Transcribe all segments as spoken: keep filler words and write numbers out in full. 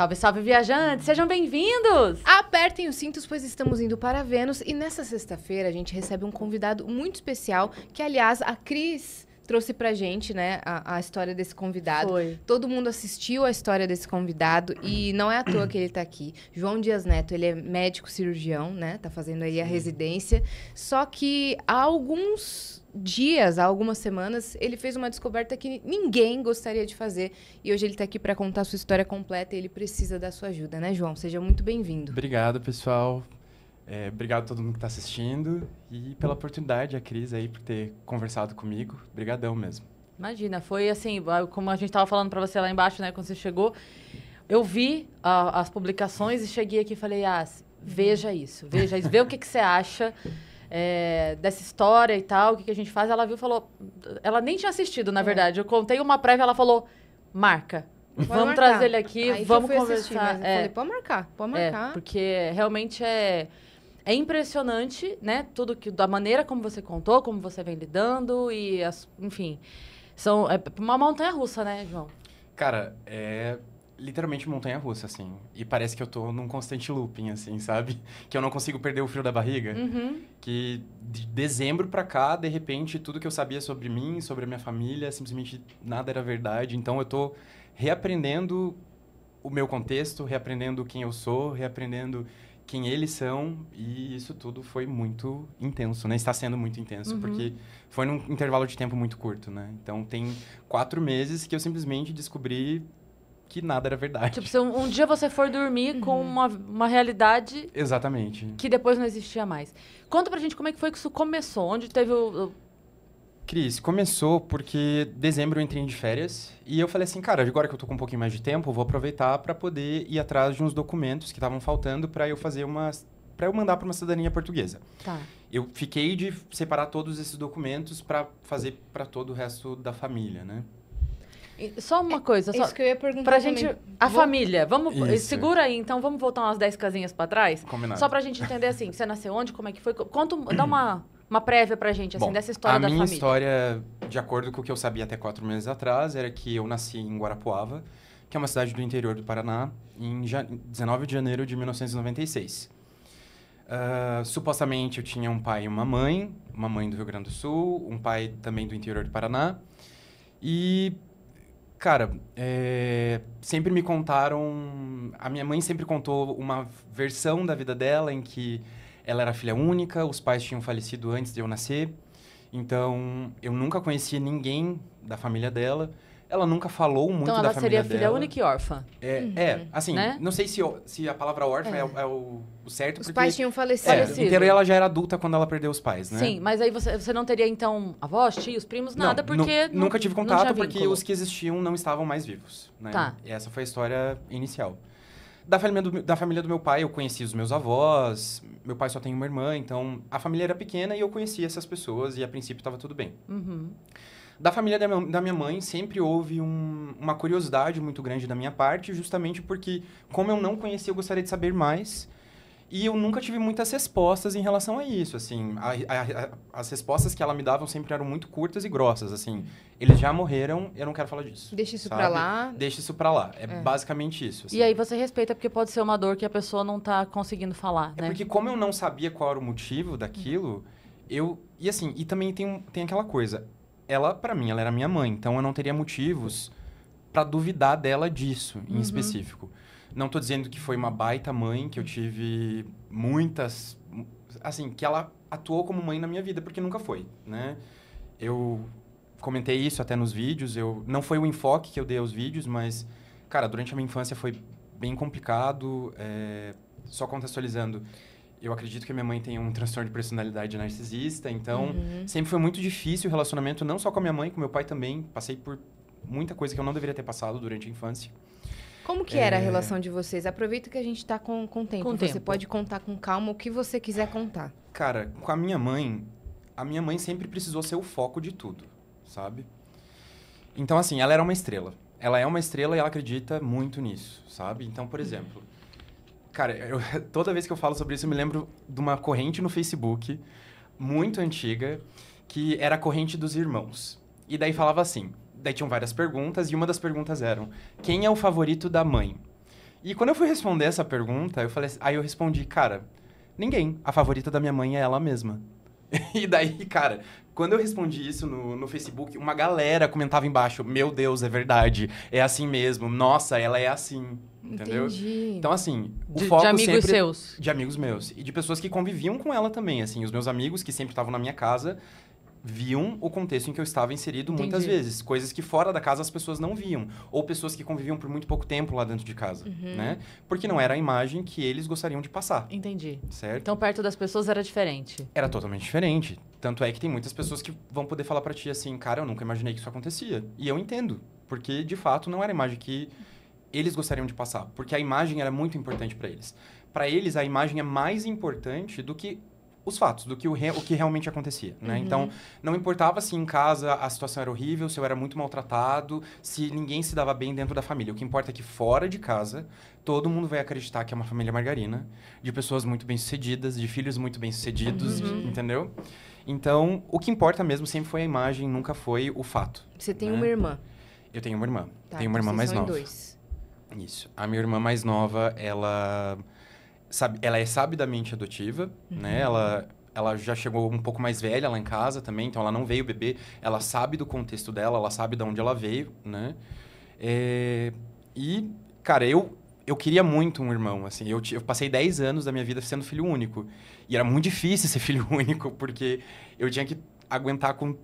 Salve, salve, viajantes! Sejam bem-vindos! Apertem os cintos, pois estamos indo para Vênus. E nessa sexta-feira a gente recebe um convidado muito especial, que, aliás, a Cris trouxe pra gente, né, a, a história desse convidado. Foi. Todo mundo assistiu a história desse convidado e não é à toa que ele tá aqui. João Dias Neto, ele é médico cirurgião, né? Tá fazendo aí a residência. Só que há alguns... dias, há algumas semanas, ele fez uma descoberta que ninguém gostaria de fazer. E hoje ele está aqui para contar a sua história completa e ele precisa da sua ajuda, né, João? Seja muito bem-vindo. Obrigado, pessoal. É, obrigado a todo mundo que está assistindo e pela oportunidade, a Cris, aí, por ter conversado comigo. Obrigadão mesmo. Imagina, foi assim, como a gente estava falando para você lá embaixo, né, quando você chegou, eu vi a, as publicações e cheguei aqui e falei, ah, veja isso, veja isso, vê o que, que você acha... É, dessa história e tal, o que, que a gente faz. Ela viu e falou... Ela nem tinha assistido, na é. verdade. Eu contei uma prévia, ela falou, marca. Pode vamos marcar. Trazer ele aqui, aí vamos conversar. Assistir, é. Eu falei, pode marcar, pode marcar. É, porque realmente é, é impressionante, né? Tudo que... Da maneira como você contou, como você vem lidando e... As, enfim, são, é uma montanha-russa, né, João? Cara, é... literalmente montanha-russa, assim. E parece que eu tô num constante looping, assim, sabe? Que eu não consigo perder o frio da barriga. Uhum. Que de dezembro pra cá, de repente, tudo que eu sabia sobre mim, sobre a minha família, simplesmente nada era verdade. Então, eu tô reaprendendo o meu contexto, reaprendendo quem eu sou, reaprendendo quem eles são. E isso tudo foi muito intenso, né? Está sendo muito intenso, uhum. porque foi num intervalo de tempo muito curto, né? Então, tem quatro meses que eu simplesmente descobri... que nada era verdade. Tipo, se um, um dia você for dormir uhum. com uma, uma realidade... Exatamente. Que depois não existia mais. Conta pra gente como é que foi que isso começou, onde teve o... o... Cris, começou porque em dezembro eu entrei de férias e eu falei assim, cara, agora que eu tô com um pouquinho mais de tempo, eu vou aproveitar pra poder ir atrás de uns documentos que estavam faltando pra eu fazer uma... pra eu mandar pra uma cidadania portuguesa. Tá. Eu fiquei de separar todos esses documentos pra fazer pra todo o resto da família, né? Só uma coisa, é, só isso que eu ia perguntar pra gente, a Vou... família, vamos, isso. segura aí, então vamos voltar umas dez casinhas pra trás? Combinado. Só pra gente entender assim, você nasceu onde, como é que foi, conta, dá uma, uma prévia pra gente, assim, bom, dessa história da família. A minha história, de acordo com o que eu sabia até quatro meses atrás, era que eu nasci em Guarapuava, que é uma cidade do interior do Paraná, em dezenove de janeiro de mil novecentos e noventa e seis. Uh, supostamente eu tinha um pai e uma mãe, uma mãe do Rio Grande do Sul, um pai também do interior do Paraná, e... Cara, é, sempre me contaram... A minha mãe sempre contou uma versão da vida dela em que ela era filha única, os pais tinham falecido antes de eu nascer. Então, eu nunca conhecia ninguém da família dela. Ela nunca falou muito então, da família dela. Então, ela seria filha única e órfã. É, uhum. é assim, né? Não sei se, se a palavra órfã é, é, o, é o, o certo. Os porque, pais tinham falecido. É, inteiro, ela já era adulta quando ela perdeu os pais, né? Sim, mas aí você, você não teria, então, avós, tios, primos, nada, não, porque... Não, nunca tive contato, porque vínculo. Os que existiam não estavam mais vivos, né? Tá. E essa foi a história inicial. Da família, do, da família do meu pai, eu conheci os meus avós, meu pai só tem uma irmã, então a família era pequena e eu conhecia essas pessoas e, a princípio, estava tudo bem. Uhum. Da família da minha mãe, sempre houve um, uma curiosidade muito grande da minha parte, justamente porque, como eu não conhecia, eu gostaria de saber mais. E eu nunca tive muitas respostas em relação a isso, assim. A, a, a, as respostas que ela me dava sempre eram muito curtas e grossas, assim. Eles já morreram, eu não quero falar disso. Deixa isso sabe? pra lá. Deixa isso pra lá. É, é. basicamente isso. Assim. E aí você respeita, porque pode ser uma dor que a pessoa não tá conseguindo falar, é né? Porque como eu não sabia qual era o motivo daquilo, eu... E assim, e também tem, tem aquela coisa... Ela, pra mim, ela era minha mãe, então eu não teria motivos pra duvidar dela disso, em uhum. específico. Não tô dizendo que foi uma baita mãe, que eu tive muitas... Assim, que ela atuou como mãe na minha vida, porque nunca foi, né? Eu comentei isso até nos vídeos, eu não foi o enfoque que eu dei aos vídeos, mas, cara, durante a minha infância foi bem complicado, é... só contextualizando... Eu acredito que a minha mãe tem um transtorno de personalidade narcisista, então uhum. sempre foi muito difícil o relacionamento, não só com a minha mãe, com meu pai também. Passei por muita coisa que eu não deveria ter passado durante a infância. Como que é... era a relação de vocês? Aproveita que a gente está com, com tempo. Com você tempo. Pode contar com calma o que você quiser contar. Cara, com a minha mãe, a minha mãe sempre precisou ser o foco de tudo, sabe? Então, assim, ela era uma estrela. Ela é uma estrela e ela acredita muito nisso, sabe? Então, por exemplo... Cara, eu, toda vez que eu falo sobre isso, eu me lembro de uma corrente no Facebook, muito antiga, que era a corrente dos irmãos. E daí falava assim, daí tinham várias perguntas, e uma das perguntas eram, quem é o favorito da mãe? E quando eu fui responder essa pergunta, eu falei, aí eu respondi, cara, ninguém. A favorita da minha mãe é ela mesma. E daí, cara, quando eu respondi isso no, no Facebook, uma galera comentava embaixo, meu Deus, é verdade, é assim mesmo, nossa, ela é assim, entendeu? Entendi. Então, assim, o de, foco de amigos sempre... seus. De amigos meus. E de pessoas que conviviam com ela também, assim, os meus amigos que sempre estavam na minha casa, viam o contexto em que eu estava inserido. Entendi. Muitas vezes. Coisas que fora da casa as pessoas não viam. Ou pessoas que conviviam por muito pouco tempo lá dentro de casa, uhum. né? Porque não era a imagem que eles gostariam de passar. Entendi. Certo? Então, perto das pessoas era diferente. Era totalmente diferente. Tanto é que tem muitas pessoas que vão poder falar pra ti assim, cara, eu nunca imaginei que isso acontecia. E eu entendo. Porque, de fato, não era a imagem que eles gostariam de passar. Porque a imagem era muito importante pra eles. Pra eles, a imagem é mais importante do que... os fatos, do que o, re, o que realmente acontecia, né? Uhum. Então, não importava se em casa a situação era horrível, se eu era muito maltratado, se ninguém se dava bem dentro da família. O que importa é que fora de casa, todo mundo vai acreditar que é uma família margarina, de pessoas muito bem-sucedidas, de filhos muito bem-sucedidos, uhum. entendeu? Então, o que importa mesmo sempre foi a imagem, nunca foi o fato. Você tem né? uma irmã? Eu tenho uma irmã. Tá, tenho uma irmã mais nova. Dois. Isso. A minha irmã mais nova, ela... ela é sabidamente adotiva, uhum. né? Ela, ela já chegou um pouco mais velha lá em casa também, então ela não veio beber. Ela sabe do contexto dela, ela sabe de onde ela veio, né? É... E, cara, eu, eu queria muito um irmão, assim. Eu, eu passei dez anos da minha vida sendo filho único. E era muito difícil ser filho único, porque eu tinha que aguentar com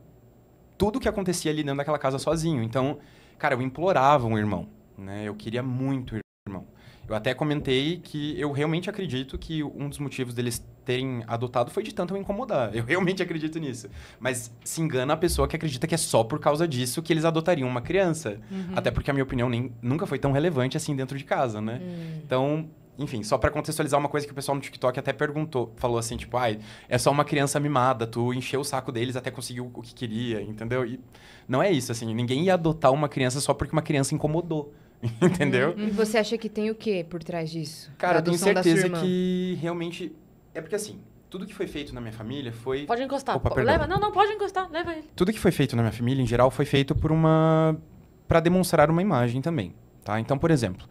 tudo que acontecia ali dentro daquela casa sozinho. Então, cara, eu implorava um irmão, né? Eu queria muito um irmão. Eu até comentei que eu realmente acredito que um dos motivos deles terem adotado foi de tanto eu incomodar. Eu realmente acredito nisso. Mas se engana a pessoa que acredita que é só por causa disso que eles adotariam uma criança. Uhum. Até porque a minha opinião nem, nunca foi tão relevante assim dentro de casa, né? Uhum. Então, enfim, só pra contextualizar uma coisa que o pessoal no TikTok até perguntou. Falou assim, tipo, ai, é só uma criança mimada, tu encheu o saco deles até conseguiu o que queria, entendeu? E não é isso, assim, ninguém ia adotar uma criança só porque uma criança incomodou. Entendeu? E você acha que tem o quê por trás disso? Cara, eu tenho certeza que realmente... É porque assim, tudo que foi feito na minha família foi... Pode encostar. Opa, perdão. Leva. Não, não, pode encostar. Leva ele. Tudo que foi feito na minha família, em geral, foi feito por uma... Pra demonstrar uma imagem também, tá? Então, por exemplo,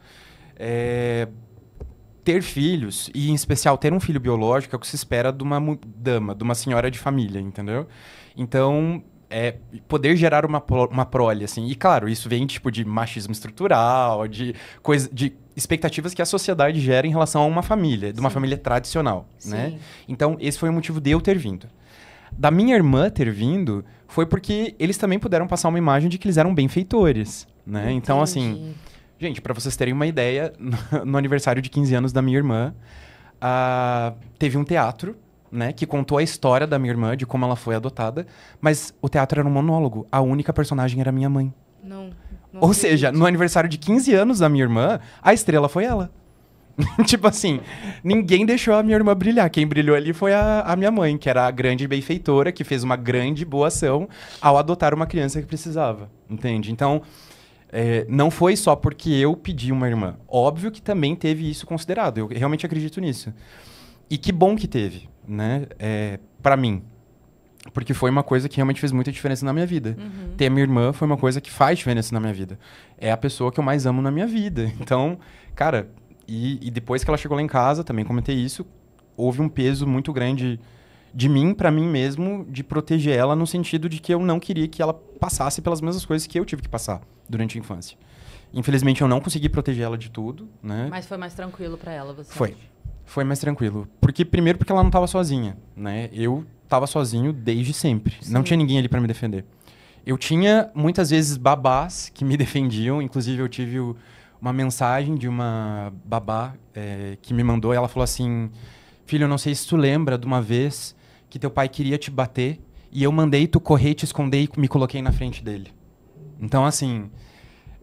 é... ter filhos, e em especial ter um filho biológico, é o que se espera de uma dama, de uma senhora de família, entendeu? Então... é poder gerar uma, uma prole, assim. E, claro, isso vem, tipo, de machismo estrutural, de, coisa, de expectativas que a sociedade gera em relação a uma família, de uma Sim. família tradicional, Sim. né? Então, esse foi o motivo de eu ter vindo. Da minha irmã ter vindo, foi porque eles também puderam passar uma imagem de que eles eram benfeitores, né? Entendi. Então, assim... Gente, pra vocês terem uma ideia, no, no aniversário de quinze anos da minha irmã, a, teve um teatro... né, que contou a história da minha irmã, de como ela foi adotada, mas o teatro era um monólogo. A única personagem era minha mãe. Não, não Ou seja, no aniversário de quinze anos da minha irmã, a estrela foi ela. Tipo assim, ninguém deixou a minha irmã brilhar. Quem brilhou ali foi a, a minha mãe, que era a grande benfeitora, que fez uma grande boa ação ao adotar uma criança que precisava. Entende? Então... É, não foi só porque eu pedi uma irmã. Óbvio que também teve isso considerado. Eu realmente acredito nisso. E que bom que teve, né? É, pra mim. Porque foi uma coisa que realmente fez muita diferença na minha vida. Uhum. Ter a minha irmã foi uma coisa que faz diferença na minha vida. É a pessoa que eu mais amo na minha vida. Então, cara... E, e depois que ela chegou lá em casa, também comentei isso, houve um peso muito grande de mim pra mim mesmo, de proteger ela no sentido de que eu não queria que ela passasse pelas mesmas coisas que eu tive que passar durante a infância. Infelizmente, eu não consegui proteger ela de tudo, né? Mas foi mais tranquilo pra ela, você Foi. acha? Foi mais tranquilo. Porque, primeiro, porque ela não estava sozinha, né? Eu estava sozinho desde sempre. Sim. Não tinha ninguém ali para me defender. Eu tinha, muitas vezes, babás que me defendiam. Inclusive, eu tive o, uma mensagem de uma babá é, que me mandou. Ela falou assim, filho, eu não sei se tu lembra de uma vez que teu pai queria te bater e eu mandei tu correr, te esconder e me coloquei na frente dele. Então, assim...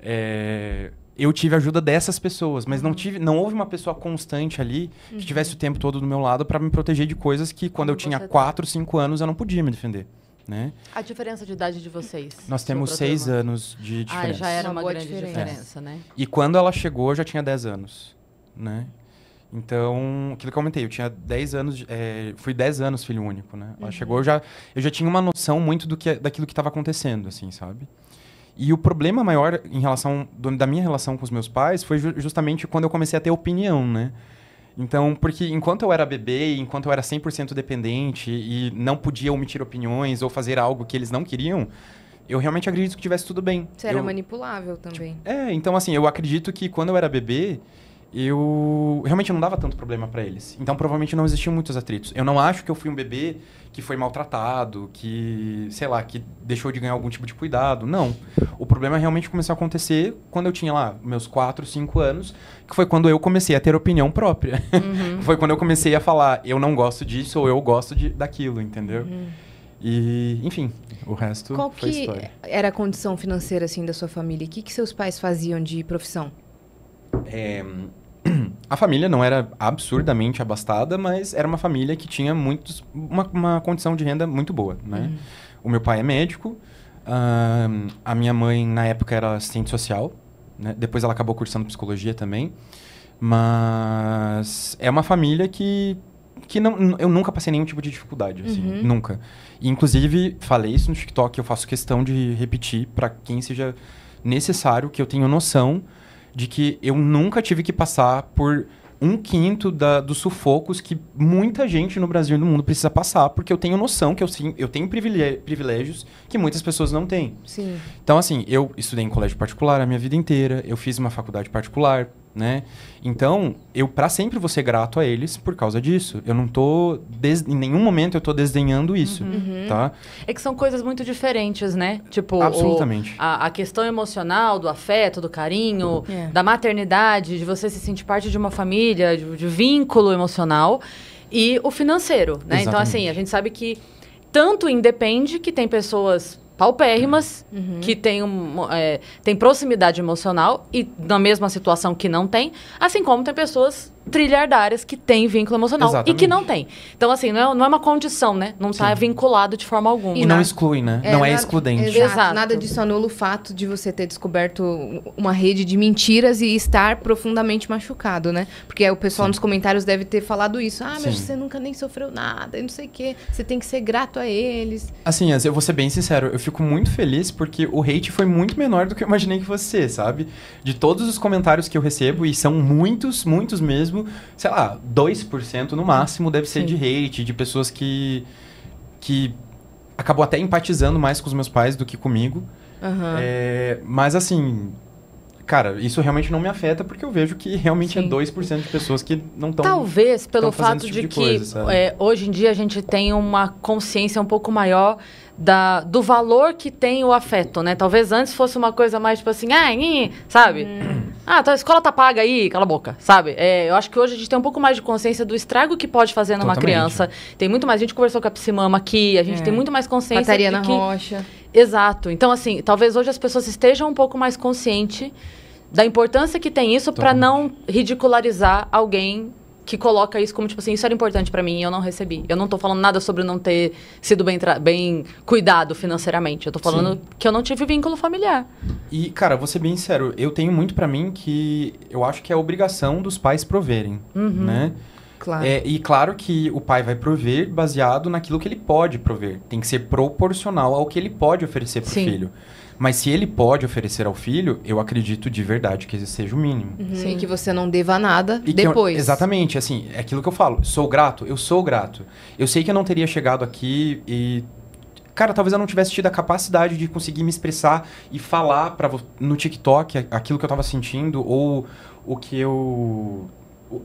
É... eu tive a ajuda dessas pessoas, mas não tive, não houve uma pessoa constante ali que uhum. tivesse o tempo todo do meu lado para me proteger de coisas que quando Como eu tinha quatro, cinco anos eu não podia me defender, né? A diferença de idade de vocês? Nós temos seis anos de diferença. Ah, já era uma, uma grande diferença, diferença é. né? E quando ela chegou, eu já tinha dez anos, né? Então, aquilo que eu comentei, eu tinha dez anos, é, fui dez anos filho único, né? Ela uhum. chegou, eu já, eu já tinha uma noção muito do que, daquilo que estava acontecendo, assim, sabe? E o problema maior em relação do, da minha relação com os meus pais foi ju- justamente quando eu comecei a ter opinião, né? Então, porque enquanto eu era bebê, enquanto eu era cem por cento dependente e não podia omitir opiniões ou fazer algo que eles não queriam, eu realmente acredito que tivesse tudo bem. Você eu, era manipulável também. Tipo, é, então assim, eu acredito que quando eu era bebê, eu realmente não dava tanto problema pra eles. Então, provavelmente não existiam muitos atritos. Eu não acho que eu fui um bebê que foi maltratado, que, sei lá, que deixou de ganhar algum tipo de cuidado. Não. O problema realmente começou a acontecer quando eu tinha lá meus quatro, cinco anos, que foi quando eu comecei a ter opinião própria. Uhum. Foi quando eu comecei a falar, eu não gosto disso ou eu gosto de, daquilo, entendeu? Uhum. E, enfim, o resto Qual foi que história. Era a condição financeira, assim, da sua família? O que, que seus pais faziam de profissão? É... A família não era absurdamente abastada, mas era uma família que tinha muitos, uma, uma condição de renda muito boa, né? Uhum. O meu pai é médico, uh, a minha mãe, na época, era assistente social, né? Depois ela acabou cursando psicologia também, mas é uma família que, que não, eu nunca passei nenhum tipo de dificuldade, assim, uhum. nunca. E, inclusive, falei isso no TikTok, eu faço questão de repetir para quem seja necessário, que eu tenho noção de que eu nunca tive que passar por um quinto da, dos sufocos que muita gente no Brasil e no mundo precisa passar, porque eu tenho noção que eu, sim, eu tenho privilégios que muitas pessoas não têm. Sim. Então, assim, eu estudei em colégio particular a minha vida inteira, eu fiz uma faculdade particular, né? Então, eu pra sempre vou ser grato a eles por causa disso. Eu não tô... Des... Em nenhum momento eu tô desdenhando isso, uhum. tá? É que são coisas muito diferentes, né? Tipo, absolutamente. O, a, a questão emocional, do afeto, do carinho, é. da maternidade, de você se sentir parte de uma família, de, de vínculo emocional. E o financeiro, né? Exatamente. Então, assim, a gente sabe que tanto independe que tem pessoas... paupérrimas, uhum. que tem, um, é, tem proximidade emocional e na mesma situação que não tem, assim como tem pessoas trilhardárias que têm vínculo emocional Exatamente. E que não tem. Então, assim, não é, não é uma condição, né? Não está vinculado de forma alguma. E não né? exclui, né? É, não é nada, excludente. É, Exato. Nada disso anula o fato de você ter descoberto uma rede de mentiras e estar profundamente machucado, né? Porque o pessoal Sim. nos comentários deve ter falado isso. Ah, mas Sim. você nunca nem sofreu nada, e não sei o quê. Você tem que ser grato a eles. Assim, eu vou ser bem sincero. Eu fico muito feliz porque o hate foi muito menor do que eu imaginei que fosse ser, sabe? De todos os comentários que eu recebo, e são muitos, muitos mesmo, sei lá, dois por cento no máximo deve ser Sim. de hate, de pessoas que, que acabou até empatizando mais com os meus pais do que comigo. Uhum. É, mas assim, cara, isso realmente não me afeta porque eu vejo que realmente Sim. é dois por cento de pessoas que não estão Talvez pelo fato tipo de, de que coisa, é, hoje em dia a gente tem uma consciência um pouco maior da, do valor que tem o afeto, né? Talvez antes fosse uma coisa mais tipo assim, ah, nhi, sabe? Hum. Ah, a escola tá paga aí, cala a boca, sabe? É, eu acho que hoje a gente tem um pouco mais de consciência do estrago que pode fazer numa Totalmente. Criança. Tem muito mais... A gente conversou com a Psimama aqui, a gente é. Tem muito mais consciência... Patariana de que... Rocha. Exato. Então, assim, talvez hoje as pessoas estejam um pouco mais conscientes da importância que tem isso para não ridicularizar alguém que coloca isso como, tipo assim, isso era importante para mim e eu não recebi. Eu não tô falando nada sobre não ter sido bem, tra- bem cuidado financeiramente. Eu tô falando Sim. que eu não tive vínculo familiar. E, cara, vou ser bem sincero. Eu tenho muito para mim que eu acho que é a obrigação dos pais proverem, uhum. né? Claro. É, e claro que o pai vai prover baseado naquilo que ele pode prover. Tem que ser proporcional ao que ele pode oferecer pro Sim. filho. Mas se ele pode oferecer ao filho, eu acredito de verdade que esse seja o mínimo. Uhum. Sim, que você não deva nada e depois. Eu, exatamente, assim, é aquilo que eu falo. Sou grato? Eu sou grato. Eu sei que eu não teria chegado aqui e... Cara, talvez eu não tivesse tido a capacidade de conseguir me expressar e falar pra, no TikTok aquilo que eu tava sentindo ou o que eu...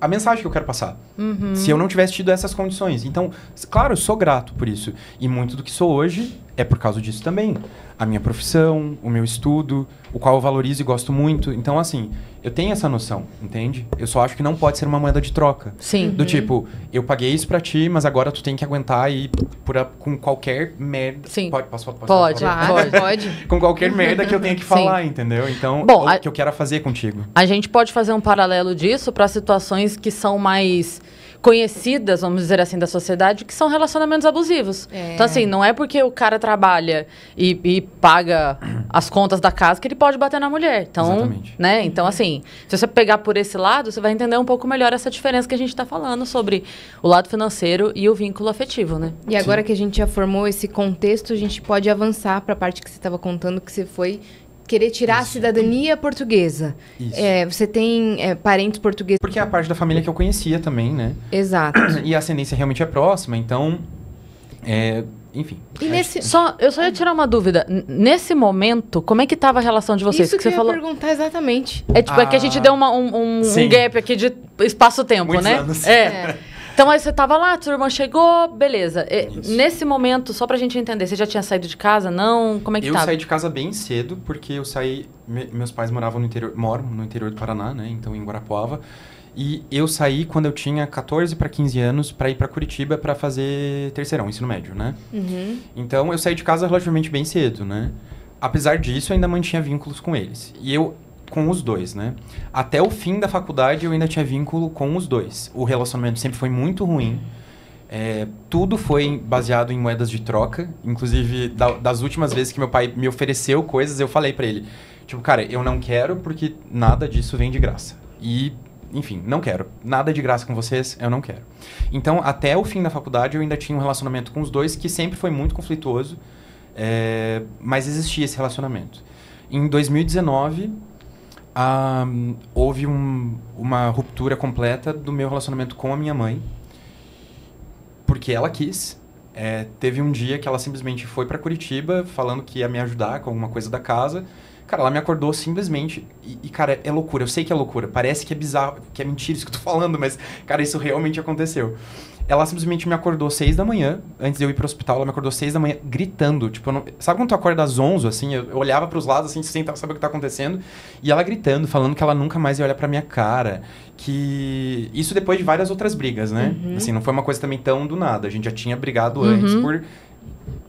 a mensagem que eu quero passar. Uhum. Se eu não tivesse tido essas condições. Então, claro, eu sou grato por isso. E muito do que sou hoje é por causa disso também. A minha profissão, o meu estudo, o qual eu valorizo e gosto muito. Então, assim, eu tenho essa noção, entende? Eu só acho que não pode ser uma moeda de troca. Sim. Do uhum. tipo, eu paguei isso pra ti, mas agora tu tem que aguentar e por a, com qualquer merda... Sim. Pode, posso, posso, pode, posso, pode, pode. Com qualquer merda que eu tenha que falar, Sim. entendeu? Então, Bom, o a, que eu quero fazer contigo. A gente pode fazer um paralelo disso pra situações que são mais... conhecidas, vamos dizer assim, da sociedade, que são relacionamentos abusivos. É. Então, assim, não é porque o cara trabalha e, e paga as contas da casa que ele pode bater na mulher. Então, Exatamente. Né? Então, assim, se você pegar por esse lado, você vai entender um pouco melhor essa diferença que a gente está falando sobre o lado financeiro e o vínculo afetivo, né? E agora Sim. que a gente já formou esse contexto, a gente pode avançar para a parte que você estava contando, que você foi... querer tirar isso. a cidadania portuguesa. Isso. É, você tem é, parentes portugueses... Porque é a parte da família que eu conhecia também, né? Exato. E a ascendência realmente é próxima, então... É, enfim. E nesse... só, eu só ia tirar uma dúvida. N- nesse momento, como é que estava a relação de vocês? Isso que, que você eu falou... ia perguntar exatamente. É, tipo, ah, é que a gente deu uma, um, um, um gap aqui de espaço-tempo, muitos né? anos. É. é. Então, aí você estava lá, a turma chegou, beleza. Isso. Nesse momento, só pra gente entender, você já tinha saído de casa, não? Como é que eu tava? Eu saí de casa bem cedo, porque eu saí... Me, meus pais moravam no interior, moram no interior do Paraná, né? Então, em Guarapuava. E eu saí quando eu tinha catorze para quinze anos pra ir pra Curitiba pra fazer terceirão, ensino médio, né? Uhum. Então, eu saí de casa relativamente bem cedo, né? Apesar disso, eu ainda mantinha vínculos com eles. E eu... com os dois, né? Até o fim da faculdade eu ainda tinha vínculo com os dois. O relacionamento sempre foi muito ruim. É, tudo foi baseado em moedas de troca. Inclusive, da, das últimas vezes que meu pai me ofereceu coisas, eu falei pra ele, tipo, cara, eu não quero porque nada disso vem de graça. E, enfim, não quero. Nada de graça com vocês, eu não quero. Então, até o fim da faculdade eu ainda tinha um relacionamento com os dois que sempre foi muito conflituoso, é, mas existia esse relacionamento. Em dois mil e dezenove... Um, houve um, uma ruptura completa do meu relacionamento com a minha mãe, porque ela quis. É, teve um dia que ela simplesmente foi pra Curitiba, falando que ia me ajudar com alguma coisa da casa. Cara, ela me acordou simplesmente, e, e cara, é loucura, eu sei que é loucura, parece que é bizarro, que é mentira isso que eu tô falando, mas, cara, isso realmente aconteceu. Ela simplesmente me acordou seis da manhã, antes de eu ir pro hospital, ela me acordou seis da manhã, gritando, tipo, eu não... sabe quando tu acorda às onze, assim, eu, eu olhava pros lados, assim, sem saber o que tá acontecendo, e ela gritando, falando que ela nunca mais ia olhar pra minha cara, que... Isso depois de várias outras brigas, né? Uhum. Assim, não foi uma coisa também tão do nada, a gente já tinha brigado uhum. antes por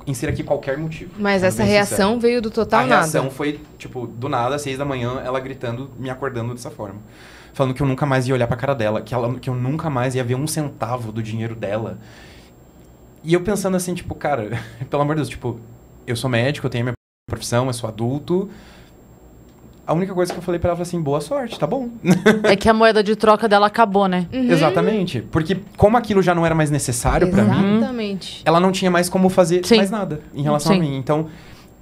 inserir aqui qualquer motivo. Mas essa reação sincero. veio do total a nada? A reação foi, tipo, do nada, às seis da manhã, ela gritando, me acordando dessa forma. Falando que eu nunca mais ia olhar pra cara dela, que, ela, que eu nunca mais ia ver um centavo do dinheiro dela. E eu pensando assim, tipo, cara, pelo amor de Deus, tipo, eu sou médico, eu tenho a minha profissão, eu sou adulto. A única coisa que eu falei pra ela foi assim, boa sorte, tá bom. É que a moeda de troca dela acabou, né? Uhum. Exatamente. Porque como aquilo já não era mais necessário pra mim... Exatamente. Ela não tinha mais como fazer Sim. mais nada em relação Sim. a mim. Então,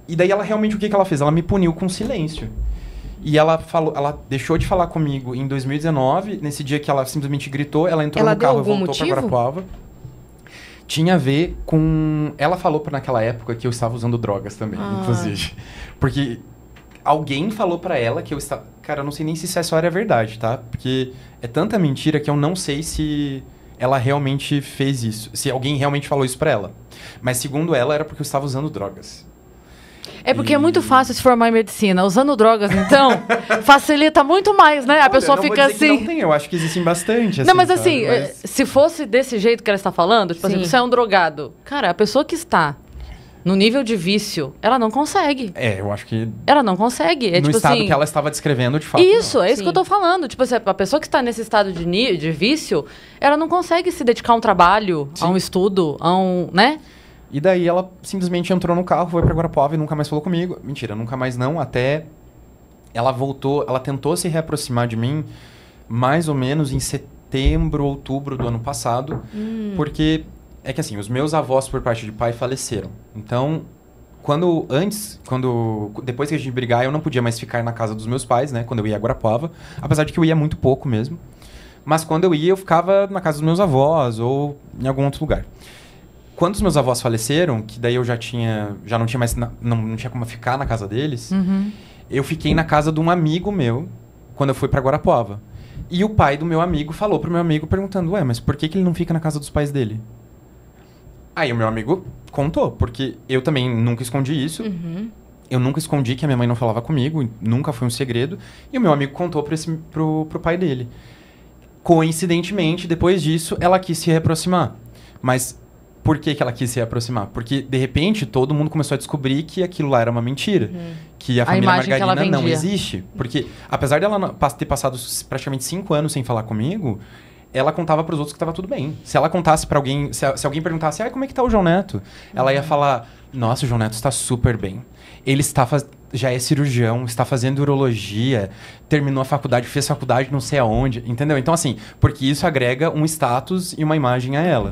e daí ela realmente, o que que ela fez? Ela me puniu com silêncio. E ela falou, ela deixou de falar comigo em dois mil e dezenove, nesse dia que ela simplesmente gritou, ela entrou ela no carro e voltou motivo? pra Guarapuava. Tinha a ver com... Ela falou pra, naquela época que eu estava usando drogas também, ah. inclusive. Porque alguém falou pra ela que eu estava... Cara, eu não sei nem se isso é só era verdade, tá? Porque é tanta mentira que eu não sei se ela realmente fez isso. Se alguém realmente falou isso pra ela. Mas segundo ela, era porque eu estava usando drogas. É porque e... é muito fácil se formar em medicina. Usando drogas, então, facilita muito mais, né? A Olha, pessoa não fica vou dizer assim. Que não tem, eu acho que existem bastante. Assim, não, mas assim, sabe? Mas... se fosse desse jeito que ela está falando, tipo Sim. assim, você é um drogado. Cara, a pessoa que está no nível de vício, ela não consegue. É, eu acho que. Ela não consegue. É, no tipo, estado assim, que ela estava descrevendo, de fato. Isso, não. é Sim. isso que eu tô falando. Tipo assim, a pessoa que está nesse estado de, ni- de vício, ela não consegue se dedicar a um trabalho, Sim. a um estudo, a um. né? E daí ela simplesmente entrou no carro, foi pra Guarapuava e nunca mais falou comigo. Mentira, nunca mais não, até ela voltou, ela tentou se reaproximar de mim mais ou menos em setembro, outubro do ano passado. Hum. Porque é que assim, os meus avós por parte de pai faleceram. Então, quando antes, quando depois que a gente brigar, eu não podia mais ficar na casa dos meus pais, né? Quando eu ia a Guarapuava, apesar de que eu ia muito pouco mesmo. Mas quando eu ia, eu ficava na casa dos meus avós ou em algum outro lugar. Quando os meus avós faleceram, que daí eu já tinha... Já não tinha mais... Na, não, não tinha como ficar na casa deles. Uhum. Eu fiquei na casa de um amigo meu, quando eu fui pra Guarapuava. E o pai do meu amigo falou pro meu amigo, perguntando... Ué, mas por que que ele não fica na casa dos pais dele? Aí o meu amigo contou, porque eu também nunca escondi isso. Uhum. Eu nunca escondi que a minha mãe não falava comigo, nunca foi um segredo. E o meu amigo contou pro, esse, pro, pro pai dele. Coincidentemente, depois disso, ela quis se reaproximar. Mas... Por que que ela quis se aproximar? Porque, de repente, todo mundo começou a descobrir que aquilo lá era uma mentira. Hum. Que a família a Margarina não existe. Porque, apesar dela ter passado praticamente cinco anos sem falar comigo, ela contava pros outros que tava tudo bem. Se ela contasse pra alguém... Se, se alguém perguntasse, ah, como é que tá o João Neto? Ela uhum. ia falar... Nossa, o João Neto está super bem. Ele está faz... já é cirurgião, está fazendo urologia, terminou a faculdade, fez faculdade não sei aonde, entendeu? Então, assim, porque isso agrega um status e uma imagem a ela.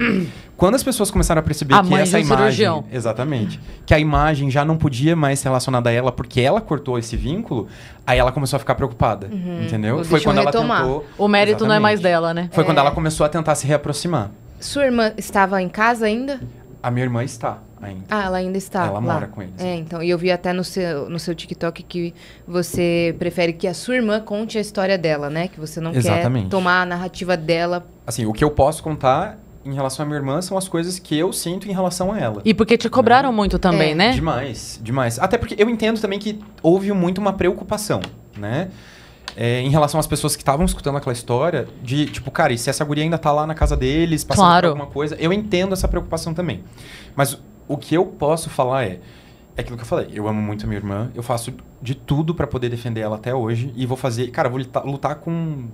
Quando as pessoas começaram a perceber a que essa imagem... cirurgião. Exatamente. Que a imagem já não podia mais ser relacionada a ela porque ela cortou esse vínculo, aí ela começou a ficar preocupada, uhum. entendeu? Foi quando retomar. ela tentou... O mérito exatamente. não é mais dela, né? Foi é. quando ela começou a tentar se reaproximar. Sua irmã estava em casa ainda? A minha irmã está ainda. Ah, ela ainda está. Ela lá. mora com eles. É, então. E eu vi até no seu, no seu TikTok que você prefere que a sua irmã conte a história dela, né? Que você não Exatamente. quer tomar a narrativa dela. Assim, o que eu posso contar em relação à minha irmã são as coisas que eu sinto em relação a ela. E porque te cobraram é. muito também, é. né? Demais, demais. Até porque eu entendo também que houve muito uma preocupação, né? É, em relação às pessoas que estavam escutando aquela história, de tipo, cara, e se essa guria ainda tá lá na casa deles, passando claro. por alguma coisa? Eu entendo essa preocupação também. Mas o que eu posso falar é... É aquilo que eu falei. Eu amo muito a minha irmã. Eu faço de tudo pra poder defender ela até hoje. E vou fazer... Cara, vou lutar, lutar com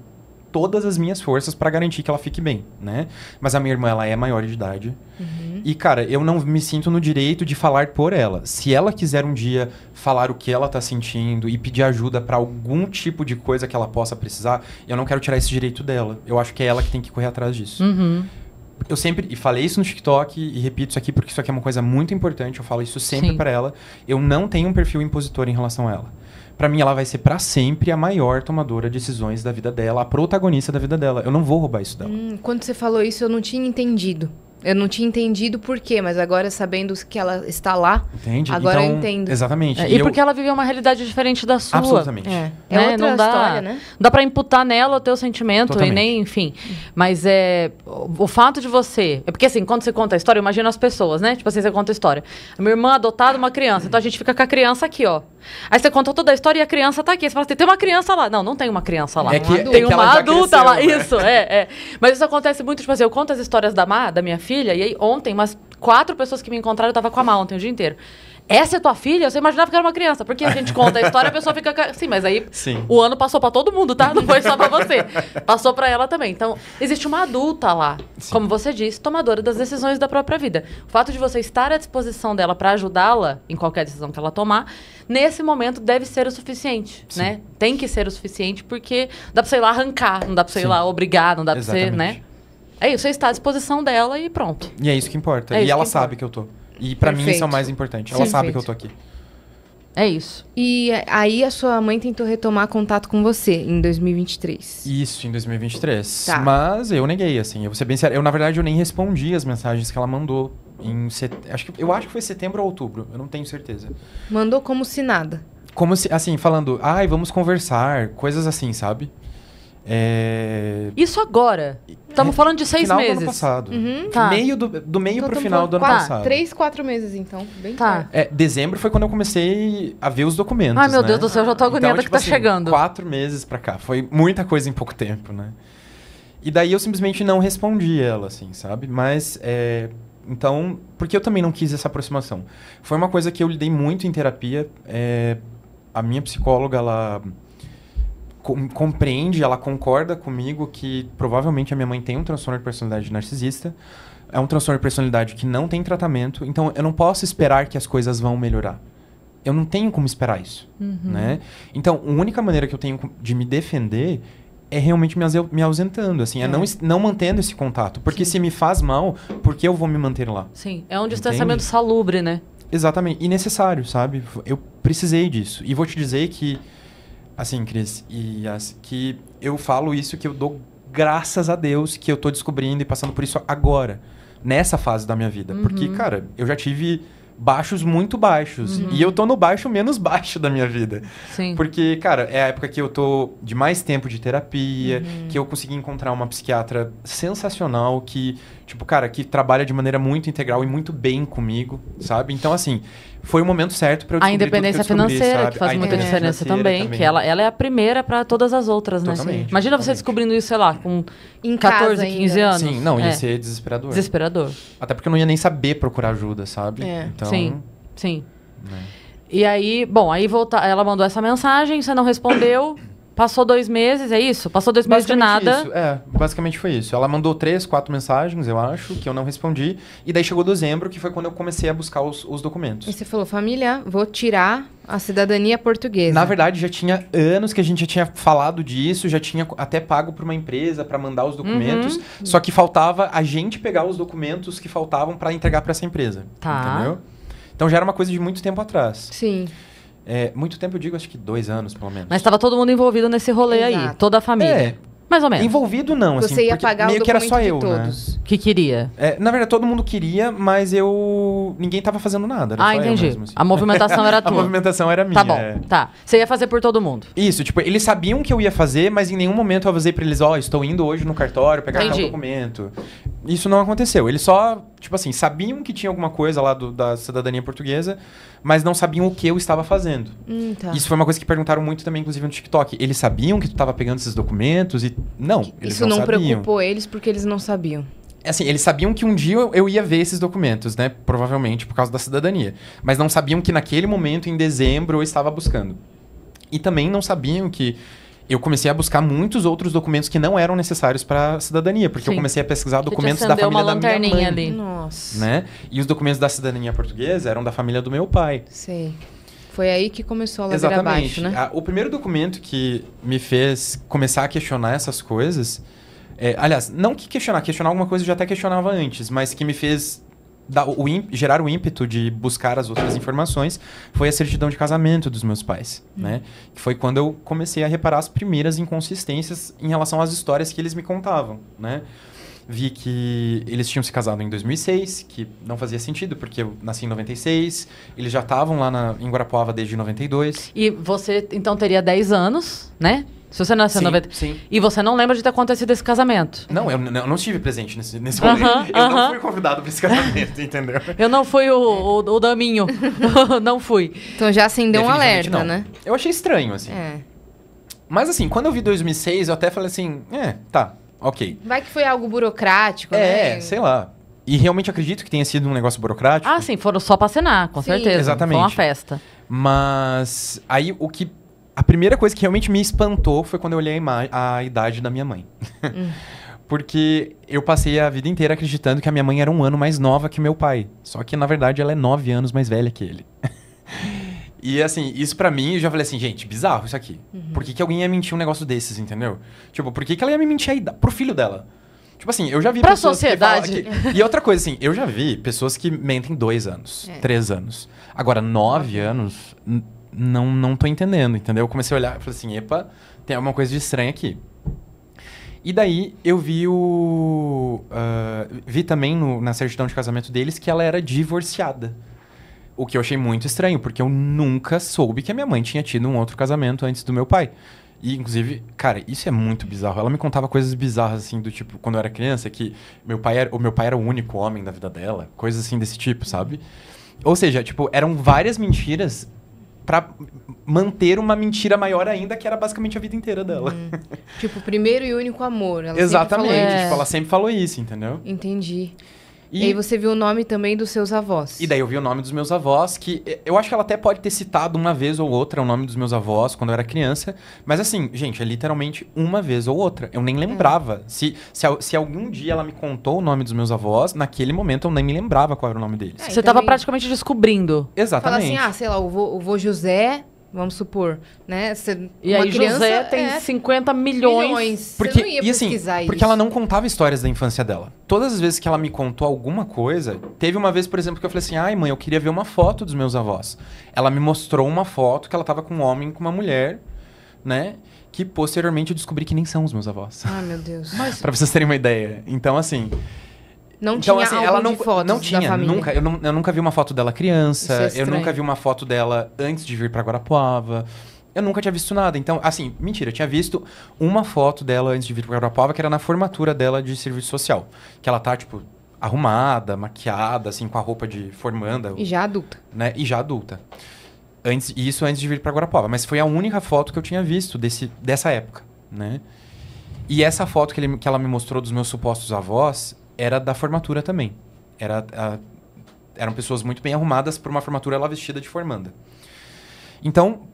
todas as minhas forças pra garantir que ela fique bem, né? Mas a minha irmã, ela é maior de idade. Uhum. E, cara, eu não me sinto no direito de falar por ela. Se ela quiser um dia falar o que ela tá sentindo e pedir ajuda pra algum tipo de coisa que ela possa precisar, eu não quero tirar esse direito dela. Eu acho que é ela que tem que correr atrás disso. Uhum. Eu sempre... E falei isso no TikTok e repito isso aqui porque isso aqui é uma coisa muito importante. Eu falo isso sempre Sim. pra ela. Eu não tenho um perfil impositor em relação a ela. Pra mim, ela vai ser pra sempre a maior tomadora de decisões da vida dela, a protagonista da vida dela. Eu não vou roubar isso dela. Hum, quando você falou isso, eu não tinha entendido. Eu não tinha entendido por quê, mas agora sabendo que ela está lá, Entendi. agora então, eu entendo. Exatamente. É, e, e eu... porque ela viveu uma realidade diferente da sua. Absolutamente. É, é né? outra não dá, história, né? Não dá pra imputar nela o teu sentimento Totalmente. e nem, enfim. Mas é o, o fato de você... É porque assim, quando você conta a história, eu imagino as pessoas, né? Tipo assim, você conta a história. A minha irmã adotada uma criança, então a gente fica com a criança aqui, ó. Aí você conta toda a história e a criança tá aqui. Você fala assim, tem uma criança lá. Não, não tem uma criança lá. É que, tem é que uma adulta cresceu, lá. Né? Isso, é, é. Mas isso acontece muito, tipo assim, eu conto as histórias da Má, da minha filha, filha, e aí ontem, umas quatro pessoas que me encontraram, eu tava com a Má ontem o dia inteiro. Essa é tua filha? Eu só imaginava que era uma criança. Porque a gente conta a história, a pessoa fica... Sim, mas aí Sim. o ano passou pra todo mundo, tá? Não foi só pra você. Passou pra ela também. Então, existe uma adulta lá, Sim. como você disse, tomadora das decisões da própria vida. O fato de você estar à disposição dela pra ajudá-la em qualquer decisão que ela tomar, nesse momento deve ser o suficiente, Sim. né? Tem que ser o suficiente, porque dá pra você ir lá arrancar, não dá pra você Sim. ir lá obrigar, não dá Exatamente. pra você, né? É isso, você está à disposição dela e pronto. E é isso que importa. É e ela que sabe que eu tô. E pra Perfeito. mim isso é o mais importante. Ela Perfeito. sabe que eu tô aqui. É isso. E aí a sua mãe tentou retomar contato com você em dois mil e vinte e três. Isso, em dois mil e vinte e três. Tá. Mas eu neguei, assim. Eu vou ser bem sério. Eu, na verdade, eu nem respondi as mensagens que ela mandou. Em set... acho que... Eu acho que foi setembro ou outubro. Eu não tenho certeza. Mandou como se nada. Como se, assim, falando... Ai, vamos conversar. Coisas assim, sabe? É... Isso agora. Estamos é, falando de seis final meses. Do ano passado. Uhum. Tá. Meio do, do meio para o final do ano quatro, passado. Três, quatro meses, então. Bem tá. É, dezembro foi quando eu comecei a ver os documentos. Ai, meu né? Deus do céu, eu já tô agoniada então, que tipo tá assim, chegando. Quatro meses para cá. Foi muita coisa em pouco tempo, né? E daí eu simplesmente não respondi ela, assim, sabe? Mas, é, então... Porque eu também não quis essa aproximação. Foi uma coisa que eu lidei muito em terapia. É, a minha psicóloga, ela... compreende, ela concorda comigo que provavelmente a minha mãe tem um transtorno de personalidade narcisista, é um transtorno de personalidade que não tem tratamento, então eu não posso esperar que as coisas vão melhorar. Eu não tenho como esperar isso, uhum. né? Então, a única maneira que eu tenho de me defender é realmente me ausentando, assim, é, é não, não mantendo esse contato, porque Sim. se me faz mal, por que eu vou me manter lá? Sim, é um distanciamento Entende? salubre, né? Exatamente, e necessário, sabe? Eu precisei disso, e vou te dizer que assim, Cris, e as, que eu falo isso, que eu dou graças a Deus que eu tô descobrindo e passando por isso agora, nessa fase da minha vida. Uhum. Porque, cara, eu já tive baixos muito baixos. Uhum. E eu tô no baixo menos baixo da minha vida. Sim. Porque, cara, é a época que eu tô de mais tempo de terapia, uhum. que eu consegui encontrar uma psiquiatra sensacional, que, tipo, cara, que trabalha de maneira muito integral e muito bem comigo, sabe? Então, assim... Foi o momento certo para eu descobrir. A independência financeira, sabe? que faz a muita diferença também, também. Que ela, ela é a primeira para todas as outras, né? Totalmente, Imagina totalmente. você descobrindo isso, sei lá, com em quatorze, quinze ainda. anos. Sim, não, ia é. ser desesperador. Desesperador. Até porque eu não ia nem saber procurar ajuda, sabe? É. Então, sim, sim. Né? E aí, bom, aí volta, ela mandou essa mensagem, você não respondeu. Passou dois meses, é isso? Passou dois meses de nada. Isso, é, basicamente foi isso. Ela mandou três, quatro mensagens, eu acho, que eu não respondi. E daí chegou dezembro, que foi quando eu comecei a buscar os, os documentos. E você falou, família, vou tirar a cidadania portuguesa. Na verdade, já tinha anos que a gente já tinha falado disso, já tinha até pago para uma empresa para mandar os documentos. Uhum. Só que faltava a gente pegar os documentos que faltavam para entregar para essa empresa. Tá. Entendeu? Então já era uma coisa de muito tempo atrás. Sim. É, muito tempo, eu digo, acho que dois anos, pelo menos. Mas estava todo mundo envolvido nesse rolê. Exato. Aí, toda a família. É. Mais ou menos. Envolvido não, assim, você ia pagar meio o que era só eu, todos. Né? Que queria. É, na verdade, todo mundo queria, mas eu... Ninguém tava fazendo nada. Ah, entendi. Mesmo, assim. A movimentação era tua. A movimentação era minha. Tá bom, é. Tá. Você ia fazer por todo mundo. Isso, tipo, eles sabiam que eu ia fazer, mas em nenhum momento eu avisei pra eles, ó, oh, estou indo hoje no cartório pegar tal documento. Isso não aconteceu. Eles só, tipo assim, sabiam que tinha alguma coisa lá do, da cidadania portuguesa, mas não sabiam o que eu estava fazendo. Hum, tá. Isso foi uma coisa que perguntaram muito também, inclusive, no TikTok. Eles sabiam que tu tava pegando esses documentos e... Não, eles isso não, não preocupou eles porque eles não sabiam. Assim, eles sabiam que um dia eu ia ver esses documentos, né? Provavelmente por causa da cidadania. Mas não sabiam que naquele momento, em dezembro, eu estava buscando. E também não sabiam que eu comecei a buscar muitos outros documentos que não eram necessários para a cidadania. Porque Sim. eu comecei a pesquisar documentos da família da minha mãe. Ali. Nossa. Né? E os documentos da cidadania portuguesa eram da família do meu pai. Sei. Foi aí que começou a ladeira abaixo, né? A, o primeiro documento que me fez começar a questionar essas coisas... É, aliás, não que questionar, questionar alguma coisa eu já até questionava antes, mas que me fez dar o, o, gerar o ímpeto de buscar as outras informações foi a certidão de casamento dos meus pais, hum. né? Que foi quando eu comecei a reparar as primeiras inconsistências em relação às histórias que eles me contavam, né? Vi que eles tinham se casado em dois mil e seis, que não fazia sentido, porque eu nasci em noventa e seis, eles já estavam lá na, em Guarapuava desde noventa e dois. E você, então, teria dez anos, né? Se você nasceu em noventa... Sim. E você não lembra de ter acontecido esse casamento? Não, eu, eu não estive presente nesse, nesse momento. Uh-huh, eu uh-huh. não fui convidado para esse casamento, entendeu? Eu não fui o, o, o daminho. Não fui. Então já acendeu um alerta, não. né? Eu achei estranho, assim. É. Mas assim, quando eu vi dois mil e seis, eu até falei assim, é, tá. Ok. Vai que foi algo burocrático, né? É, sei lá. E realmente acredito que tenha sido um negócio burocrático. Ah, sim, foram só pra cenar, com sim. certeza. Exatamente. Foi uma festa. Mas aí o que... A primeira coisa que realmente me espantou foi quando eu olhei a, ima- a idade da minha mãe. Hum. Porque eu passei a vida inteira acreditando que a minha mãe era um ano mais nova que meu pai. Só que, na verdade, ela é nove anos mais velha que ele. E, assim, isso pra mim, eu já falei assim, gente, bizarro isso aqui. Uhum. Por que que alguém ia mentir um negócio desses, entendeu? Tipo, por que que ela ia me mentir aí pro filho dela? Tipo assim, eu já vi pra pessoas sociedade. Que falam... Que... E outra coisa, assim, eu já vi pessoas que mentem dois anos, é. três anos. Agora, nove anos, n- não, não tô entendendo, entendeu? Eu comecei a olhar e falei assim, epa, tem alguma coisa de estranha aqui. E daí, eu vi o... Uh, vi também no, na certidão de casamento deles que ela era divorciada. O que eu achei muito estranho, porque eu nunca soube que a minha mãe tinha tido um outro casamento antes do meu pai. E, inclusive, cara, isso é muito bizarro. Ela me contava coisas bizarras, assim, do tipo, quando eu era criança, que meu pai era, o meu pai era o único homem da vida dela. Coisas assim desse tipo, sabe? Ou seja, tipo, eram várias mentiras pra manter uma mentira maior ainda, que era basicamente a vida inteira dela. Hum. Tipo, primeiro e único amor. Ela Exatamente. Sempre falou... é. Tipo, ela sempre falou isso, entendeu? Entendi. E, e aí você viu o nome também dos seus avós. E daí eu vi o nome dos meus avós, que eu acho que ela até pode ter citado uma vez ou outra o nome dos meus avós quando eu era criança. Mas assim, gente, é literalmente uma vez ou outra. Eu nem lembrava. É. Se, se, se algum dia ela me contou o nome dos meus avós, naquele momento eu nem me lembrava qual era o nome deles. É, você estava também... praticamente descobrindo. Exatamente. Fala assim, ah, sei lá, o vô, o vô José... Vamos supor, né? Cê, e aí criança, José tem é, cinquenta milhões. milhões. Porque, você não ia pesquisar e assim, isso. Porque ela não contava histórias da infância dela. Todas as vezes que ela me contou alguma coisa... Teve uma vez, por exemplo, que eu falei assim... Ai, mãe, eu queria ver uma foto dos meus avós. Ela me mostrou uma foto que ela tava com um homem e com uma mulher, né? Que posteriormente eu descobri que nem são os meus avós. Ai, meu Deus. Mas... Pra vocês terem uma ideia. Então, assim... Não então, tinha assim, ela não, fotos não tinha, da família. Nunca, eu, não, eu nunca vi uma foto dela criança, é eu nunca vi uma foto dela antes de vir pra Guarapuava, eu nunca tinha visto nada. Então, assim, mentira, eu tinha visto uma foto dela antes de vir pra Guarapuava, que era na formatura dela de serviço social. Que ela tá, tipo, arrumada, maquiada, assim, com a roupa de formanda. E já adulta. Né? E já adulta. Antes, isso antes de vir pra Guarapuava. Mas foi a única foto que eu tinha visto desse, dessa época, né? E essa foto que, ele, que ela me mostrou dos meus supostos avós... Era da formatura também. Era, a, eram pessoas muito bem arrumadas para uma formatura, ela vestida de formanda. Então,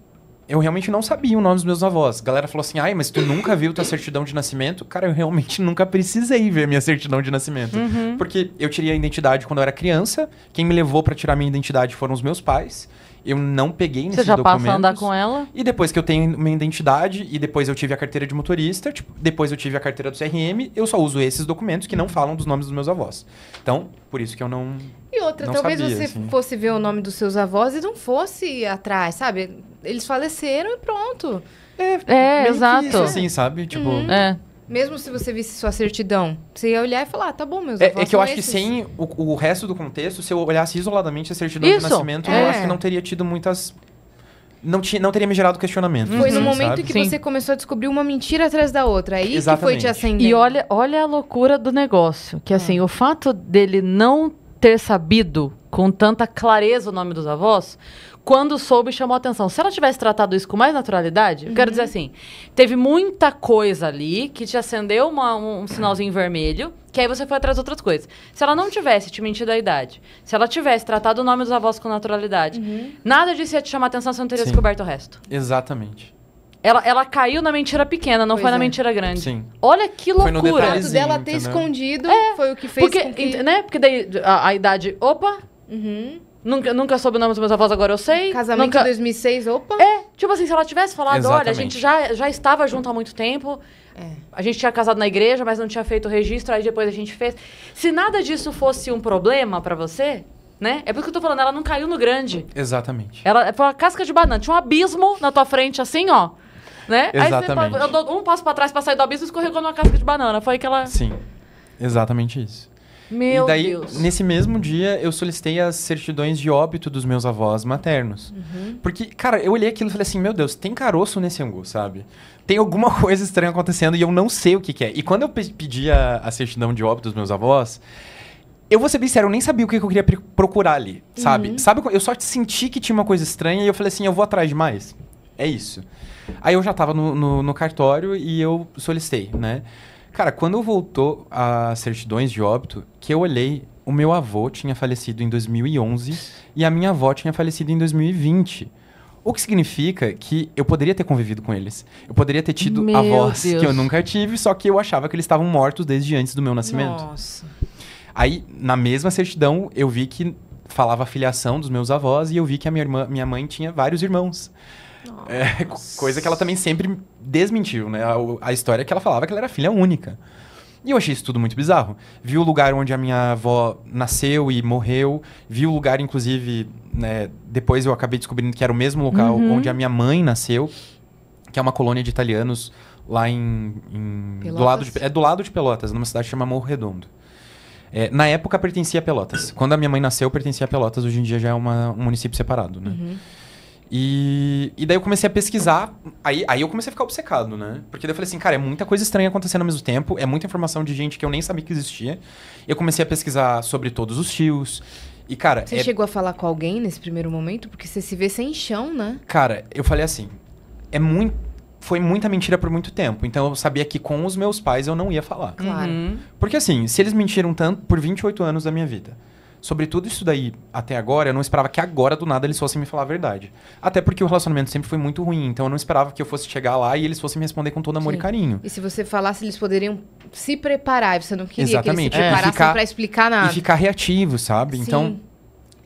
eu realmente não sabia o nome dos meus avós. A galera falou assim, ai, mas tu nunca viu tua certidão de nascimento? Cara, eu realmente nunca precisei ver minha certidão de nascimento. Uhum. Porque eu tirei a identidade quando eu era criança. Quem me levou pra tirar minha identidade foram os meus pais. Eu não peguei nesses documentos. Você já passa a andar com ela? E depois que eu tenho minha identidade, e depois eu tive a carteira de motorista, tipo, depois eu tive a carteira do C R M, eu só uso esses documentos que não falam dos nomes dos meus avós. Então, por isso que eu não E outra, não talvez sabia, você assim. fosse ver o nome dos seus avós e não fosse atrás, sabe? Eles faleceram e pronto. É, é exato. Isso, assim, sabe? Tipo... Uhum. É. Mesmo se você visse sua certidão, você ia olhar e falar, ah, tá bom, meus avós são esses. É que eu acho que sem o, o resto do contexto, se eu olhasse isoladamente a certidão de nascimento, eu acho que não teria tido muitas... Não, tinha, não teria me gerado questionamento. Foi no momento que você começou a descobrir uma mentira atrás da outra. Aí que foi te acender. E olha, olha a loucura do negócio. Que assim, o fato dele não ter sabido com tanta clareza o nome dos avós... Quando soube, chamou a atenção. Se ela tivesse tratado isso com mais naturalidade, uhum. eu quero dizer assim, teve muita coisa ali que te acendeu uma, um, um sinalzinho vermelho, que aí você foi atrás de outras coisas. Se ela não tivesse te mentido a idade, se ela tivesse tratado o nome dos avós com naturalidade, uhum. nada disso ia te chamar a atenção, você não teria Sim. descoberto o resto. Exatamente. Ela, ela caiu na mentira pequena, não pois foi é. na mentira grande. Sim. Olha que loucura. Foi no detalhezinho, o fato dela ter entendeu? escondido é, foi o que fez porque, com que... Né? Porque daí a, a idade, opa... Uhum. Nunca, nunca soube o nome dos meus avós, agora eu sei. Casamento nunca... em dois mil e seis, opa. É, tipo assim, se ela tivesse falado, Exatamente. olha, a gente já, já estava junto há muito tempo. É. A gente tinha casado na igreja, mas não tinha feito o registro, aí depois a gente fez. Se nada disso fosse um problema pra você, né? É por isso que eu tô falando, ela não caiu no grande. Exatamente. Ela foi uma casca de banana, tinha um abismo na tua frente, assim, ó. Né? Exatamente. Aí você dou um passo pra trás pra sair do abismo e escorregou numa casca de banana. Foi aquela... Sim, exatamente isso. Meu e daí, Deus. Nesse mesmo dia, eu solicitei as certidões de óbito dos meus avós maternos. Uhum. Porque, cara, eu olhei aquilo e falei assim, meu Deus, tem caroço nesse angu, sabe? Tem alguma coisa estranha acontecendo e eu não sei o que, que é. E quando eu pe- pedi a, a certidão de óbito dos meus avós, eu vou ser bem sério, eu nem sabia o que, que eu queria pre- procurar ali, sabe? Uhum. Sabe? Eu só senti que tinha uma coisa estranha e eu falei assim, eu vou atrás demais. É isso. Aí eu já tava no, no, no cartório e eu solicitei, né? Cara, quando voltou as certidões de óbito, que eu olhei, o meu avô tinha falecido em dois mil e onze e a minha avó tinha falecido em dois mil e vinte. O que significa que eu poderia ter convivido com eles. Eu poderia ter tido meu avós Deus. que eu nunca tive, só que eu achava que eles estavam mortos desde antes do meu nascimento. Nossa. Aí, na mesma certidão, eu vi que falava a filiação dos meus avós e eu vi que a minha, irmã, minha mãe tinha vários irmãos. É, coisa que ela também sempre desmentiu, né? A, a história é que ela falava que ela era filha única. E eu achei isso tudo muito bizarro. Vi o lugar onde a minha avó nasceu e morreu. Vi o lugar, inclusive, né, depois eu acabei descobrindo que era o mesmo local uhum. onde a minha mãe nasceu, que é uma colônia de italianos lá em... em do lado de, é do lado de Pelotas, numa cidade chamada Morro Redondo. É, na época pertencia a Pelotas. Quando a minha mãe nasceu, pertencia a Pelotas. Hoje em dia já é uma, um município separado, né? Uhum. E, e daí eu comecei a pesquisar, aí, aí eu comecei a ficar obcecado, né? Porque daí eu falei assim, cara, é muita coisa estranha acontecendo ao mesmo tempo, é muita informação de gente que eu nem sabia que existia. Eu comecei a pesquisar sobre todos os tios, e cara... Você é... chegou a falar com alguém nesse primeiro momento? Porque você se vê sem chão, né? Cara, eu falei assim, é muito... Foi muita mentira por muito tempo. Então eu sabia que com os meus pais eu não ia falar. Claro. Uhum. Porque assim, se eles mentiram tanto por vinte e oito anos da minha vida... Sobre tudo isso daí, até agora, eu não esperava que agora, do nada, eles fossem me falar a verdade. Até porque o relacionamento sempre foi muito ruim. Então, eu não esperava que eu fosse chegar lá e eles fossem me responder com todo amor Sim. e carinho. E se você falasse, eles poderiam se preparar. E você não queria exatamente. que eles se preparassem é. ficar, pra explicar nada. E ficar reativo, sabe? Sim. Então...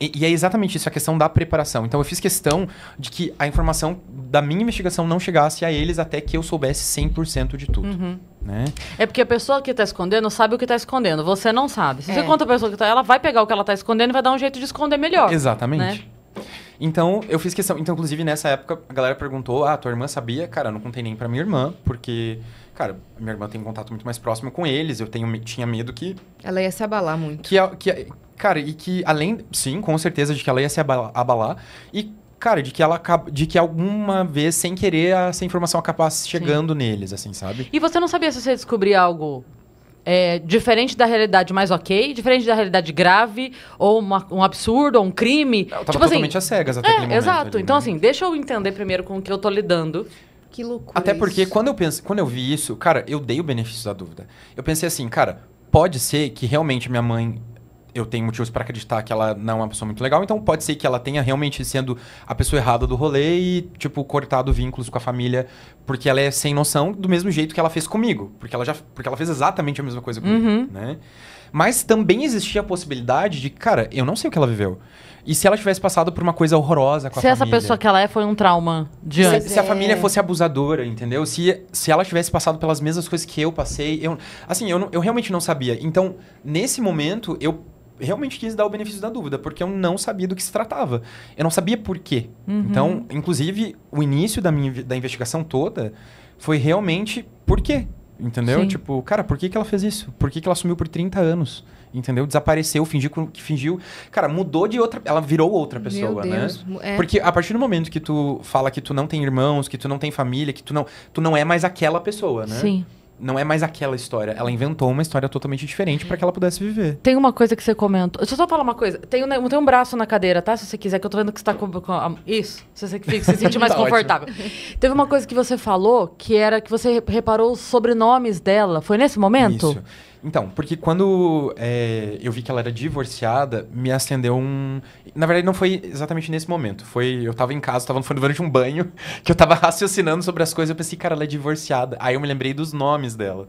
E, e é exatamente isso, a questão da preparação. Então, eu fiz questão de que a informação da minha investigação não chegasse a eles até que eu soubesse cem por cento de tudo. Uhum. Né? É porque a pessoa que está escondendo sabe o que está escondendo. Você não sabe. Se é. você conta a pessoa que está... Ela vai pegar o que ela está escondendo e vai dar um jeito de esconder melhor. Exatamente. Né? Então, eu fiz questão... Então, inclusive, nessa época, a galera perguntou... Ah, tua irmã sabia? Cara, eu não contei nem pra minha irmã, porque... Cara, minha irmã tem um contato muito mais próximo com eles. Eu tenho, tinha medo que... Ela ia se abalar muito. Que... que Cara, e que além... Sim, com certeza de que ela ia se abalar. abalar e, cara, de que, ela, de que alguma vez, sem querer, essa informação acaba chegando Sim. neles, assim, sabe? E você não sabia se você descobrir algo é, diferente da realidade, mais ok, diferente da realidade grave, ou uma, um absurdo, ou um crime? Eu tava tipo totalmente às assim, cegas até é, aquele momento. Exato. Ali, então, né? assim, deixa eu entender primeiro com o que eu tô lidando. Que loucura Até porque, quando eu, penso, quando eu vi isso, cara, eu dei o benefício da dúvida. Eu pensei assim, cara, pode ser que realmente minha mãe... eu tenho motivos para acreditar que ela não é uma pessoa muito legal, então pode ser que ela tenha realmente sendo a pessoa errada do rolê e, tipo, cortado vínculos com a família, porque ela é sem noção, do mesmo jeito que ela fez comigo, porque ela, já, porque ela fez exatamente a mesma coisa comigo, uhum. né? Mas também existia a possibilidade de, cara, eu não sei o que ela viveu. E se ela tivesse passado por uma coisa horrorosa com a família? Se essa pessoa que ela é foi um trauma de antes. Se, se a família fosse abusadora, entendeu? Se, se ela tivesse passado pelas mesmas coisas que eu passei... Eu, assim, eu, não, eu realmente não sabia. Então, nesse momento, eu realmente quis dar o benefício da dúvida, porque eu não sabia do que se tratava. Eu não sabia por quê. Uhum. Então, inclusive, o início da, minha, da investigação toda foi realmente por quê, entendeu? Sim. Tipo, cara, por que, que ela fez isso? Por que, que ela sumiu por trinta anos? Entendeu? Desapareceu, fingiu que fingiu... Cara, mudou de outra... Ela virou outra pessoa, né? É. Porque a partir do momento que tu fala que tu não tem irmãos, que tu não tem família, que tu não, tu não é mais aquela pessoa, né? Sim. Não é mais aquela história. Ela inventou uma história totalmente diferente para que ela pudesse viver. Tem uma coisa que você comenta. Deixa eu só falar uma coisa. Tem um, tem um braço na cadeira, tá? Se você quiser, que eu tô vendo que você tá com... com a... Isso. Se você que se sente mais tá confortável. Ótimo. Teve uma coisa que você falou, que era que você reparou os sobrenomes dela. Foi nesse momento? Isso. Então, porque quando é, eu vi que ela era divorciada, me acendeu um... Na verdade, não foi exatamente nesse momento. Foi, eu tava em casa, tava durante um banho, que eu tava raciocinando sobre as coisas. Eu pensei, cara, ela é divorciada. Aí eu me lembrei dos nomes dela.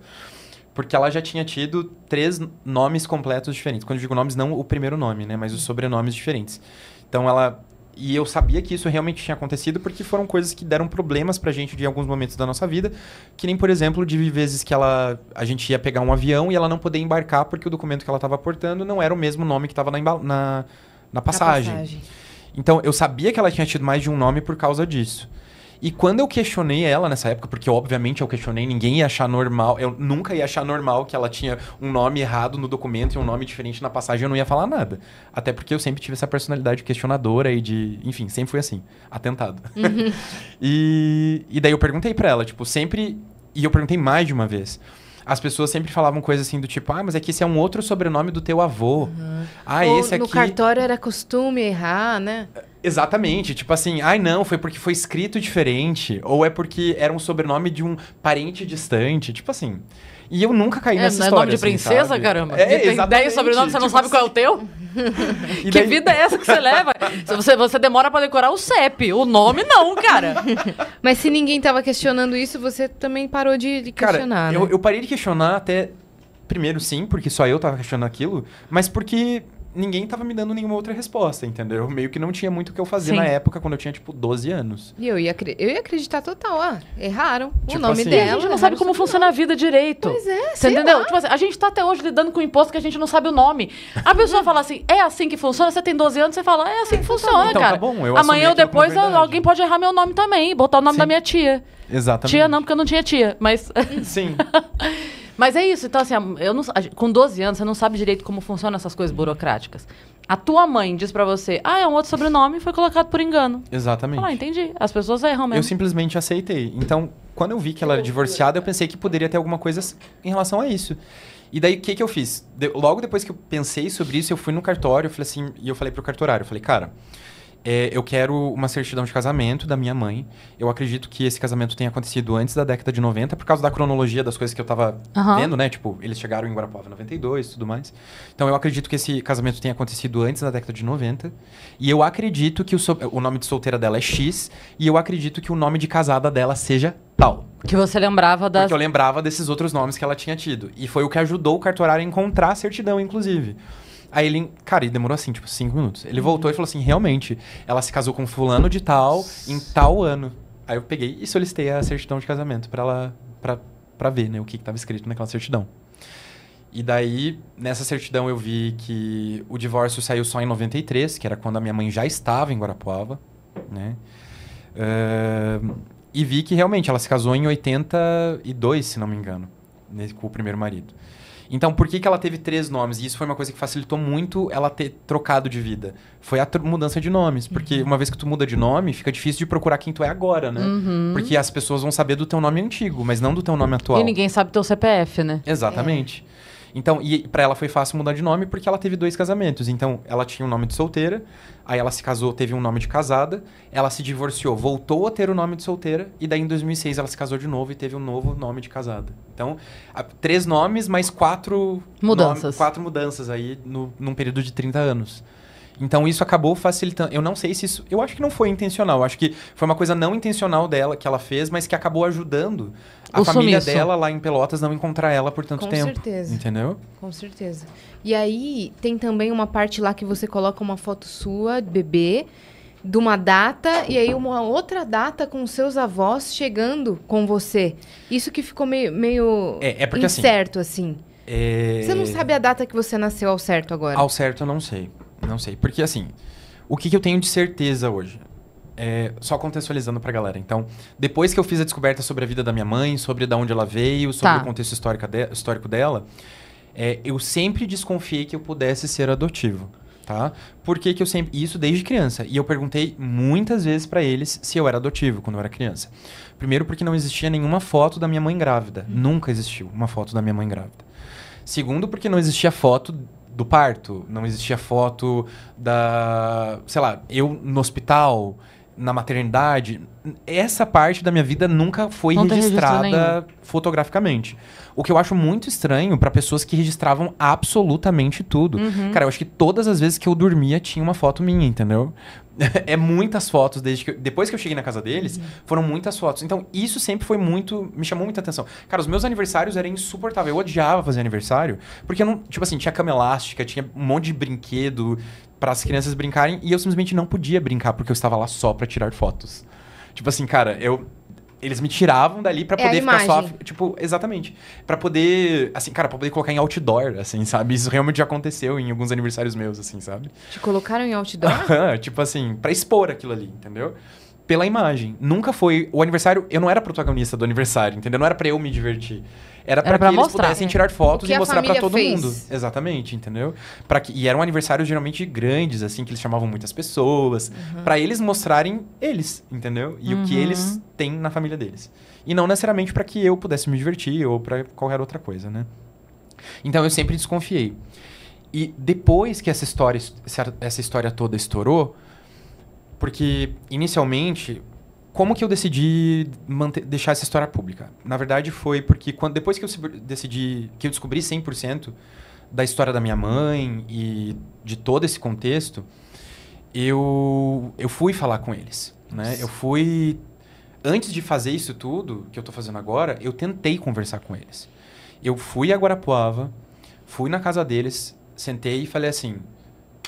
Porque ela já tinha tido três nomes completos diferentes. Quando eu digo nomes, não o primeiro nome, né? Mas os sobrenomes diferentes. Então, ela... E eu sabia que isso realmente tinha acontecido porque foram coisas que deram problemas pra gente de alguns momentos da nossa vida. Que nem, por exemplo, de vezes que ela, a gente ia pegar um avião e ela não poder embarcar porque o documento que ela estava portando não era o mesmo nome que estava na, na, na passagem. passagem. Então, eu sabia que ela tinha tido mais de um nome por causa disso. E quando eu questionei ela nessa época, porque obviamente eu questionei, ninguém ia achar normal, eu nunca ia achar normal que ela tinha um nome errado no documento e um nome diferente na passagem, eu não ia falar nada. Até porque eu sempre tive essa personalidade questionadora e de... Enfim, sempre fui assim, atentado. Uhum. e, e daí eu perguntei pra ela, tipo, sempre... E eu perguntei mais de uma vez. As pessoas sempre falavam coisas assim do tipo, ah, mas é que esse é um outro sobrenome do teu avô. Uhum. Ah, ou esse aqui... No cartório era costume errar, né? Exatamente, tipo assim, ai não, foi porque foi escrito diferente, ou é porque era um sobrenome de um parente distante, tipo assim. E eu nunca caí é, nessa não história. É nome de assim, princesa, sabe? Caramba. É, tem dez sobrenomes, você tipo não sabe assim... qual é o teu? E que daí... vida é essa que você leva? Você, você demora pra decorar o C E P, o nome não, cara. Mas se ninguém tava questionando isso, você também parou de, de cara, questionar, né? eu, eu parei de questionar até, primeiro sim, porque só eu tava questionando aquilo, mas porque... Ninguém tava me dando nenhuma outra resposta, entendeu? Meio que não tinha muito o que eu fazer Sim. na época, quando eu tinha, tipo, doze anos. E eu ia, eu ia acreditar total, ah, erraram tipo o nome assim, dela. A gente não sabe como funciona a vida direito. Pois é, você entendeu? Tipo assim, a gente tá até hoje lidando com um imposto que a gente não sabe o nome. A pessoa fala assim, é assim que funciona? Você tem doze anos, você fala, é assim que funciona, então, cara. Tá bom, eu amanhã ou depois alguém pode errar meu nome também, botar o nome Sim. da minha tia. Exatamente. Tia não, porque eu não tinha tia, mas... Sim. Mas é isso, então assim, eu não, com doze anos você não sabe direito como funcionam essas coisas burocráticas. A tua mãe diz pra você, ah, é um outro sobrenome, foi colocado por engano. Exatamente. Ah, entendi, as pessoas erram mesmo. Eu simplesmente aceitei. Então, quando eu vi que ela era divorciada, eu pensei que poderia ter alguma coisa em relação a isso. E daí, o que que eu fiz? De, logo depois que eu pensei sobre isso, eu fui no cartório, eu falei assim, e eu falei pro cartorário, eu falei, cara... É, eu quero uma certidão de casamento da minha mãe. Eu acredito que esse casamento tenha acontecido antes da década de noventa, por causa da cronologia das coisas que eu tava uhum. vendo, né? Tipo, eles chegaram em Guarapuava em noventa e dois e tudo mais. Então, eu acredito que esse casamento tenha acontecido antes da década de noventa. E eu acredito que o, so o nome de solteira dela é X. E eu acredito que o nome de casada dela seja tal. Que você lembrava das... Porque eu lembrava desses outros nomes que ela tinha tido. E foi o que ajudou o cartorário a encontrar a certidão, inclusive. Aí ele, cara, ele demorou assim, tipo, cinco minutos. Ele voltou e falou assim, realmente, ela se casou com fulano de tal, em tal ano. Aí eu peguei e solicitei a certidão de casamento pra ela, pra, pra ver, né, o que que tava escrito naquela certidão. E daí, nessa certidão eu vi que o divórcio saiu só em noventa e três, que era quando a minha mãe já estava em Guarapuava, né. Uh, e vi que realmente ela se casou em oitenta e dois, se não me engano, com o primeiro marido. Então, por que que ela teve três nomes? E isso foi uma coisa que facilitou muito ela ter trocado de vida. Foi a mudança de nomes. Porque uhum. uma vez que tu muda de nome, fica difícil de procurar quem tu é agora, né? Uhum. Porque as pessoas vão saber do teu nome antigo, mas não do teu nome atual. E ninguém sabe teu C P F, né? Exatamente. É. Então, e pra ela foi fácil mudar de nome porque ela teve dois casamentos. Então, ela tinha um nome de solteira, aí ela se casou, teve um nome de casada, ela se divorciou, voltou a ter o nome de solteira, e daí em dois mil e seis ela se casou de novo e teve um novo nome de casada. Então, três nomes, mais quatro mudanças, nome, quatro mudanças aí no, num período de trinta anos. Então, isso acabou facilitando... Eu não sei se isso... Eu acho que não foi intencional. Eu acho que foi uma coisa não intencional dela, que ela fez, mas que acabou ajudando a o família sumiço. dela lá em Pelotas não encontrar ela por tanto Com tempo. Com certeza. Entendeu? Com certeza. E aí, tem também uma parte lá que você coloca uma foto sua, bebê, de uma data, e aí uma outra data com seus avós chegando com você. Isso que ficou meio, meio é, é porque incerto, assim. assim. É... Você não sabe a data que você nasceu ao certo agora? Ao certo, eu não sei. Não sei, porque assim, o que, que eu tenho de certeza hoje? É, só contextualizando pra galera. Então, depois que eu fiz a descoberta sobre a vida da minha mãe, sobre de onde ela veio, sobre tá. o contexto histórico, de, histórico dela, é, eu sempre desconfiei que eu pudesse ser adotivo, tá? Porque que eu sempre... Isso desde criança. E eu perguntei muitas vezes pra eles se eu era adotivo quando eu era criança. Primeiro porque não existia nenhuma foto da minha mãe grávida. Hum. Nunca existiu uma foto da minha mãe grávida. Segundo porque não existia foto... do parto, não existia foto da... sei lá, eu no hospital, na maternidade. Essa parte da minha vida nunca foi não registrada fotograficamente. O que eu acho muito estranho pra pessoas que registravam absolutamente tudo. Uhum. Cara, eu acho que todas as vezes que eu dormia tinha uma foto minha, entendeu? É muitas fotos, desde que eu, depois que eu cheguei na casa deles, uhum. foram muitas fotos. Então, isso sempre foi muito... Me chamou muita atenção. Cara, os meus aniversários eram insuportáveis. Eu odiava fazer aniversário, porque eu não... Tipo assim, tinha cama elástica, tinha um monte de brinquedo para as crianças brincarem, e eu simplesmente não podia brincar, porque eu estava lá só para tirar fotos. Tipo assim, cara, eu... Eles me tiravam dali pra poder é ficar só... Tipo, exatamente. Pra poder... Assim, cara, pra poder colocar em outdoor, assim, sabe? Isso realmente já aconteceu em alguns aniversários meus, assim, sabe? Te colocaram em outdoor? Tipo assim, pra expor aquilo ali, entendeu? Pela imagem. Nunca foi... O aniversário... Eu não era protagonista do aniversário, entendeu? Não era pra eu me divertir. Era, era pra, pra que mostrar, eles pudessem é. tirar fotos e mostrar pra todo fez. mundo. Exatamente, entendeu? Pra que... E eram aniversários geralmente grandes, assim, que eles chamavam muitas pessoas. Uhum. Pra eles mostrarem eles, entendeu? E uhum. o que eles têm na família deles. E não necessariamente pra que eu pudesse me divertir ou pra qualquer outra coisa, né? Então, eu sempre desconfiei. E depois que essa história, essa história toda estourou... Porque, inicialmente, como que eu decidi manter, deixar essa história pública? Na verdade, foi porque quando, depois que eu decidi, que eu descobri cem por cento da história da minha mãe e de todo esse contexto, eu, eu fui falar com eles, né? Eu fui... Antes de fazer isso tudo, que eu tô fazendo agora, eu tentei conversar com eles. Eu fui a Guarapuava, fui na casa deles, sentei e falei assim...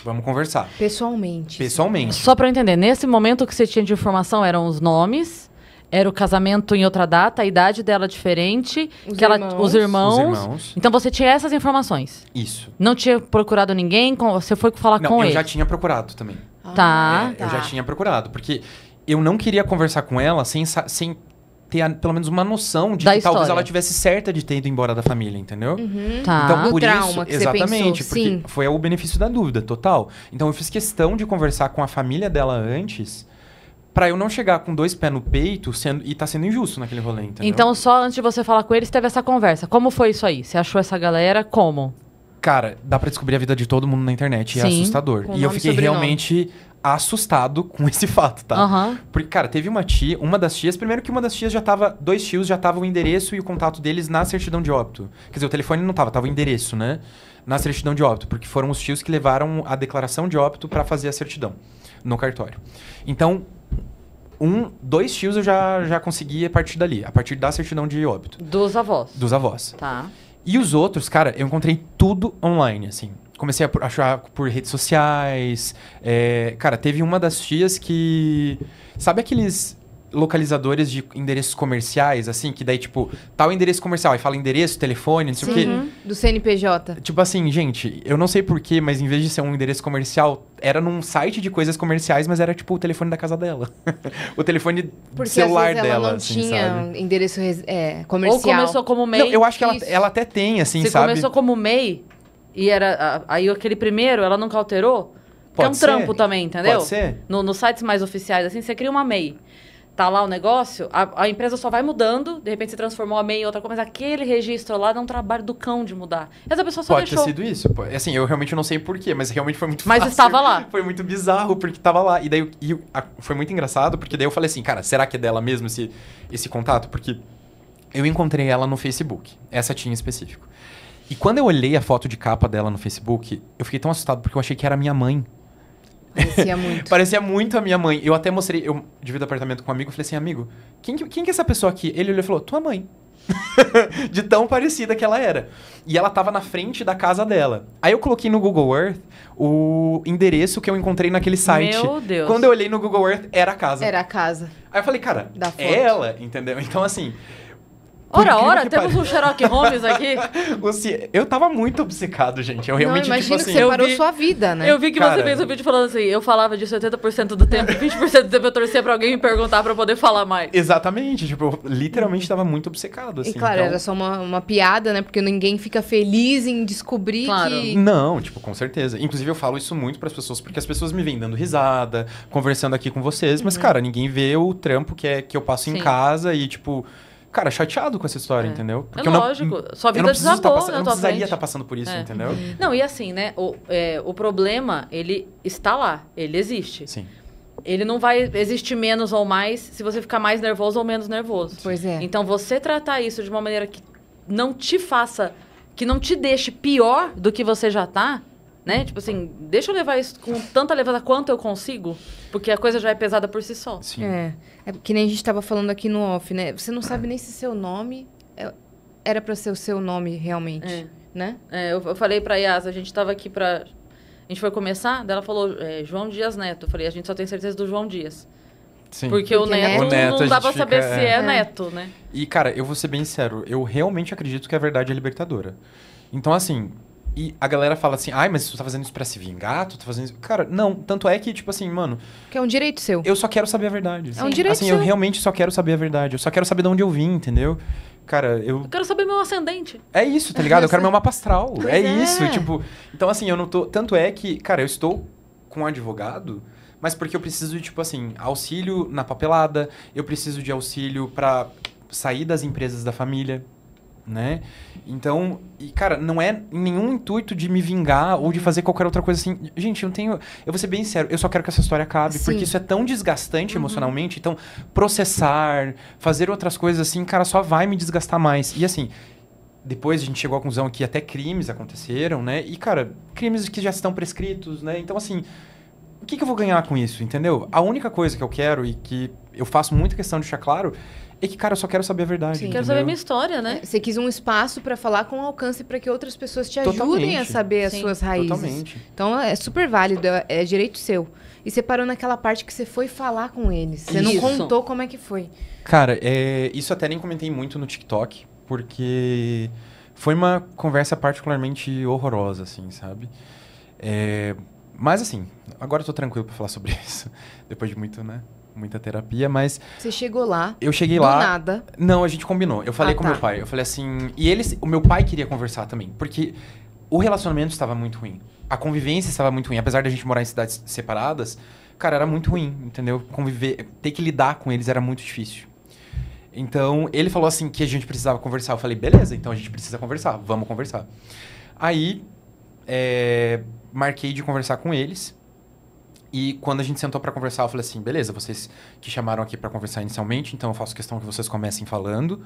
Vamos conversar. Pessoalmente. Pessoalmente. Só para eu entender, nesse momento o que você tinha de informação eram os nomes, era o casamento em outra data, a idade dela diferente, os, que irmãos. Ela, os, irmãos. os irmãos. Então você tinha essas informações. Isso. Não tinha procurado ninguém, você foi falar não, com ele. Não, eu já tinha procurado também. Ah, tá. É, tá. Eu já tinha procurado, porque eu não queria conversar com ela sem... sem ter a, pelo menos uma noção de da que história. Talvez ela tivesse certa de ter ido embora da família, entendeu? Uhum. Tá. Então, por isso, que exatamente, você porque Sim. foi o benefício da dúvida, total. Então, eu fiz questão de conversar com a família dela antes, pra eu não chegar com dois pés no peito sendo, e tá sendo injusto naquele rolê, entendeu? Então, só antes de você falar com eles, teve essa conversa. Como foi isso aí? Você achou essa galera? Como? Cara, dá pra descobrir a vida de todo mundo na internet. Sim. É assustador. Com e eu fiquei realmente... assustado com esse fato, tá? Uhum. Porque, cara, teve uma tia, uma das tias... Primeiro que uma das tias já tava... Dois tios já tava o endereço e o contato deles na certidão de óbito. Quer dizer, o telefone não tava, tava o endereço, né? Na certidão de óbito. Porque foram os tios que levaram a declaração de óbito pra fazer a certidão no cartório. Então, um, dois tios eu já, já consegui a partir dali. A partir da certidão de óbito. Dos avós. Dos avós. Tá. E os outros, cara, eu encontrei tudo online, assim... Comecei a achar por redes sociais. É, cara, teve uma das tias que... Sabe aqueles localizadores de endereços comerciais, assim? Que daí, tipo, tal endereço comercial. Aí fala endereço, telefone, não sei o quê. Uhum. Do C N P J. Tipo assim, gente, eu não sei porquê, mas em vez de ser um endereço comercial... Era num site de coisas comerciais, mas era tipo o telefone da casa dela. O telefone Porque celular às vezes ela dela, não assim, tinha sabe? Endereço é, comercial. Ou começou como M E I. Não, eu acho que ela, ela até tem, assim, Você sabe? Você começou como M E I... E era aí aquele primeiro, ela nunca alterou? Pode é um ser. trampo também, entendeu? Pode ser. No, nos sites mais oficiais, assim, você cria uma M E I. tá lá o negócio, a, a empresa só vai mudando, de repente se transformou a meia em outra coisa, mas aquele registro lá dá um trabalho do cão de mudar. Essa pessoa só Pode deixou. Pode ter sido isso. Assim, eu realmente não sei porquê, mas realmente foi muito fácil. Mas estava lá. Foi muito bizarro, porque estava lá. E daí e, a, foi muito engraçado, porque daí eu falei assim, cara, será que é dela mesmo esse, esse contato? Porque eu encontrei ela no Facebook, essa tia em específico. E quando eu olhei a foto de capa dela no Facebook, eu fiquei tão assustado, porque eu achei que era minha mãe. Parecia muito. Parecia muito a minha mãe. Eu até mostrei, eu divido apartamento com um amigo, eu falei assim, amigo, quem, quem que é essa pessoa aqui? Ele olhou e falou, tua mãe. De tão parecida que ela era. E ela tava na frente da casa dela. Aí eu coloquei no Google Earth o endereço que eu encontrei naquele site. Meu Deus. Quando eu olhei no Google Earth, era a casa. Era a casa. Aí eu falei, cara, é ela, entendeu? Então assim... Ora, ora, temos pare... um Sherlock Holmes aqui. Você, eu tava muito obcecado, gente. Eu realmente, não, imagino tipo assim, que você parou vi, sua vida, né? Eu vi que cara... você fez um vídeo falando assim, eu falava disso oitenta por cento do tempo, vinte por cento do tempo eu torcia pra alguém me perguntar pra eu poder falar mais. Exatamente. Tipo, eu literalmente tava muito obcecado, assim. E claro, então... era só uma, uma piada, né? Porque ninguém fica feliz em descobrir claro. que... Não, tipo, com certeza. Inclusive, eu falo isso muito pras pessoas, porque as pessoas me vêm dando risada, conversando aqui com vocês, mas, uhum. cara, ninguém vê o trampo que, é, que eu passo Sim. em casa e, tipo... Cara, chateado com essa história, é. entendeu? Porque é lógico, eu não, sua vida desabou na tua frente. Eu não precisaria estar passando por isso, é. entendeu? Uhum. Não, e assim, né? O, é, o problema, ele está lá, ele existe. Sim. Ele não vai existir menos ou mais se você ficar mais nervoso ou menos nervoso. Pois é. Então, você tratar isso de uma maneira que não te faça, que não te deixe pior do que você já está, né? Tipo assim, deixa eu levar isso com tanta leveza quanto eu consigo, porque a coisa já é pesada por si só. Sim. É. É que nem a gente estava falando aqui no off, né? Você não sabe nem se seu nome era para ser o seu nome realmente, é. né? É, eu, eu falei para a Yas, a gente estava aqui para... A gente foi começar, daí ela falou é, João Dias Neto. Eu falei, a gente só tem certeza do João Dias. Sim. Porque, Porque o Neto, neto não dá pra saber fica, se é, é Neto, né? E, cara, eu vou ser bem sincero. Eu realmente acredito que a verdade é libertadora. Então, assim... E a galera fala assim, ai, mas tu tá fazendo isso pra se vingar? Tu tá fazendo isso... Cara, não. Tanto é que, tipo assim, mano... Que é um direito seu. Eu só quero saber a verdade. Assim. É um direito assim, seu. Assim, eu realmente só quero saber a verdade. Eu só quero saber de onde eu vim, entendeu? Cara, eu... Eu quero saber meu ascendente. É isso, tá ligado? Eu quero meu mapa astral. É, é isso, tipo... Então, assim, eu não tô... Tanto é que, cara, eu estou com um advogado... Mas porque eu preciso de, tipo assim, auxílio na papelada. Eu preciso de auxílio pra sair das empresas da família, né? Então, e cara, não é nenhum intuito de me vingar ou de fazer qualquer outra coisa assim. Gente, eu não tenho... Eu vou ser bem sincero, eu só quero que essa história acabe. Sim. Porque isso é tão desgastante uhum. emocionalmente. Então, processar, fazer outras coisas assim, cara, só vai me desgastar mais. E assim, depois a gente chegou à conclusão que até crimes aconteceram, né? E cara, crimes que já estão prescritos, né? Então assim, o que, que eu vou ganhar com isso, entendeu? A única coisa que eu quero e que eu faço muita questão de deixar claro... É que, cara, eu só quero saber a verdade. Sim, quero saber a minha história, né? Você quis um espaço pra falar com alcance pra que outras pessoas te ajudem totalmente. A saber Sim. as suas raízes. Totalmente. Então, é super válido, é direito seu. E você parou naquela parte que você foi falar com eles. Você isso. não contou como é que foi. Cara, é, isso até nem comentei muito no TikTok, porque foi uma conversa particularmente horrorosa, assim, sabe? É, mas, assim, agora eu tô tranquilo pra falar sobre isso. Depois de muito, né? Muita terapia, mas... Você chegou lá. Eu cheguei lá. Do nada. Não, a gente combinou. Eu falei ah, com tá. meu pai. Eu falei assim... E eles, o meu pai queria conversar também. Porque o relacionamento estava muito ruim. A convivência estava muito ruim. Apesar de a gente morar em cidades separadas, cara, era muito ruim, entendeu? Conviver, ter que lidar com eles era muito difícil. Então, ele falou assim que a gente precisava conversar. Eu falei, beleza, então a gente precisa conversar. Vamos conversar. Aí, é, marquei de conversar com eles... E quando a gente sentou para conversar, eu falei assim, beleza, vocês que chamaram aqui para conversar inicialmente, então eu faço questão que vocês comecem falando.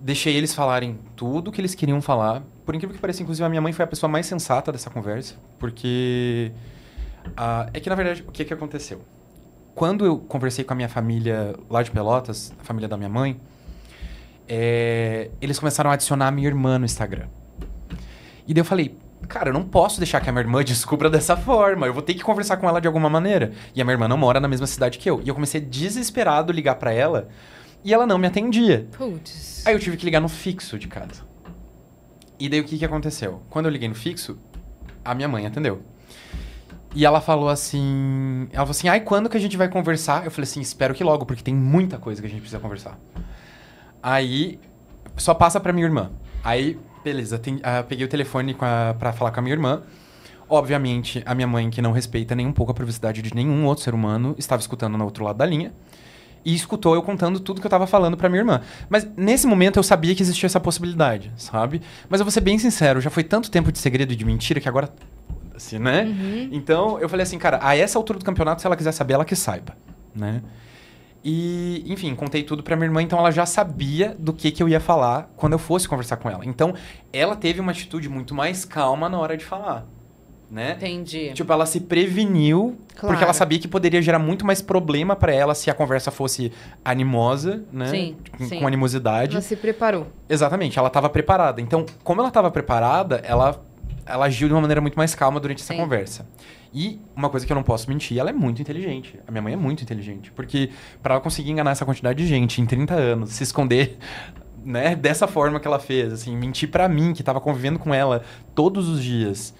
Deixei eles falarem tudo o que eles queriam falar. Por incrível que pareça, inclusive, a minha mãe foi a pessoa mais sensata dessa conversa, porque... Uh, é que, na verdade, o que, que aconteceu? Quando eu conversei com a minha família lá de Pelotas, a família da minha mãe, é, eles começaram a adicionar a minha irmã no Instagram. E daí eu falei... Cara, eu não posso deixar que a minha irmã descubra dessa forma. Eu vou ter que conversar com ela de alguma maneira. E a minha irmã não mora na mesma cidade que eu. E eu comecei desesperado a ligar pra ela. E ela não me atendia. Putz. Aí eu tive que ligar no fixo de casa. E daí o que, que aconteceu? Quando eu liguei no fixo, a minha mãe atendeu. E ela falou assim... Ela falou assim, ai, quando que a gente vai conversar? Eu falei assim, espero que logo, porque tem muita coisa que a gente precisa conversar. Aí, só passa pra minha irmã. Aí... Beleza, tem, uh, peguei o telefone com a, pra falar com a minha irmã. Obviamente, a minha mãe, que não respeita nem um pouco a privacidade de nenhum outro ser humano, estava escutando no outro lado da linha. e escutou eu contando tudo que eu tava falando pra minha irmã. Mas nesse momento eu sabia que existia essa possibilidade, sabe? Mas eu vou ser bem sincero, já foi tanto tempo de segredo e de mentira que agora... Assim, né? Uhum. Então eu falei assim, cara, a essa altura do campeonato, se ela quiser saber, ela que saiba, né? E, enfim, contei tudo pra minha irmã, então ela já sabia do que, que eu ia falar quando eu fosse conversar com ela. Então, ela teve uma atitude muito mais calma na hora de falar, né? Entendi. Tipo, ela se preveniu, claro, porque ela sabia que poderia gerar muito mais problema pra ela se a conversa fosse animosa, né? Sim, com, sim. com animosidade. Ela se preparou. Exatamente, ela tava preparada. Então, como ela tava preparada, ela... ela agiu de uma maneira muito mais calma durante essa Sim. conversa. E uma coisa que eu não posso mentir, ela é muito inteligente. A minha mãe é muito inteligente. Porque para ela conseguir enganar essa quantidade de gente em trinta anos, se esconder, né, dessa forma que ela fez, assim, mentir para mim, que estava convivendo com ela todos os dias,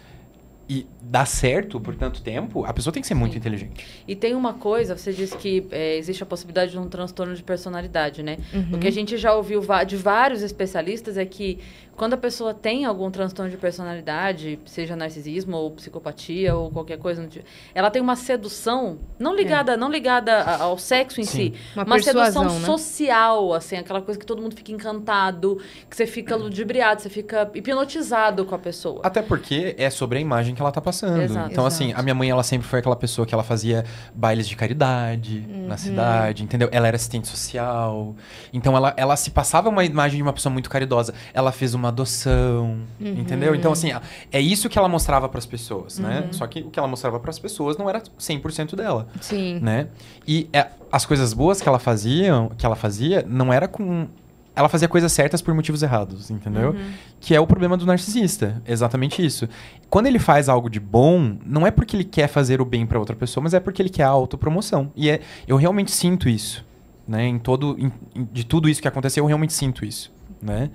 e dar certo por tanto tempo, a pessoa tem que ser muito Sim. inteligente. E tem uma coisa, você disse que é, existe a possibilidade de um transtorno de personalidade, né? Uhum. O que a gente já ouviu de vários especialistas é que quando a pessoa tem algum transtorno de personalidade, seja narcisismo ou psicopatia ou qualquer coisa, ela tem uma sedução, não ligada, é. não ligada ao sexo em Sim. si, uma, uma sedução social, né? Assim, aquela coisa que todo mundo fica encantado, que você fica ludibriado, você fica hipnotizado com a pessoa. Até porque é sobre a imagem que ela tá passando. Exato, então, exato. assim, a minha mãe, ela sempre foi aquela pessoa que ela fazia bailes de caridade uhum. na cidade, entendeu? Ela era assistente social. Então, ela, ela se passava uma imagem de uma pessoa muito caridosa. Ela fez uma adoção, uhum. entendeu? Então, assim, é isso que ela mostrava pras pessoas, né? Uhum. Só que o que ela mostrava pras pessoas não era cem por cento dela. Sim. Né? E é, as coisas boas que ela fazia, que ela fazia, não era com... Ela fazia coisas certas por motivos errados, entendeu? Uhum. Que é o problema do narcisista, exatamente isso. Quando ele faz algo de bom, não é porque ele quer fazer o bem pra outra pessoa, mas é porque ele quer a autopromoção. E é, eu realmente sinto isso, né? Em todo, em, de tudo isso que aconteceu, eu realmente sinto isso, né?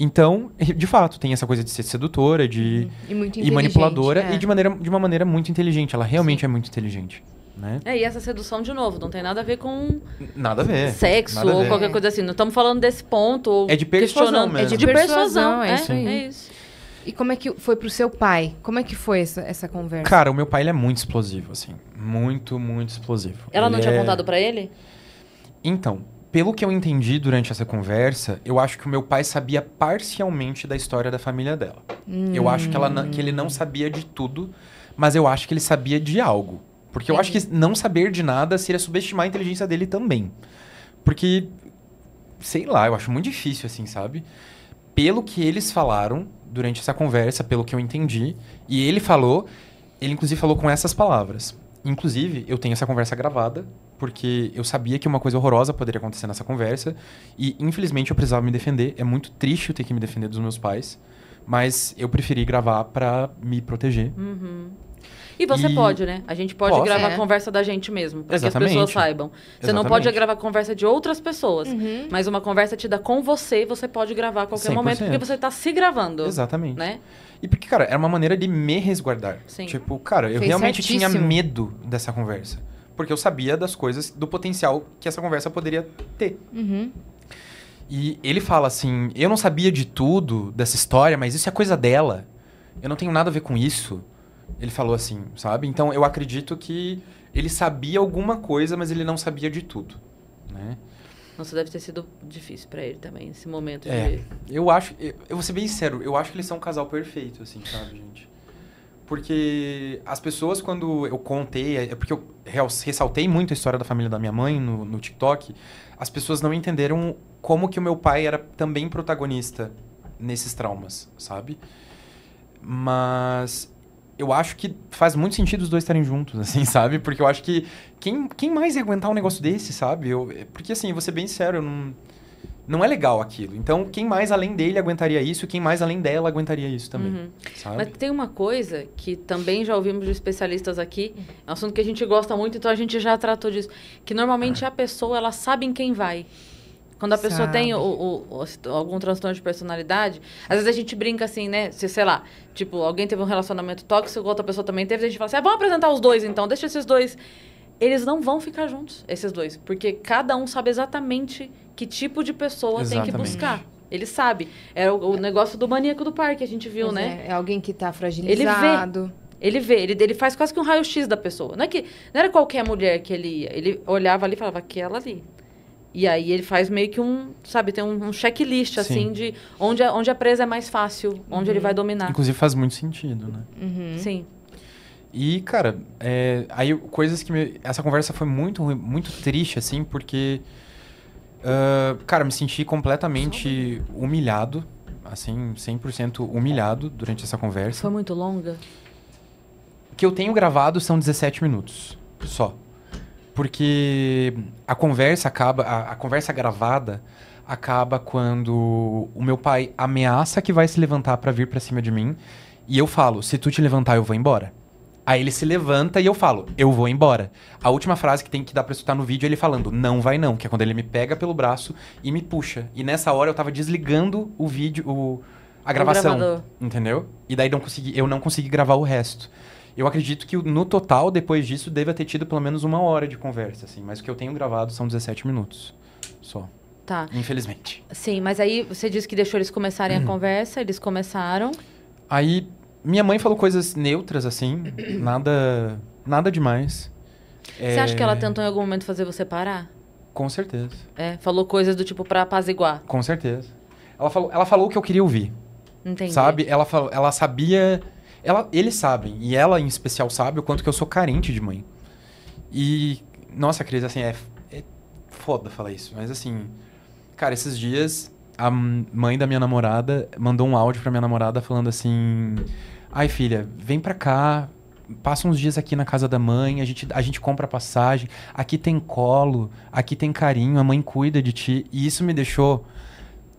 Então, de fato, tem essa coisa de ser sedutora, de e muito e manipuladora, é. e de, maneira, de uma maneira muito inteligente. Ela realmente Sim. é muito inteligente. Né? É, e essa sedução, de novo, não tem nada a ver com... Nada a ver. Sexo nada ou ver. qualquer coisa assim. Não estamos falando desse ponto. Ou é de persuasão mesmo. É de, de persuasão, persuasão é, é, isso é isso. E como é que foi pro seu pai? Como é que foi essa, essa conversa? Cara, o meu pai, ele é muito explosivo, assim. Muito, muito explosivo. Ela ele não tinha é... contado pra ele? Então, pelo que eu entendi durante essa conversa, eu acho que o meu pai sabia parcialmente da história da família dela. Hum. Eu acho que, ela, que ele não sabia de tudo, mas eu acho que ele sabia de algo. Porque eu Sim. acho que não saber de nada seria subestimar a inteligência dele também. Porque, sei lá, eu acho muito difícil, assim, sabe? Pelo que eles falaram durante essa conversa, pelo que eu entendi, e ele falou, ele inclusive falou com essas palavras. Inclusive, eu tenho essa conversa gravada, porque eu sabia que uma coisa horrorosa poderia acontecer nessa conversa, e infelizmente eu precisava me defender. É muito triste eu ter que me defender dos meus pais, mas eu preferi gravar pra me proteger. Uhum. E você e... pode, né? A gente pode Posso, gravar é. a conversa da gente mesmo, para que as pessoas saibam. Você Exatamente. não pode gravar a conversa de outras pessoas, uhum. mas uma conversa tida com você, você pode gravar a qualquer cem por cento. Momento, porque você tá se gravando. Exatamente. Né? E porque, cara, era uma maneira de me resguardar. Sim. Tipo, cara, eu Fez realmente certíssimo. tinha medo dessa conversa. Porque eu sabia das coisas, do potencial que essa conversa poderia ter. Uhum. E ele fala assim, eu não sabia de tudo dessa história, mas isso é coisa dela. Eu não tenho nada a ver com isso. Ele falou assim, sabe? Então, eu acredito que ele sabia alguma coisa, mas ele não sabia de tudo, né? Nossa, deve ter sido difícil pra ele também, esse momento é, de... Eu acho... Eu, eu vou ser bem sincero, eu acho que eles são um casal perfeito, assim, sabe, gente? Porque as pessoas, quando eu contei... É porque eu ressaltei muito a história da família da minha mãe no, no TikTok. As pessoas não entenderam como que o meu pai era também protagonista nesses traumas, sabe? Mas... eu acho que faz muito sentido os dois estarem juntos, assim, sabe? Porque eu acho que... Quem, quem mais ia aguentar um negócio desse, sabe? Eu, porque, assim, vou ser bem sério, eu não, não é legal aquilo. Então, quem mais além dele aguentaria isso, quem mais além dela aguentaria isso também, uhum. sabe? Mas tem uma coisa que também já ouvimos de especialistas aqui, é um assunto que a gente gosta muito, então a gente já tratou disso, que normalmente ah. a pessoa, ela sabe em quem vai. Quando a pessoa Sabe. tem o, o, o, algum transtorno de personalidade, às vezes a gente brinca assim, né? Se, sei lá, tipo, alguém teve um relacionamento tóxico, outra pessoa também teve, a gente fala assim, ah, vamos apresentar os dois então, deixa esses dois. Eles não vão ficar juntos, esses dois, porque cada um sabe exatamente que tipo de pessoa exatamente. tem que buscar. Ele sabe. É o, o negócio do maníaco do parque, a gente viu, pois né? É, é alguém que tá fragilizado. Ele vê. Ele vê, ele, ele faz quase que um raio-x da pessoa. Não é que, não era qualquer mulher que ele ia, ele olhava ali e falava, aquela ali. E aí ele faz meio que um, sabe, tem um, um checklist, sim, assim, de onde a, onde a presa é mais fácil, onde uhum. ele vai dominar. Inclusive faz muito sentido, né? Uhum. Sim. E, cara, é, aí coisas que... Me, essa conversa foi muito, muito triste, assim, porque... Uh, cara, me senti completamente humilhado, assim, cem por cento humilhado durante essa conversa. Foi muito longa? O que eu tenho gravado são dezessete minutos, só. Porque a conversa acaba, a, a conversa gravada acaba quando o meu pai ameaça que vai se levantar pra vir pra cima de mim. E eu falo, se tu te levantar, eu vou embora. Aí ele se levanta e eu falo, eu vou embora. A última frase que tem que dar pra escutar no vídeo é ele falando, não vai não, que é quando ele me pega pelo braço e me puxa. E nessa hora eu tava desligando o vídeo, o, a gravação, entendeu? E daí não consegui, eu não consegui gravar o resto. Eu acredito que no total, depois disso, deve ter tido pelo menos uma hora de conversa, assim. Mas o que eu tenho gravado são dezessete minutos só. Tá. Infelizmente. Sim, mas aí você disse que deixou eles começarem uhum. a conversa, eles começaram. Aí... Minha mãe falou coisas neutras, assim, nada, nada demais. Você é... acha que ela tentou em algum momento fazer você parar? Com certeza. É, falou coisas do tipo pra apaziguar? Com certeza. Ela falou, ela falou o que eu queria ouvir. Entendi. Sabe? Ela, falou, ela sabia... Ela, eles sabem, e ela em especial sabe o quanto que eu sou carente de mãe. E, nossa, Cris, assim, é, é foda falar isso. Mas, assim, cara, esses dias... A mãe da minha namorada mandou um áudio pra minha namorada falando assim... Ai, filha, vem pra cá, passa uns dias aqui na casa da mãe, a gente, a gente compra passagem, aqui tem colo, aqui tem carinho, a mãe cuida de ti. E isso me deixou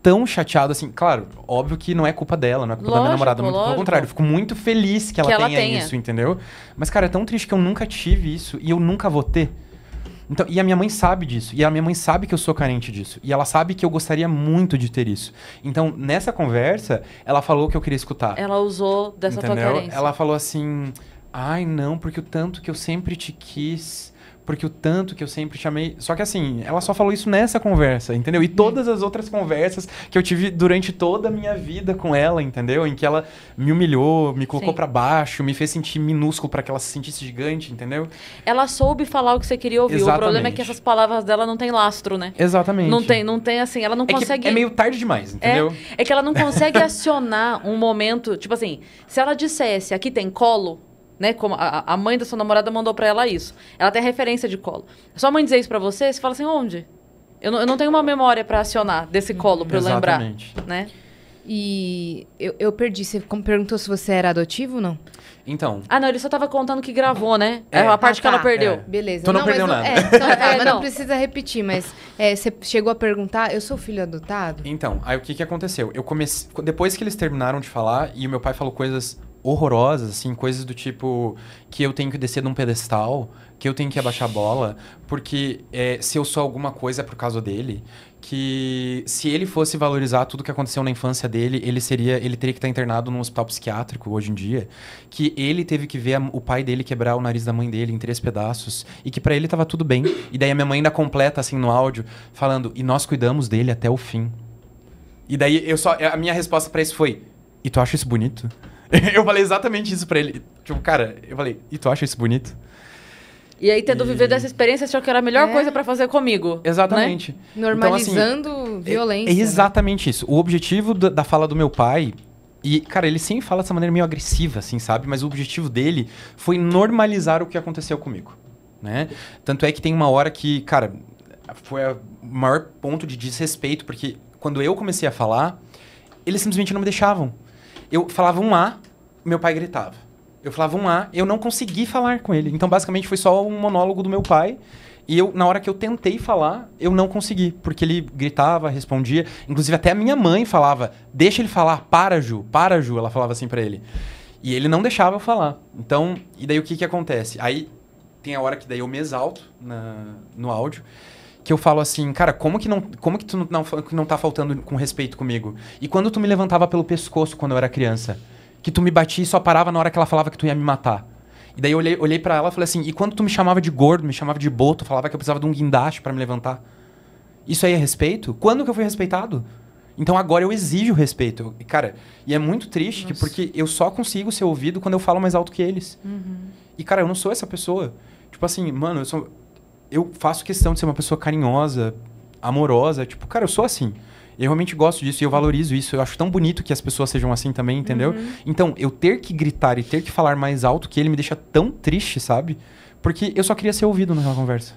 tão chateado, assim... Claro, óbvio que não é culpa dela, não é culpa lógico, da minha namorada. Muito pelo contrário, eu fico muito feliz que ela, que tenha, ela tenha isso, entendeu? Mas, cara, é tão triste que eu nunca tive isso e eu nunca vou ter. Então, e a minha mãe sabe disso. E a minha mãe sabe que eu sou carente disso. E ela sabe que eu gostaria muito de ter isso. Então, nessa conversa, ela falou o que eu queria escutar. Ela usou dessa tua carência. Ela falou assim... Ai, não, porque o tanto que eu sempre te quis... Porque o tanto que eu sempre te amei... Só que assim, ela só falou isso nessa conversa, entendeu? E todas as outras conversas que eu tive durante toda a minha vida com ela, entendeu? Em que ela me humilhou, me colocou pra baixo, me fez sentir minúsculo pra que ela se sentisse gigante, entendeu? Ela soube falar o que você queria ouvir. Exatamente. O problema é que essas palavras dela não tem lastro, né? Exatamente. Não tem, não tem assim, ela não é consegue... É meio tarde demais, entendeu? É, é que ela não consegue acionar um momento... Tipo assim, se ela dissesse, aqui tem colo... Né? Como a, a mãe da sua namorada mandou pra ela isso. Ela tem referência de colo. Sua mãe dizer isso pra você, você fala assim, onde? Eu não, eu não tenho uma memória pra acionar desse colo, pra eu lembrar. Né? E eu, eu perdi. Você perguntou se você era adotivo ou não? Então... Ah, não, ele só tava contando que gravou, né? É a parte ah, tá. que ela perdeu. É. Beleza. Tu não, não perdeu não, nada. É, então, tá, é, mas não. não precisa repetir, mas é, você chegou a perguntar, eu sou filho adotado? Então, aí o que que aconteceu? Eu comecei... Depois que eles terminaram de falar, e o meu pai falou coisas... horrorosas, assim, coisas do tipo que eu tenho que descer de um pedestal, que eu tenho que abaixar a bola, porque é, se eu sou alguma coisa é por causa dele, que se ele fosse valorizar tudo que aconteceu na infância dele, ele seria, ele teria que estar internado num hospital psiquiátrico hoje em dia, que ele teve que ver a, o pai dele quebrar o nariz da mãe dele em três pedaços, e que pra ele tava tudo bem. E daí a minha mãe ainda completa, assim, no áudio, falando, e nós cuidamos dele até o fim. E daí eu só, a minha resposta pra isso foi, e tu acha isso bonito? Eu falei exatamente isso pra ele. Tipo, cara, eu falei, e tu acha isso bonito? E aí, tendo e... vivido essa experiência, achou que era a melhor é. coisa pra fazer comigo. Exatamente. Né? Normalizando então, assim, violência. É exatamente né? isso. O objetivo da, da fala do meu pai... E, cara, ele sempre fala dessa maneira meio agressiva, assim, sabe? Mas o objetivo dele foi normalizar o que aconteceu comigo, né? Tanto é que tem uma hora que, cara, foi o maior ponto de desrespeito. Porque quando eu comecei a falar, eles simplesmente não me deixavam. Eu falava um A, meu pai gritava. Eu falava um A, eu não consegui falar com ele. Então, basicamente, foi só um monólogo do meu pai. E eu, na hora que eu tentei falar, eu não consegui. Porque ele gritava, respondia. Inclusive, até a minha mãe falava, deixa ele falar, para, Ju, para, Ju. Ela falava assim pra ele. E ele não deixava eu falar. Então, e daí o que que acontece? Aí, tem a hora que daí eu me exalto na, no áudio. Que eu falo assim, cara, como que, não, como que tu não, não, não tá faltando com respeito comigo? E quando tu me levantava pelo pescoço quando eu era criança? Que tu me batia e só parava na hora que ela falava que tu ia me matar. E daí eu olhei, olhei pra ela e falei assim, e quando tu me chamava de gordo, me chamava de boto, falava que eu precisava de um guindaste pra me levantar? Isso aí é respeito? Quando que eu fui respeitado? Então agora eu exijo respeito. Eu, cara, e é muito triste que, porque eu só consigo ser ouvido quando eu falo mais alto que eles. Uhum. E cara, eu não sou essa pessoa. Tipo assim, mano, eu sou... Eu faço questão de ser uma pessoa carinhosa, amorosa. Tipo, cara, eu sou assim. Eu realmente gosto disso e eu valorizo isso. Eu acho tão bonito que as pessoas sejam assim também, entendeu? Uhum. Então, eu ter que gritar e ter que falar mais alto que ele me deixa tão triste, sabe? Porque eu só queria ser ouvido naquela conversa.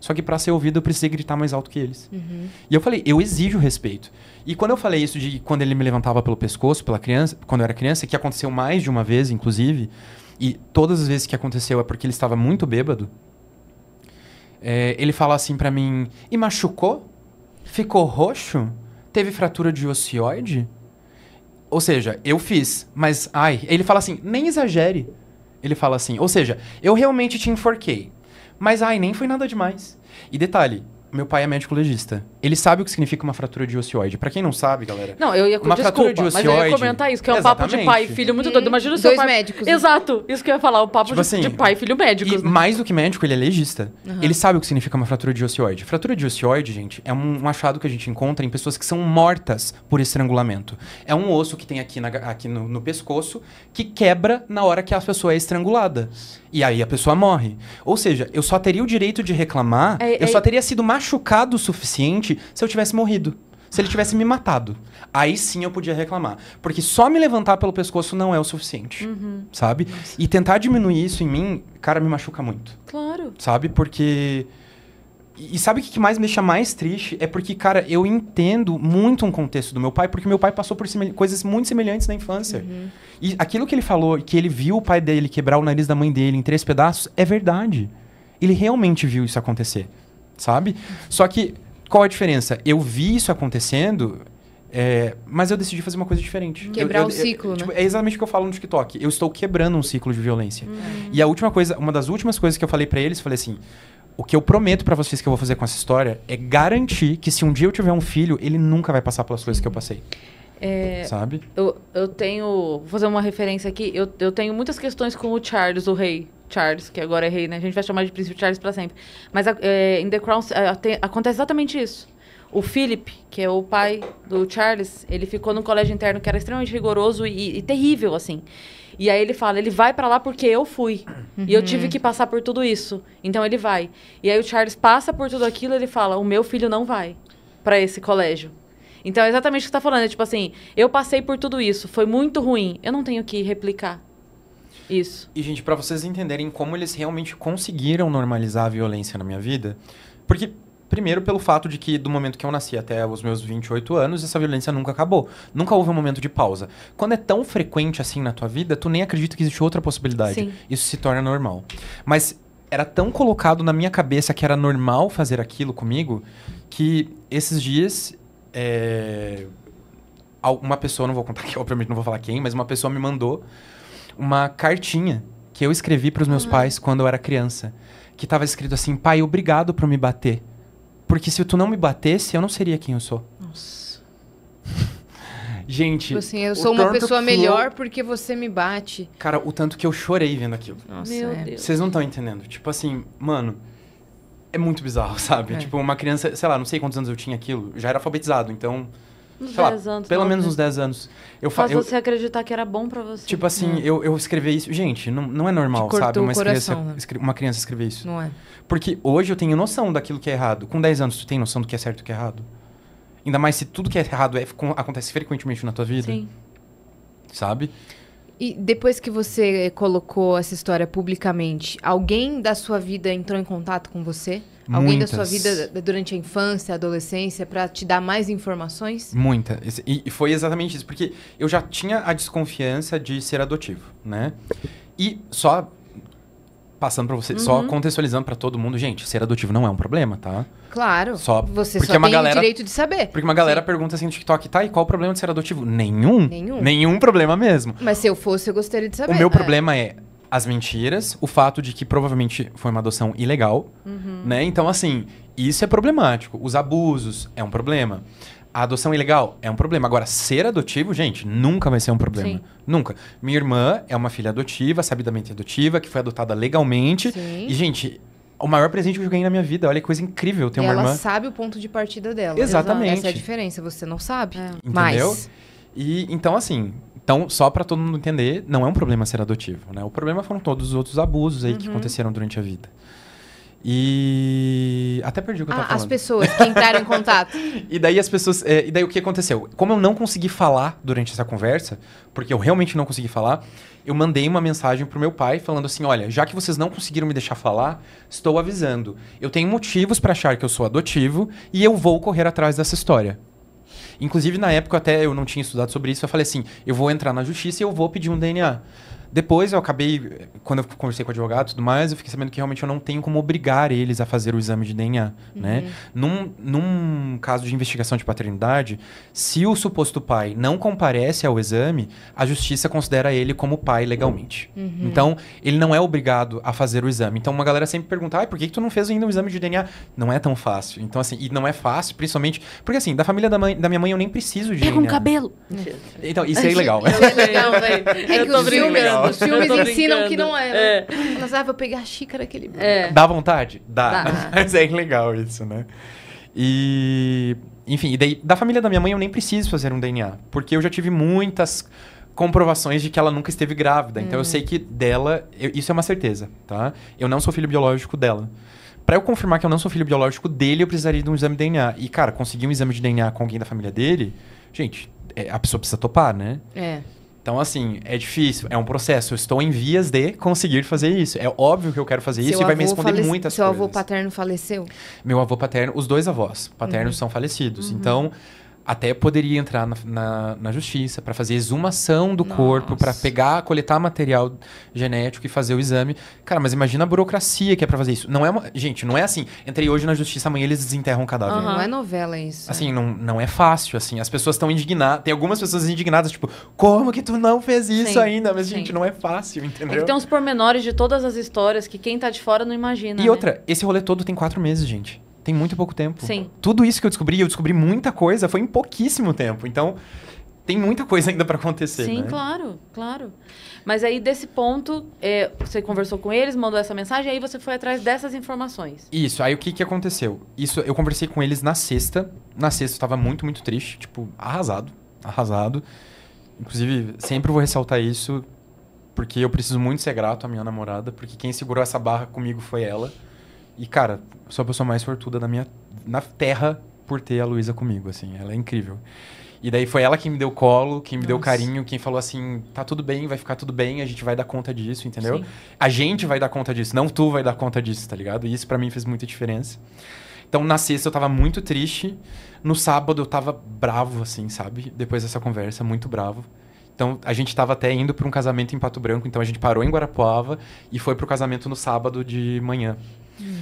Só que pra ser ouvido, eu precisei gritar mais alto que eles. Uhum. E eu falei, eu exijo respeito. E quando eu falei isso de quando ele me levantava pelo pescoço, pela criança, quando eu era criança, que aconteceu mais de uma vez, inclusive, e todas as vezes que aconteceu é porque ele estava muito bêbado, é, ele fala assim pra mim, e machucou? Ficou roxo? Teve fratura de ocioide? Ou seja, eu fiz, mas... ai, ele fala assim, nem exagere. Ele fala assim, ou seja, eu realmente te enforquei. Mas, ai, nem foi nada demais. E detalhe, meu pai é médico legista. Ele sabe o que significa uma fratura de ocioide. Pra quem não sabe, galera... Não, eu ia... Uma desculpa, fratura de ocioide, mas eu ia comentar isso, que é um exatamente. Papo de pai e filho muito hum, doido. Imagina o seu pai... médicos. Exato, isso que eu ia falar, o papo tipo de, assim, de pai e filho médicos. E né? Mais do que médico, ele é legista. Uhum. Ele sabe o que significa uma fratura de ocioide. Fratura de ocioide, gente, é um, um achado que a gente encontra em pessoas que são mortas por estrangulamento. É um osso que tem aqui, na, aqui no, no pescoço que quebra na hora que a pessoa é estrangulada. E aí a pessoa morre. Ou seja, eu só teria o direito de reclamar, é, eu é... só teria sido machucado o suficiente se eu tivesse morrido. Se ele tivesse me matado. Aí sim eu podia reclamar. Porque só me levantar pelo pescoço não é o suficiente. Uhum. Sabe? Nossa. E tentar diminuir isso em mim, cara, me machuca muito. Claro. Sabe? Porque... E sabe o que mais me deixa mais triste? É porque, cara, eu entendo muito um contexto do meu pai, porque meu pai passou por simil... coisas muito semelhantes na infância. Uhum. E aquilo que ele falou, que ele viu o pai dele quebrar o nariz da mãe dele em três pedaços, é verdade. Ele realmente viu isso acontecer, sabe? Só que, qual a diferença? Eu vi isso acontecendo... É, mas eu decidi fazer uma coisa diferente. Quebrar eu, eu, o ciclo, eu, né? Tipo, é exatamente o que eu falo no TikTok. Eu estou quebrando um ciclo de violência. Uhum. E a última coisa, uma das últimas coisas que eu falei pra eles, falei assim, o que eu prometo pra vocês que eu vou fazer com essa história é garantir que se um dia eu tiver um filho, ele nunca vai passar pelas coisas que eu passei. É, sabe? Eu, eu tenho... Vou fazer uma referência aqui. Eu, eu tenho muitas questões com o Charles, o rei. Charles, que agora é rei, né? A gente vai chamar de príncipe Charles pra sempre. Mas é, em The Crown é, tem, acontece exatamente isso. O Philip, que é o pai do Charles, ele ficou num colégio interno que era extremamente rigoroso e, e terrível, assim. E aí ele fala, ele vai pra lá porque eu fui. Uhum. E eu tive que passar por tudo isso. Então ele vai. E aí o Charles passa por tudo aquilo e ele fala, o meu filho não vai pra esse colégio. Então é exatamente o que você tá falando. É tipo assim, eu passei por tudo isso, foi muito ruim. Eu não tenho que replicar. Isso. E, gente, pra vocês entenderem como eles realmente conseguiram normalizar a violência na minha vida, porque... Primeiro, pelo fato de que, do momento que eu nasci até os meus vinte e oito anos, essa violência nunca acabou. Nunca houve um momento de pausa. Quando é tão frequente assim na tua vida, tu nem acredita que existe outra possibilidade. Sim. Isso se torna normal. Mas era tão colocado na minha cabeça que era normal fazer aquilo comigo, que esses dias... É... Uma pessoa, não vou contar aqui, obviamente não vou falar quem, mas uma pessoa me mandou uma cartinha que eu escrevi para os meus ah. pais quando eu era criança. Que estava escrito assim, pai, obrigado por me bater. Porque se tu não me batesse, eu não seria quem eu sou. Nossa. Gente... Tipo assim, eu sou uma pessoa melhor porque você me bate. Cara, o tanto que eu chorei vendo aquilo. Nossa, meu Deus. Vocês não estão entendendo. Tipo assim, mano... É muito bizarro, sabe? É. Tipo, uma criança... Sei lá, não sei quantos anos eu tinha aquilo. Já era alfabetizado, então... Uns sei dez lá, anos. Pelo menos uns dez anos. Eu fa- Faz eu... você acreditar que era bom pra você. Tipo assim, hum. eu, eu escrever isso... Gente, não, não é normal, sabe? Uma, coração, criança, né? escre- uma criança escrever isso. Não é. Porque hoje eu tenho noção daquilo que é errado. Com dez anos, tu tem noção do que é certo e do que é errado? Ainda mais se tudo que é errado é, acontece frequentemente na tua vida. Sim. Sabe? E depois que você colocou essa história publicamente, alguém da sua vida entrou em contato com você? Alguém Muitas. da sua vida durante a infância, a adolescência, pra te dar mais informações? Muita. E foi exatamente isso. Porque eu já tinha a desconfiança de ser adotivo, né? E só passando pra você, uhum. só contextualizando pra todo mundo, gente, ser adotivo não é um problema, tá? Claro. Só você só tem uma galera, o direito de saber. Porque uma galera Sim. pergunta assim no TikTok, tá, e qual o problema de ser adotivo? Nenhum. Nenhum. Nenhum problema mesmo. Mas se eu fosse, eu gostaria de saber. O meu é. problema é... As mentiras, o fato de que provavelmente foi uma adoção ilegal, uhum. né? Então, assim, isso é problemático. Os abusos é um problema. A adoção ilegal é um problema. Agora, ser adotivo, gente, nunca vai ser um problema. Sim. Nunca. Minha irmã é uma filha adotiva, sabidamente adotiva, que foi adotada legalmente. Sim. E, gente... O maior presente que eu ganhei na minha vida. Olha que coisa incrível ter uma irmã. Ela sabe o ponto de partida dela. Exatamente. Essa é a diferença. Você não sabe. É. Entendeu? Mas... E, então, assim... Então, só pra todo mundo entender, não é um problema ser adotivo, né? O problema foram todos os outros abusos aí uhum. que aconteceram durante a vida. E até perdi o que eu tava ah, falando. As pessoas que entraram em contato. E daí as pessoas... É, e daí o que aconteceu? Como eu não consegui falar durante essa conversa, porque eu realmente não consegui falar, eu mandei uma mensagem pro meu pai falando assim, olha, já que vocês não conseguiram me deixar falar, estou avisando. Eu tenho motivos pra achar que eu sou adotivo e eu vou correr atrás dessa história. Inclusive, na época, até eu não tinha estudado sobre isso, eu falei assim, eu vou entrar na justiça e eu vou pedir um D N A. Depois eu acabei, quando eu conversei com o advogado e tudo mais, eu fiquei sabendo que realmente eu não tenho como obrigar eles a fazer o exame de D N A, uhum. né? Num, num caso de investigação de paternidade, se o suposto pai não comparece ao exame, a justiça considera ele como pai legalmente. Uhum. Então, ele não é obrigado a fazer o exame. Então, uma galera sempre pergunta, ah, por que que tu não fez ainda um exame de D N A? Não é tão fácil. Então, assim, e não é fácil, principalmente... Porque, assim, da família da, mãe, da minha mãe, eu nem preciso de Pega D N A. Pega um cabelo! Então, isso é ilegal. Isso é legal, velho. É que os filmes... Os filmes ensinam que não é. Mas, ah, vou pegar a xícara aquele... É. Dá vontade? Dá. Dá. Mas é legal isso, né? E... Enfim, e daí, da família da minha mãe eu nem preciso fazer um D N A. Porque eu já tive muitas comprovações de que ela nunca esteve grávida. Então, hum. eu sei que dela... Eu, isso é uma certeza, tá? Eu não sou filho biológico dela. Pra eu confirmar que eu não sou filho biológico dele, eu precisaria de um exame de D N A. E, cara, conseguir um exame de D N A com alguém da família dele... Gente, é, a pessoa precisa topar, né? É... Então, assim, é difícil, é um processo. Eu estou em vias de conseguir fazer isso. É óbvio que eu quero fazer seu isso e vai me responder falece... muitas seu coisas. Seu avô paterno faleceu? Meu avô paterno, os dois avós paternos uhum. são falecidos. Uhum. Então, até poderia entrar na, na, na justiça para fazer exumação do Nossa. corpo, para pegar, coletar material genético e fazer o exame. Cara, mas imagina a burocracia que é para fazer isso. Não é uma... Gente, não é assim. Entrei hoje na justiça, amanhã eles desenterram o cadáver. Uhum. Não é novela isso. Assim, não, não é fácil, assim. As pessoas estão indignadas. Tem algumas pessoas indignadas, tipo, como que tu não fez isso sim, ainda? Mas, sim. gente, não é fácil, entendeu? É que tem uns pormenores de todas as histórias que quem tá de fora não imagina. E né? outra, esse rolê todo tem quatro meses, gente. Tem muito pouco tempo. Sim. Tudo isso que eu descobri, eu descobri muita coisa, foi em pouquíssimo tempo. Então, tem muita coisa ainda para acontecer, Sim, né? claro, claro. Mas aí, desse ponto, é, você conversou com eles, mandou essa mensagem, aí você foi atrás dessas informações. Isso, aí o que, que aconteceu? Isso, eu conversei com eles na sexta. Na sexta, eu tava muito, muito triste, tipo, arrasado, arrasado. Inclusive, sempre vou ressaltar isso, porque eu preciso muito ser grato à minha namorada, porque quem segurou essa barra comigo foi ela. E, cara, sou a pessoa mais sortuda da minha, na terra por ter a Luísa comigo, assim. Ela é incrível. E daí foi ela quem me deu colo, quem me Nossa. deu carinho, quem falou assim, tá tudo bem, vai ficar tudo bem, a gente vai dar conta disso, entendeu? Sim. A gente vai dar conta disso, não tu vai dar conta disso, tá ligado? E isso pra mim fez muita diferença. Então, na sexta eu tava muito triste. No sábado eu tava bravo, assim, sabe? Depois dessa conversa, muito bravo. Então, a gente estava até indo para um casamento em Pato Branco. Então, a gente parou em Guarapuava e foi para o casamento no sábado de manhã. Hum.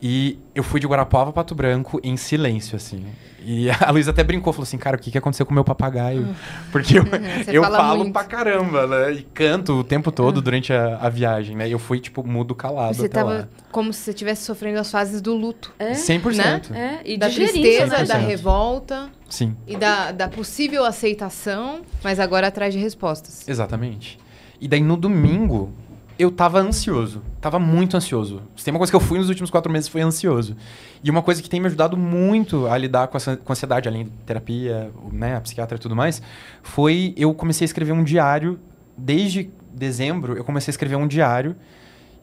E eu fui de Guarapuava a Pato Branco em silêncio, assim. E a Luísa até brincou, falou assim, cara, o que, que aconteceu com o meu papagaio? Hum. Porque eu, eu falo muito. pra caramba, né? E canto o tempo todo hum. durante a, a viagem, né? Eu fui, tipo, mudo calado você até tava lá. Como se você estivesse sofrendo as fases do luto. É? cem por cento. Né? É. E da tristeza, cem por cento. Da revolta... Sim. E da, da possível aceitação, mas agora atrás de respostas. Exatamente. E daí no domingo, eu tava ansioso. Tava muito ansioso. Tem uma coisa que eu fui nos últimos quatro meses, foi ansioso. E uma coisa que tem me ajudado muito a lidar com a ansiedade, além de terapia, né, a psiquiatra e tudo mais, foi eu comecei a escrever um diário. Desde dezembro, eu comecei a escrever um diário.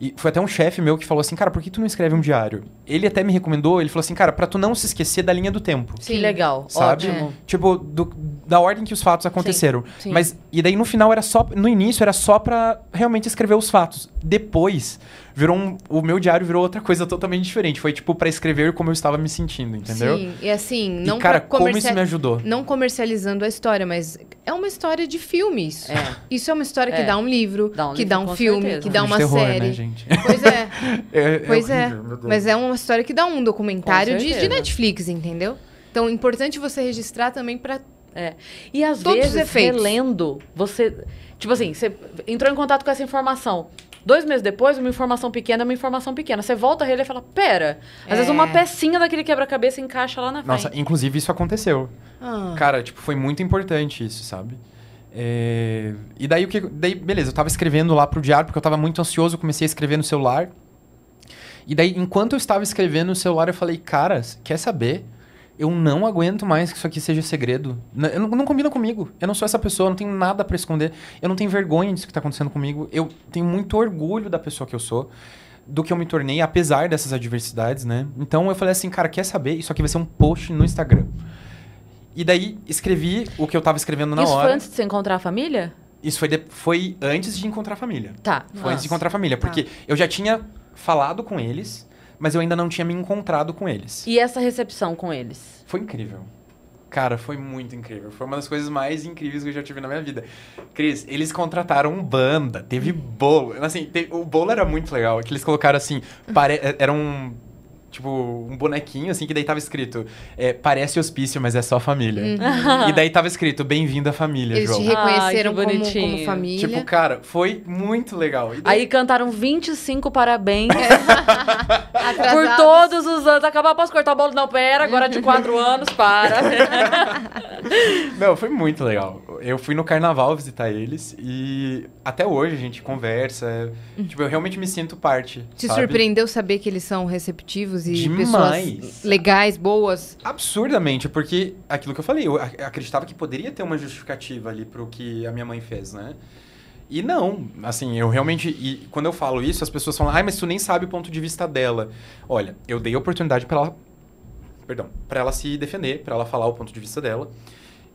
E foi até um chefe meu que falou assim, cara, por que tu não escreve um diário? Ele até me recomendou, ele falou assim, cara, pra tu não se esquecer da linha do tempo. Sim, que legal, sabe? Ótimo. É. Tipo, do, da ordem que os fatos aconteceram. Sim, sim. Mas, e daí no final era só, no início era só pra realmente escrever os fatos. Depois, virou um, o meu diário virou outra coisa totalmente diferente. Foi tipo pra escrever como eu estava me sentindo, entendeu? Sim, e assim, não e, cara, como isso me ajudou? Não comercializando a história, mas é uma história de filme isso. É. Isso é uma história que é. dá um livro, dá um que livro, dá um filme, certeza. que dá uma terror, série. Né, gente? Pois é, é pois é, horrível, é. Mas é uma história que dá um documentário de, de Netflix, entendeu? Então é importante você registrar também pra é. E às todos vezes, relendo, você, tipo assim, você entrou em contato com essa informação, dois meses depois, uma informação pequena é uma informação pequena, você volta a reler e fala, pera, às é. vezes uma pecinha daquele quebra-cabeça encaixa lá na frente. Nossa, inclusive isso aconteceu, ah. cara, tipo, foi muito importante isso, sabe? É, e daí, o que, daí, beleza, eu tava escrevendo lá pro diário, porque eu tava muito ansioso, comecei a escrever no celular. E daí, enquanto eu estava escrevendo no celular, eu falei, cara, quer saber? Eu não aguento mais que isso aqui seja segredo. Não, não, não combina comigo. Eu não sou essa pessoa, eu não tenho nada pra esconder. Eu não tenho vergonha disso que tá acontecendo comigo. Eu tenho muito orgulho da pessoa que eu sou. do que eu me tornei, apesar dessas adversidades, né? Então eu falei assim, cara, quer saber? Isso aqui vai ser um post no Instagram. E daí escrevi o que eu tava escrevendo na Isso hora. Isso foi antes de você encontrar a família? Isso foi, de... foi antes de encontrar a família. Tá. Foi Nossa. antes de encontrar a família, porque tá. eu já tinha falado com eles, mas eu ainda não tinha me encontrado com eles. E essa recepção com eles? Foi incrível. Cara, foi muito incrível. Foi uma das coisas mais incríveis que eu já tive na minha vida. Cris, eles contrataram banda, teve bolo. Assim, teve... o bolo era muito legal, que eles colocaram assim, pare... era um... tipo, um bonequinho, assim, que daí tava escrito é, parece hospício, mas é só família. Uhum. E daí tava escrito, bem-vindo à família, Eles João. Eles te reconheceram ah, como, como família. Tipo, cara, foi muito legal. Daí... Aí cantaram vinte e cinco parabéns. Por todos os anos. Acabar, posso cortar o bolo? Não, pera, agora de quatro anos, para. Não, foi muito legal. Eu fui no carnaval visitar eles e até hoje a gente conversa. Tipo, eu realmente me sinto parte, Te sabe? surpreendeu saber que eles são receptivos? E Demais. pessoas legais, boas. Absurdamente, porque aquilo que eu falei, eu acreditava que poderia ter uma justificativa ali pro que a minha mãe fez, né? E não, assim, eu realmente... E quando eu falo isso, as pessoas falam, ai, mas tu nem sabe o ponto de vista dela. Olha, eu dei a oportunidade pra ela... Perdão, pra ela se defender, pra ela falar o ponto de vista dela.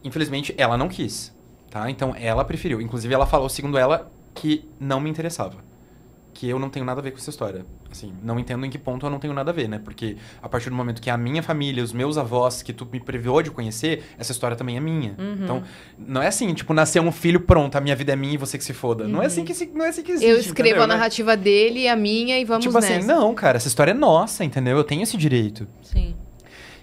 Infelizmente, ela não quis, tá? Então, ela preferiu. Inclusive, ela falou, segundo ela, que não me interessava. Que eu não tenho nada a ver com essa história. Assim, não entendo em que ponto eu não tenho nada a ver, né? Porque a partir do momento que a minha família, os meus avós, que tu me previou de conhecer, essa história também é minha. Uhum. Então, não é assim, tipo, nascer um filho, pronto, a minha vida é minha e você que se foda. Uhum. Não é assim que se, não é assim que existe, Eu escrevo entendeu? a narrativa dele, a minha e vamos tipo nessa. Tipo assim, não, cara, essa história é nossa, entendeu? Eu tenho esse direito. Sim.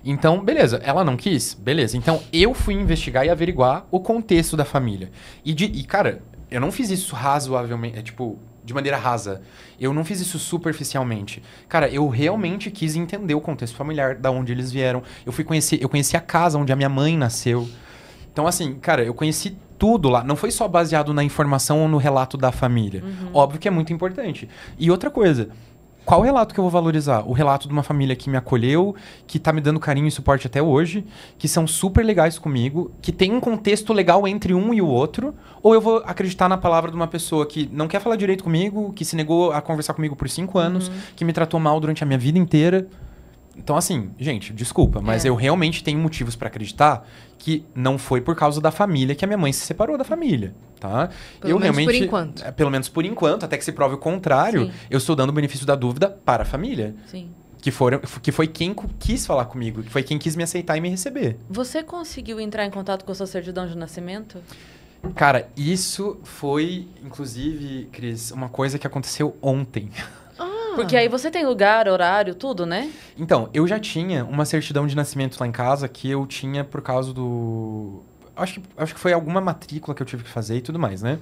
Então, beleza, ela não quis? Beleza. Então, eu fui investigar e averiguar o contexto da família. E, de, e cara, eu não fiz isso razoavelmente, é tipo... de maneira rasa. Eu não fiz isso superficialmente. Cara, eu realmente quis entender o contexto familiar, da onde eles vieram. Eu fui conhecer, eu conheci a casa onde a minha mãe nasceu. Então, assim, cara, eu conheci tudo lá. Não foi só baseado na informação ou no relato da família. Uhum. Óbvio que é muito importante. E outra coisa, qual relato que eu vou valorizar? O relato de uma família que me acolheu, que tá me dando carinho e suporte até hoje, que são super legais comigo, que tem um contexto legal entre um e o outro, ou eu vou acreditar na palavra de uma pessoa que não quer falar direito comigo, que se negou a conversar comigo por cinco anos, uhum. que me tratou mal durante a minha vida inteira. Então, assim, gente, desculpa, mas é. eu realmente tenho motivos pra acreditar que não foi por causa da família que a minha mãe se separou da família. Tá? Pelo eu menos realmente, por enquanto. Pelo menos por enquanto, até que se prove o contrário, Sim. eu estou dando o benefício da dúvida para a família. Sim. Que, foram, que foi quem quis falar comigo, que foi quem quis me aceitar e me receber. Você conseguiu entrar em contato com a sua certidão de nascimento? Cara, isso foi, inclusive, Cris, uma coisa que aconteceu ontem. Ah. Porque aí você tem lugar, horário, tudo, né? Então, eu já tinha uma certidão de nascimento lá em casa que eu tinha por causa do... Acho que, acho que foi alguma matrícula que eu tive que fazer e tudo mais, né?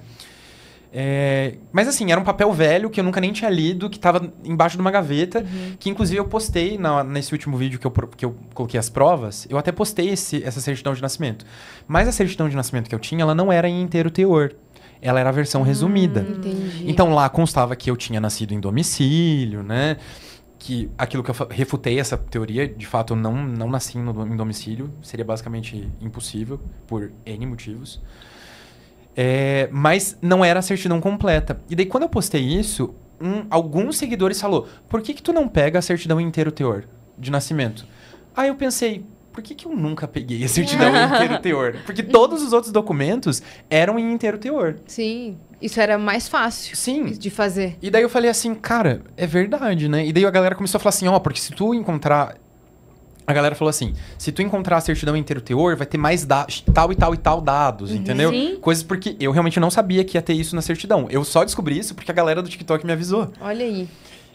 É, mas assim, era um papel velho que eu nunca nem tinha lido, que estava embaixo de uma gaveta, uhum. que inclusive eu postei na, nesse último vídeo que eu, que eu coloquei as provas, eu até postei esse, essa certidão de nascimento. Mas a certidão de nascimento que eu tinha, ela não era em inteiro teor. Ela era a versão hum, resumida. Entendi. Então lá constava que eu tinha nascido em domicílio, né? Que aquilo que eu refutei essa teoria, de fato, eu não, não nasci em domicílio. Seria basicamente impossível, por N motivos. É, mas não era a certidão completa. E daí, quando eu postei isso, um, alguns seguidores falaram, por que que tu não pega a certidão inteiro teor de nascimento? Aí eu pensei, por que que eu nunca peguei a certidão inteiro teor? Porque todos os outros documentos eram em inteiro teor. Sim. Isso era mais fácil Sim. de fazer. E daí eu falei assim, cara, é verdade, né? E daí a galera começou a falar assim, ó, oh, porque se tu encontrar... A galera falou assim, se tu encontrar a certidão inteiro teor, vai ter mais da... tal e tal e tal dados, uhum. entendeu? Sim. Coisas porque eu realmente não sabia que ia ter isso na certidão. Eu só descobri isso porque a galera do TikTok me avisou. Olha aí.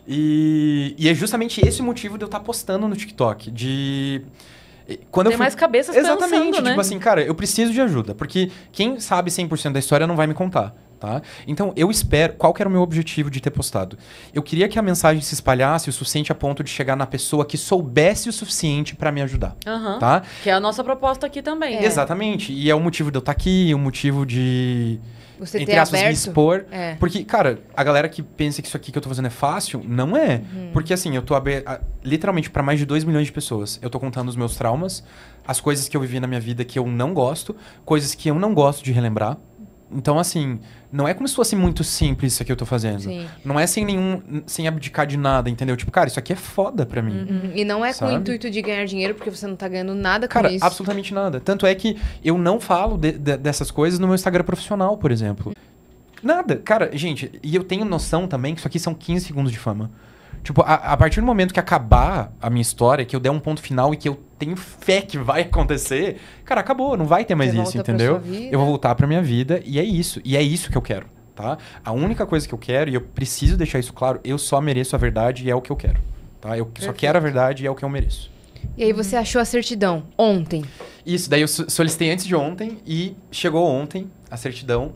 E, e é justamente esse o motivo de eu estar postando no TikTok, de... Quando Tem eu fui... mais cabeças Exatamente, pensando, Exatamente, tipo né? assim, cara, eu preciso de ajuda, porque quem sabe cem por cento da história não vai me contar. Tá? Então, eu espero... Qual que era o meu objetivo de ter postado? Eu queria que a mensagem se espalhasse o suficiente a ponto de chegar na pessoa que soubesse o suficiente para me ajudar. Uhum. Tá? Que é a nossa proposta aqui também. É. Exatamente. E é o motivo de eu estar aqui, o motivo de... Você entre ter aspas, aberto. me expor. É. Porque, cara, a galera que pensa que isso aqui que eu tô fazendo é fácil, não é. Uhum. Porque, assim, eu tô aberto literalmente para mais de dois milhões de pessoas. Eu tô contando os meus traumas, as coisas que eu vivi na minha vida que eu não gosto, coisas que eu não gosto de relembrar. Então, assim, não é como se fosse muito simples isso que eu tô fazendo. Sim. Não é sem nenhum, sem abdicar de nada, entendeu? Tipo, cara, isso aqui é foda pra mim. Uhum. E não é sabe? Com o intuito de ganhar dinheiro, porque você não tá ganhando nada com cara, isso. Cara, absolutamente nada. Tanto é que eu não falo de, de, dessas coisas no meu Instagram profissional, por exemplo. Uhum. Nada. Cara, gente, e eu tenho noção também que isso aqui são quinze segundos de fama. Tipo, a, a partir do momento que acabar a minha história, que eu der um ponto final e que eu tenho fé que vai acontecer, cara, acabou, não vai ter mais você isso, entendeu? Eu vou voltar pra minha vida e é isso. E é isso que eu quero, tá? A única coisa que eu quero, e eu preciso deixar isso claro, eu só mereço a verdade e é o que eu quero, tá? Eu Perfeito. Só quero a verdade e é o que eu mereço. E aí você achou a certidão ontem? Isso, daí eu solicitei antes de ontem e chegou ontem a certidão.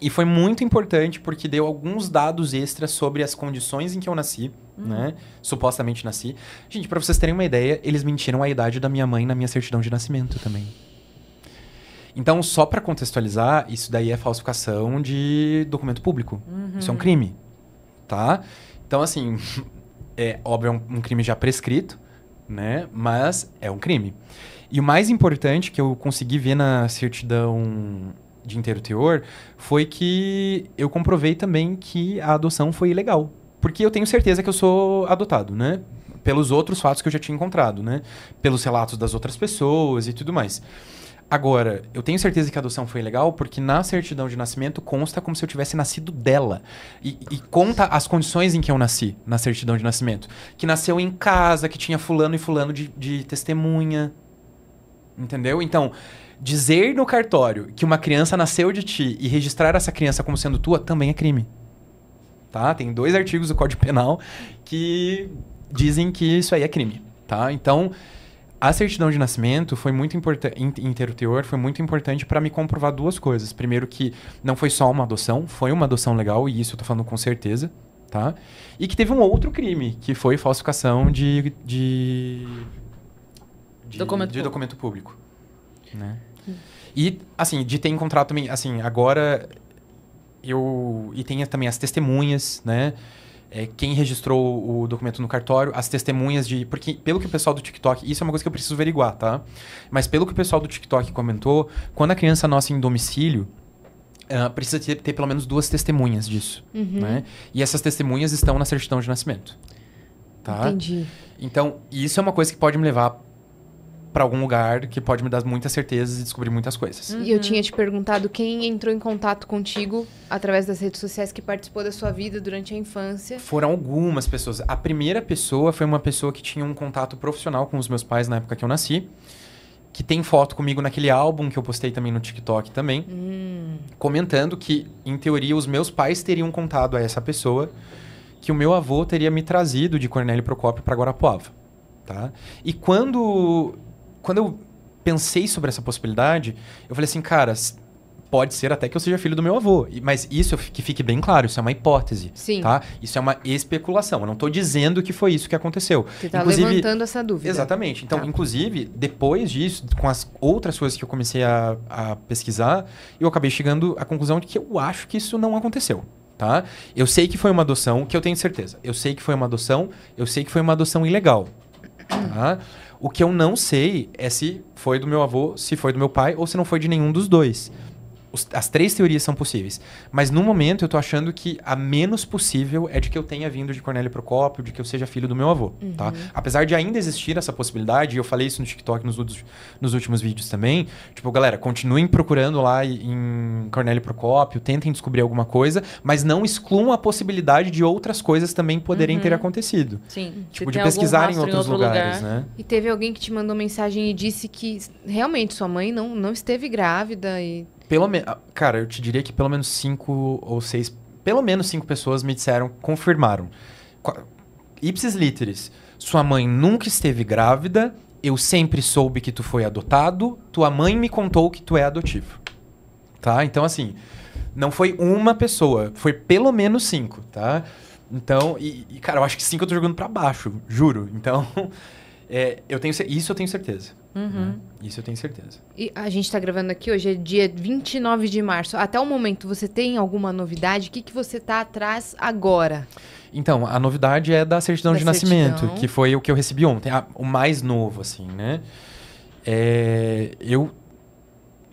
E foi muito importante porque deu alguns dados extras sobre as condições em que eu nasci, uhum. né? Supostamente nasci. Gente, pra vocês terem uma ideia, eles mentiram a idade da minha mãe na minha certidão de nascimento também. Então, só pra contextualizar, isso daí é falsificação de documento público. Uhum. Isso é um crime, tá? Então, assim, é óbvio, é um, um crime já prescrito, né? Mas é um crime. E o mais importante que eu consegui ver na certidão... de inteiro teor, foi que eu comprovei também que a adoção foi ilegal. Porque eu tenho certeza que eu sou adotado, né? Pelos outros fatos que eu já tinha encontrado, né? Pelos relatos das outras pessoas e tudo mais. Agora, eu tenho certeza que a adoção foi ilegal porque na certidão de nascimento consta como se eu tivesse nascido dela. E, e conta as condições em que eu nasci na certidão de nascimento. Que nasceu em casa, que tinha fulano e fulano de, de testemunha. Entendeu? Então... dizer no cartório que uma criança nasceu de ti e registrar essa criança como sendo tua também é crime. Tá? Tem dois artigos do Código Penal que dizem que isso aí é crime. Tá? Então, a certidão de nascimento foi muito importante, inteiro teor, foi muito importante para me comprovar duas coisas. Primeiro que não foi só uma adoção, foi uma adoção legal, e isso eu tô falando com certeza. Tá? E que teve um outro crime, que foi falsificação de, de, de, documento, de documento público. Né? E, assim, de ter encontrado também, assim, agora eu... E tem também as testemunhas, né? É, quem registrou o documento no cartório, as testemunhas de... Porque, pelo que o pessoal do TikTok... Isso é uma coisa que eu preciso averiguar, tá? Mas pelo que o pessoal do TikTok comentou, quando a criança nasce em domicílio, uh, precisa ter, ter pelo menos duas testemunhas disso, uhum. né? E essas testemunhas estão na certidão de nascimento, tá? Entendi. Então, isso é uma coisa que pode me levar... para algum lugar que pode me dar muitas certezas e descobrir muitas coisas. Uhum. E eu tinha te perguntado quem entrou em contato contigo através das redes sociais, que participou da sua vida durante a infância. Foram algumas pessoas. A primeira pessoa foi uma pessoa que tinha um contato profissional com os meus pais na época que eu nasci, que tem foto comigo naquele álbum que eu postei também no TikTok também, hum. comentando que, em teoria, os meus pais teriam contado a essa pessoa que o meu avô teria me trazido de Cornélio Procópio para Guarapuava. Tá? E quando... Quando eu pensei sobre essa possibilidade, eu falei assim, cara, pode ser até que eu seja filho do meu avô. Mas isso, que fique bem claro, isso é uma hipótese. Sim. Tá? Isso é uma especulação. Eu não estou dizendo que foi isso que aconteceu. Você está levantando essa dúvida. Exatamente. Então, tá. Inclusive, depois disso, com as outras coisas que eu comecei a, a pesquisar, eu acabei chegando à conclusão de que eu acho que isso não aconteceu. Tá? Eu sei que foi uma adoção, que eu tenho certeza. Eu sei que foi uma adoção, eu sei que foi uma adoção ilegal. Tá? O que eu não sei é se foi do meu avô, se foi do meu pai ou se não foi de nenhum dos dois. Os, as três teorias são possíveis. Mas no momento eu tô achando que a menos possível é de que eu tenha vindo de Cornélio Procópio, de que eu seja filho do meu avô. Uhum. Tá? Apesar de ainda existir essa possibilidade, e eu falei isso no TikTok nos, nos últimos vídeos também, tipo, galera, continuem procurando lá em Cornélio Procópio, tentem descobrir alguma coisa, mas não excluam a possibilidade de outras coisas também poderem uhum. ter acontecido. Sim. Tipo, de pesquisar em outros lugares, né? E teve alguém que te mandou mensagem e disse que realmente sua mãe não, não esteve grávida e... Pelo me... Cara, eu te diria que pelo menos cinco ou seis... Pelo menos cinco pessoas me disseram, confirmaram. Ipsis literis. Sua mãe nunca esteve grávida. Eu sempre soube que tu foi adotado. Tua mãe me contou que tu é adotivo. Tá? Então, assim... Não foi uma pessoa. Foi pelo menos cinco, tá? Então... E, e cara, eu acho que cinco eu tô jogando pra baixo. Juro. Então... É, eu tenho, isso eu tenho certeza. Uhum. Né? Isso eu tenho certeza. E a gente está gravando aqui hoje, é dia vinte e nove de março. Até o momento, você tem alguma novidade? O que, que você está atrás agora? Então, a novidade é da certidão da de certidão. nascimento, que foi o que eu recebi ontem. Ah, o mais novo, assim, né? É, eu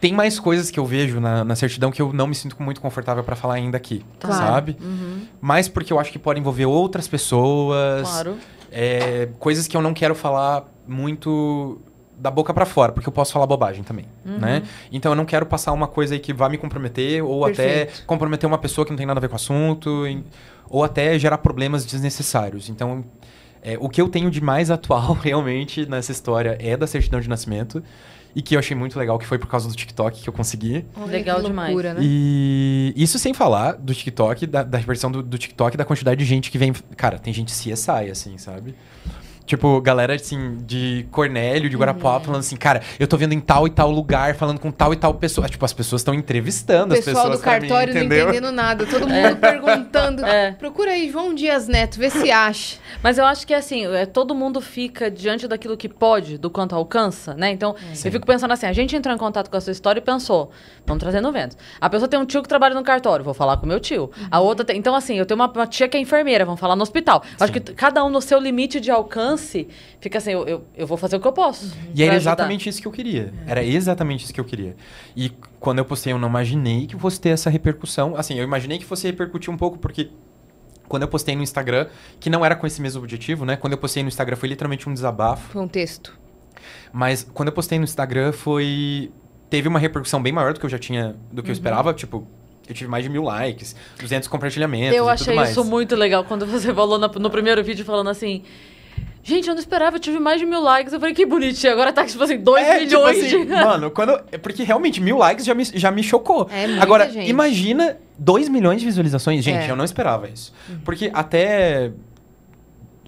tem mais coisas que eu vejo na, na certidão que eu não me sinto muito confortável para falar ainda aqui, claro. Sabe? Uhum. Mas porque eu acho que pode envolver outras pessoas. Claro. É, coisas que eu não quero falar muito da boca para fora, porque eu posso falar bobagem também, uhum. né? Então eu não quero passar uma coisa aí que vá me comprometer ou Perfeito. Até comprometer uma pessoa que não tem nada a ver com o assunto, em, ou até gerar problemas desnecessários. Então, é, o que eu tenho de mais atual realmente nessa história é da certidão de nascimento. E que eu achei muito legal, que foi por causa do TikTok que eu consegui. Legal demais. Loucura, né? E isso sem falar do TikTok, da, da repercussão do, do TikTok, da quantidade de gente que vem... Cara, tem gente C S I, assim, sabe? Tipo, galera, assim, de Cornélio, de Guarapuava, é. Falando assim... Cara, eu tô vendo em tal e tal lugar, falando com tal e tal pessoa. Tipo, as pessoas estão entrevistando as pessoas. O pessoal do cartório mim, não entendendo nada. Todo mundo é. Perguntando. É. Procura aí, João Dias Neto, vê se acha. Mas eu acho que, assim, é, todo mundo fica diante daquilo que pode, do quanto alcança, né? Então, é. Eu Sim. fico pensando assim... A gente entrou em contato com a sua história e pensou... Vamos trazer no Vênus. A pessoa tem um tio que trabalha no cartório. Vou falar com o meu tio. Uhum. A outra tem... Então, assim, eu tenho uma, uma tia que é enfermeira. Vamos falar no hospital. Sim. Acho que cada um no seu limite de alcance... Fica assim, eu, eu, eu vou fazer o que eu posso. E era ajudar. Exatamente isso que eu queria. É. Era exatamente isso que eu queria. E quando eu postei, eu não imaginei que fosse ter essa repercussão. Assim, eu imaginei que fosse repercutir um pouco, porque quando eu postei no Instagram, que não era com esse mesmo objetivo, né? Quando eu postei no Instagram foi literalmente um desabafo. Foi um texto. Mas quando eu postei no Instagram foi... Teve uma repercussão bem maior do que eu já tinha... Do que uhum. eu esperava, tipo... Eu tive mais de mil likes, duzentos compartilhamentos. Eu achei isso muito legal quando você falou no, no primeiro vídeo falando assim... Gente, eu não esperava, eu tive mais de mil likes. Eu falei, que bonitinho. Agora tá, tipo assim, dois é, milhões tipo assim, de... Mano, quando... Eu, porque realmente, mil likes já me, já me chocou. É muita Agora, gente. Imagina dois milhões de visualizações. Gente, é. Eu não esperava isso. Uhum. Porque até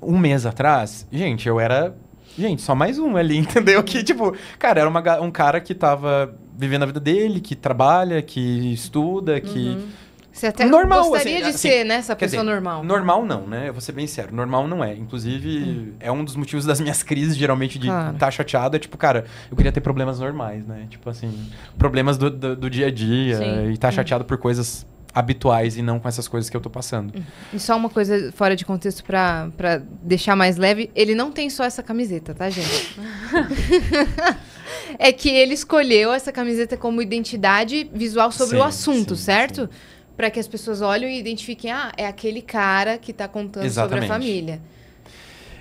um mês atrás, gente, eu era... Gente, só mais um ali, entendeu? Que, tipo... Cara, era uma, um cara que tava vivendo a vida dele, que trabalha, que estuda, que... Uhum. Você até normal, gostaria assim, de assim, ser, né? Essa pessoa dizer, normal. Normal não, né? Eu vou ser bem sério. Normal não é. Inclusive, hum. é um dos motivos das minhas crises, geralmente, de estar tá chateado. É tipo, cara, eu queria ter problemas normais, né? Tipo assim, problemas do, do, do dia a dia. Sim. E estar tá chateado hum. por coisas habituais e não com essas coisas que eu tô passando. Hum. E só uma coisa fora de contexto pra, pra deixar mais leve. Ele não tem só essa camiseta, tá, gente? É que ele escolheu essa camiseta como identidade visual sobre sim, o assunto, sim, certo? Sim. Para que as pessoas olhem e identifiquem, ah, é aquele cara que tá contando Exatamente. Sobre a família.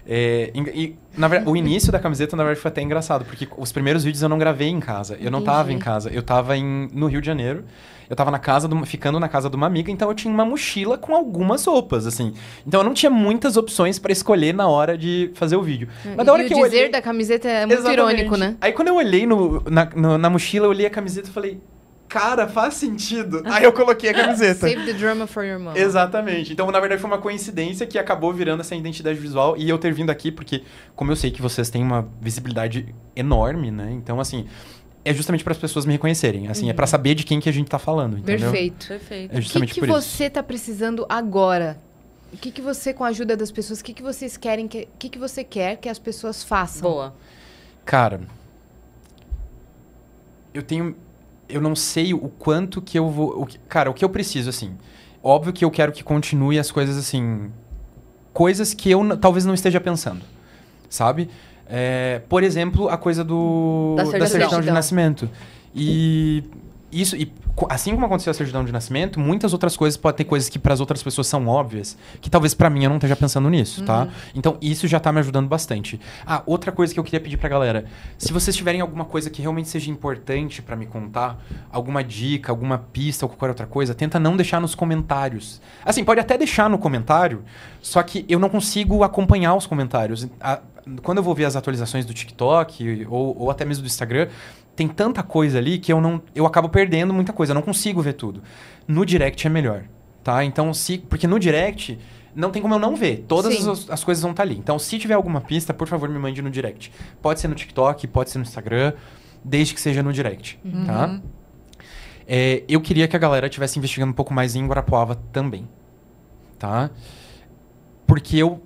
É, e, e, na verdade, o início da camiseta, na verdade, foi até engraçado, porque os primeiros vídeos eu não gravei em casa. Eu Entendi. Não tava em casa. Eu tava em, no Rio de Janeiro. Eu tava na casa do, ficando na casa de uma amiga, então eu tinha uma mochila com algumas roupas, assim. Então eu não tinha muitas opções pra escolher na hora de fazer o vídeo. Mas da hora e que o eu dizer olhei... da camiseta é muito Exatamente. Irônico, né? Aí quando eu olhei no, na, no, na mochila, eu olhei a camiseta e falei... Cara, faz sentido. Aí eu coloquei a camiseta. Save the drama for your mom. Exatamente. Então, na verdade, foi uma coincidência que acabou virando essa identidade visual. E eu ter vindo aqui, porque como eu sei que vocês têm uma visibilidade enorme, né? Então, assim, é justamente para as pessoas me reconhecerem. Assim, uhum. é para saber de quem que a gente tá falando, entendeu? Perfeito. Perfeito. É justamente por isso. O que que você tá precisando agora? O que que você, com a ajuda das pessoas, o que que vocês querem, que, o que que você quer que as pessoas façam? Boa. Cara, eu tenho... Eu não sei o quanto que eu vou... O que, cara, o que eu preciso, assim... Óbvio que eu quero que continue as coisas, assim... Coisas que eu talvez não esteja pensando, sabe? É, por exemplo, a coisa do... Da certidão, da certidão de nascimento. E... Isso, e assim como aconteceu a certidão de nascimento, muitas outras coisas podem ter coisas que para as outras pessoas são óbvias, que talvez para mim eu não esteja pensando nisso, uhum. tá? Então isso já tá me ajudando bastante. Ah, outra coisa que eu queria pedir pra galera, se vocês tiverem alguma coisa que realmente seja importante para me contar, alguma dica, alguma pista ou qualquer outra coisa, tenta não deixar nos comentários. Assim, pode até deixar no comentário, só que eu não consigo acompanhar os comentários. A, quando eu vou ver as atualizações do TikTok ou, ou até mesmo do Instagram, tem tanta coisa ali que eu não eu acabo perdendo muita coisa, eu não consigo ver tudo. No direct é melhor, tá? Então, se porque no direct não tem como eu não ver, todas as, as coisas vão estar ali. Então, se tiver alguma pista, por favor, me mande no direct. Pode ser no TikTok, pode ser no Instagram, desde que seja no direct, uhum. tá? É, eu queria que a galera estivesse investigando um pouco mais em Guarapuava também, tá? Porque eu...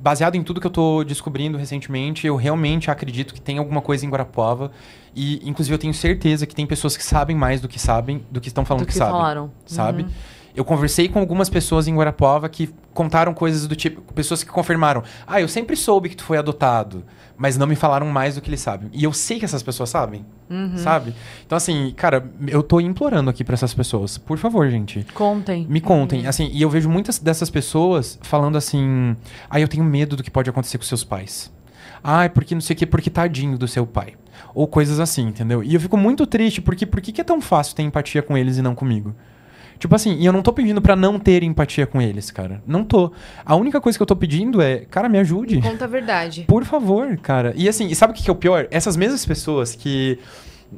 Baseado em tudo que eu tô descobrindo recentemente, eu realmente acredito que tem alguma coisa em Guarapuava. E, inclusive, eu tenho certeza que tem pessoas que sabem mais do que sabem, do que estão falando do que, que sabem. Falaram. Sabe? Uhum. Eu conversei com algumas pessoas em Guarapuava que contaram coisas do tipo... Pessoas que confirmaram. Ah, eu sempre soube que tu foi adotado. Mas não me falaram mais do que eles sabem. E eu sei que essas pessoas sabem. Uhum. Sabe? Então, assim, cara, eu tô implorando aqui pra essas pessoas. Por favor, gente. Contem. Me contem. Uhum. Assim, e eu vejo muitas dessas pessoas falando assim... Ah, eu tenho medo do que pode acontecer com seus pais. Ah, é porque não sei o quê, porque tadinho do seu pai. Ou coisas assim, entendeu? E eu fico muito triste, porque por que é tão fácil ter empatia com eles e não comigo? Tipo assim, e eu não tô pedindo pra não ter empatia com eles, cara. Não tô. A única coisa que eu tô pedindo é, cara, me ajude. Me conta a verdade. Por favor, cara. E assim, e sabe o que é o pior? Essas mesmas pessoas que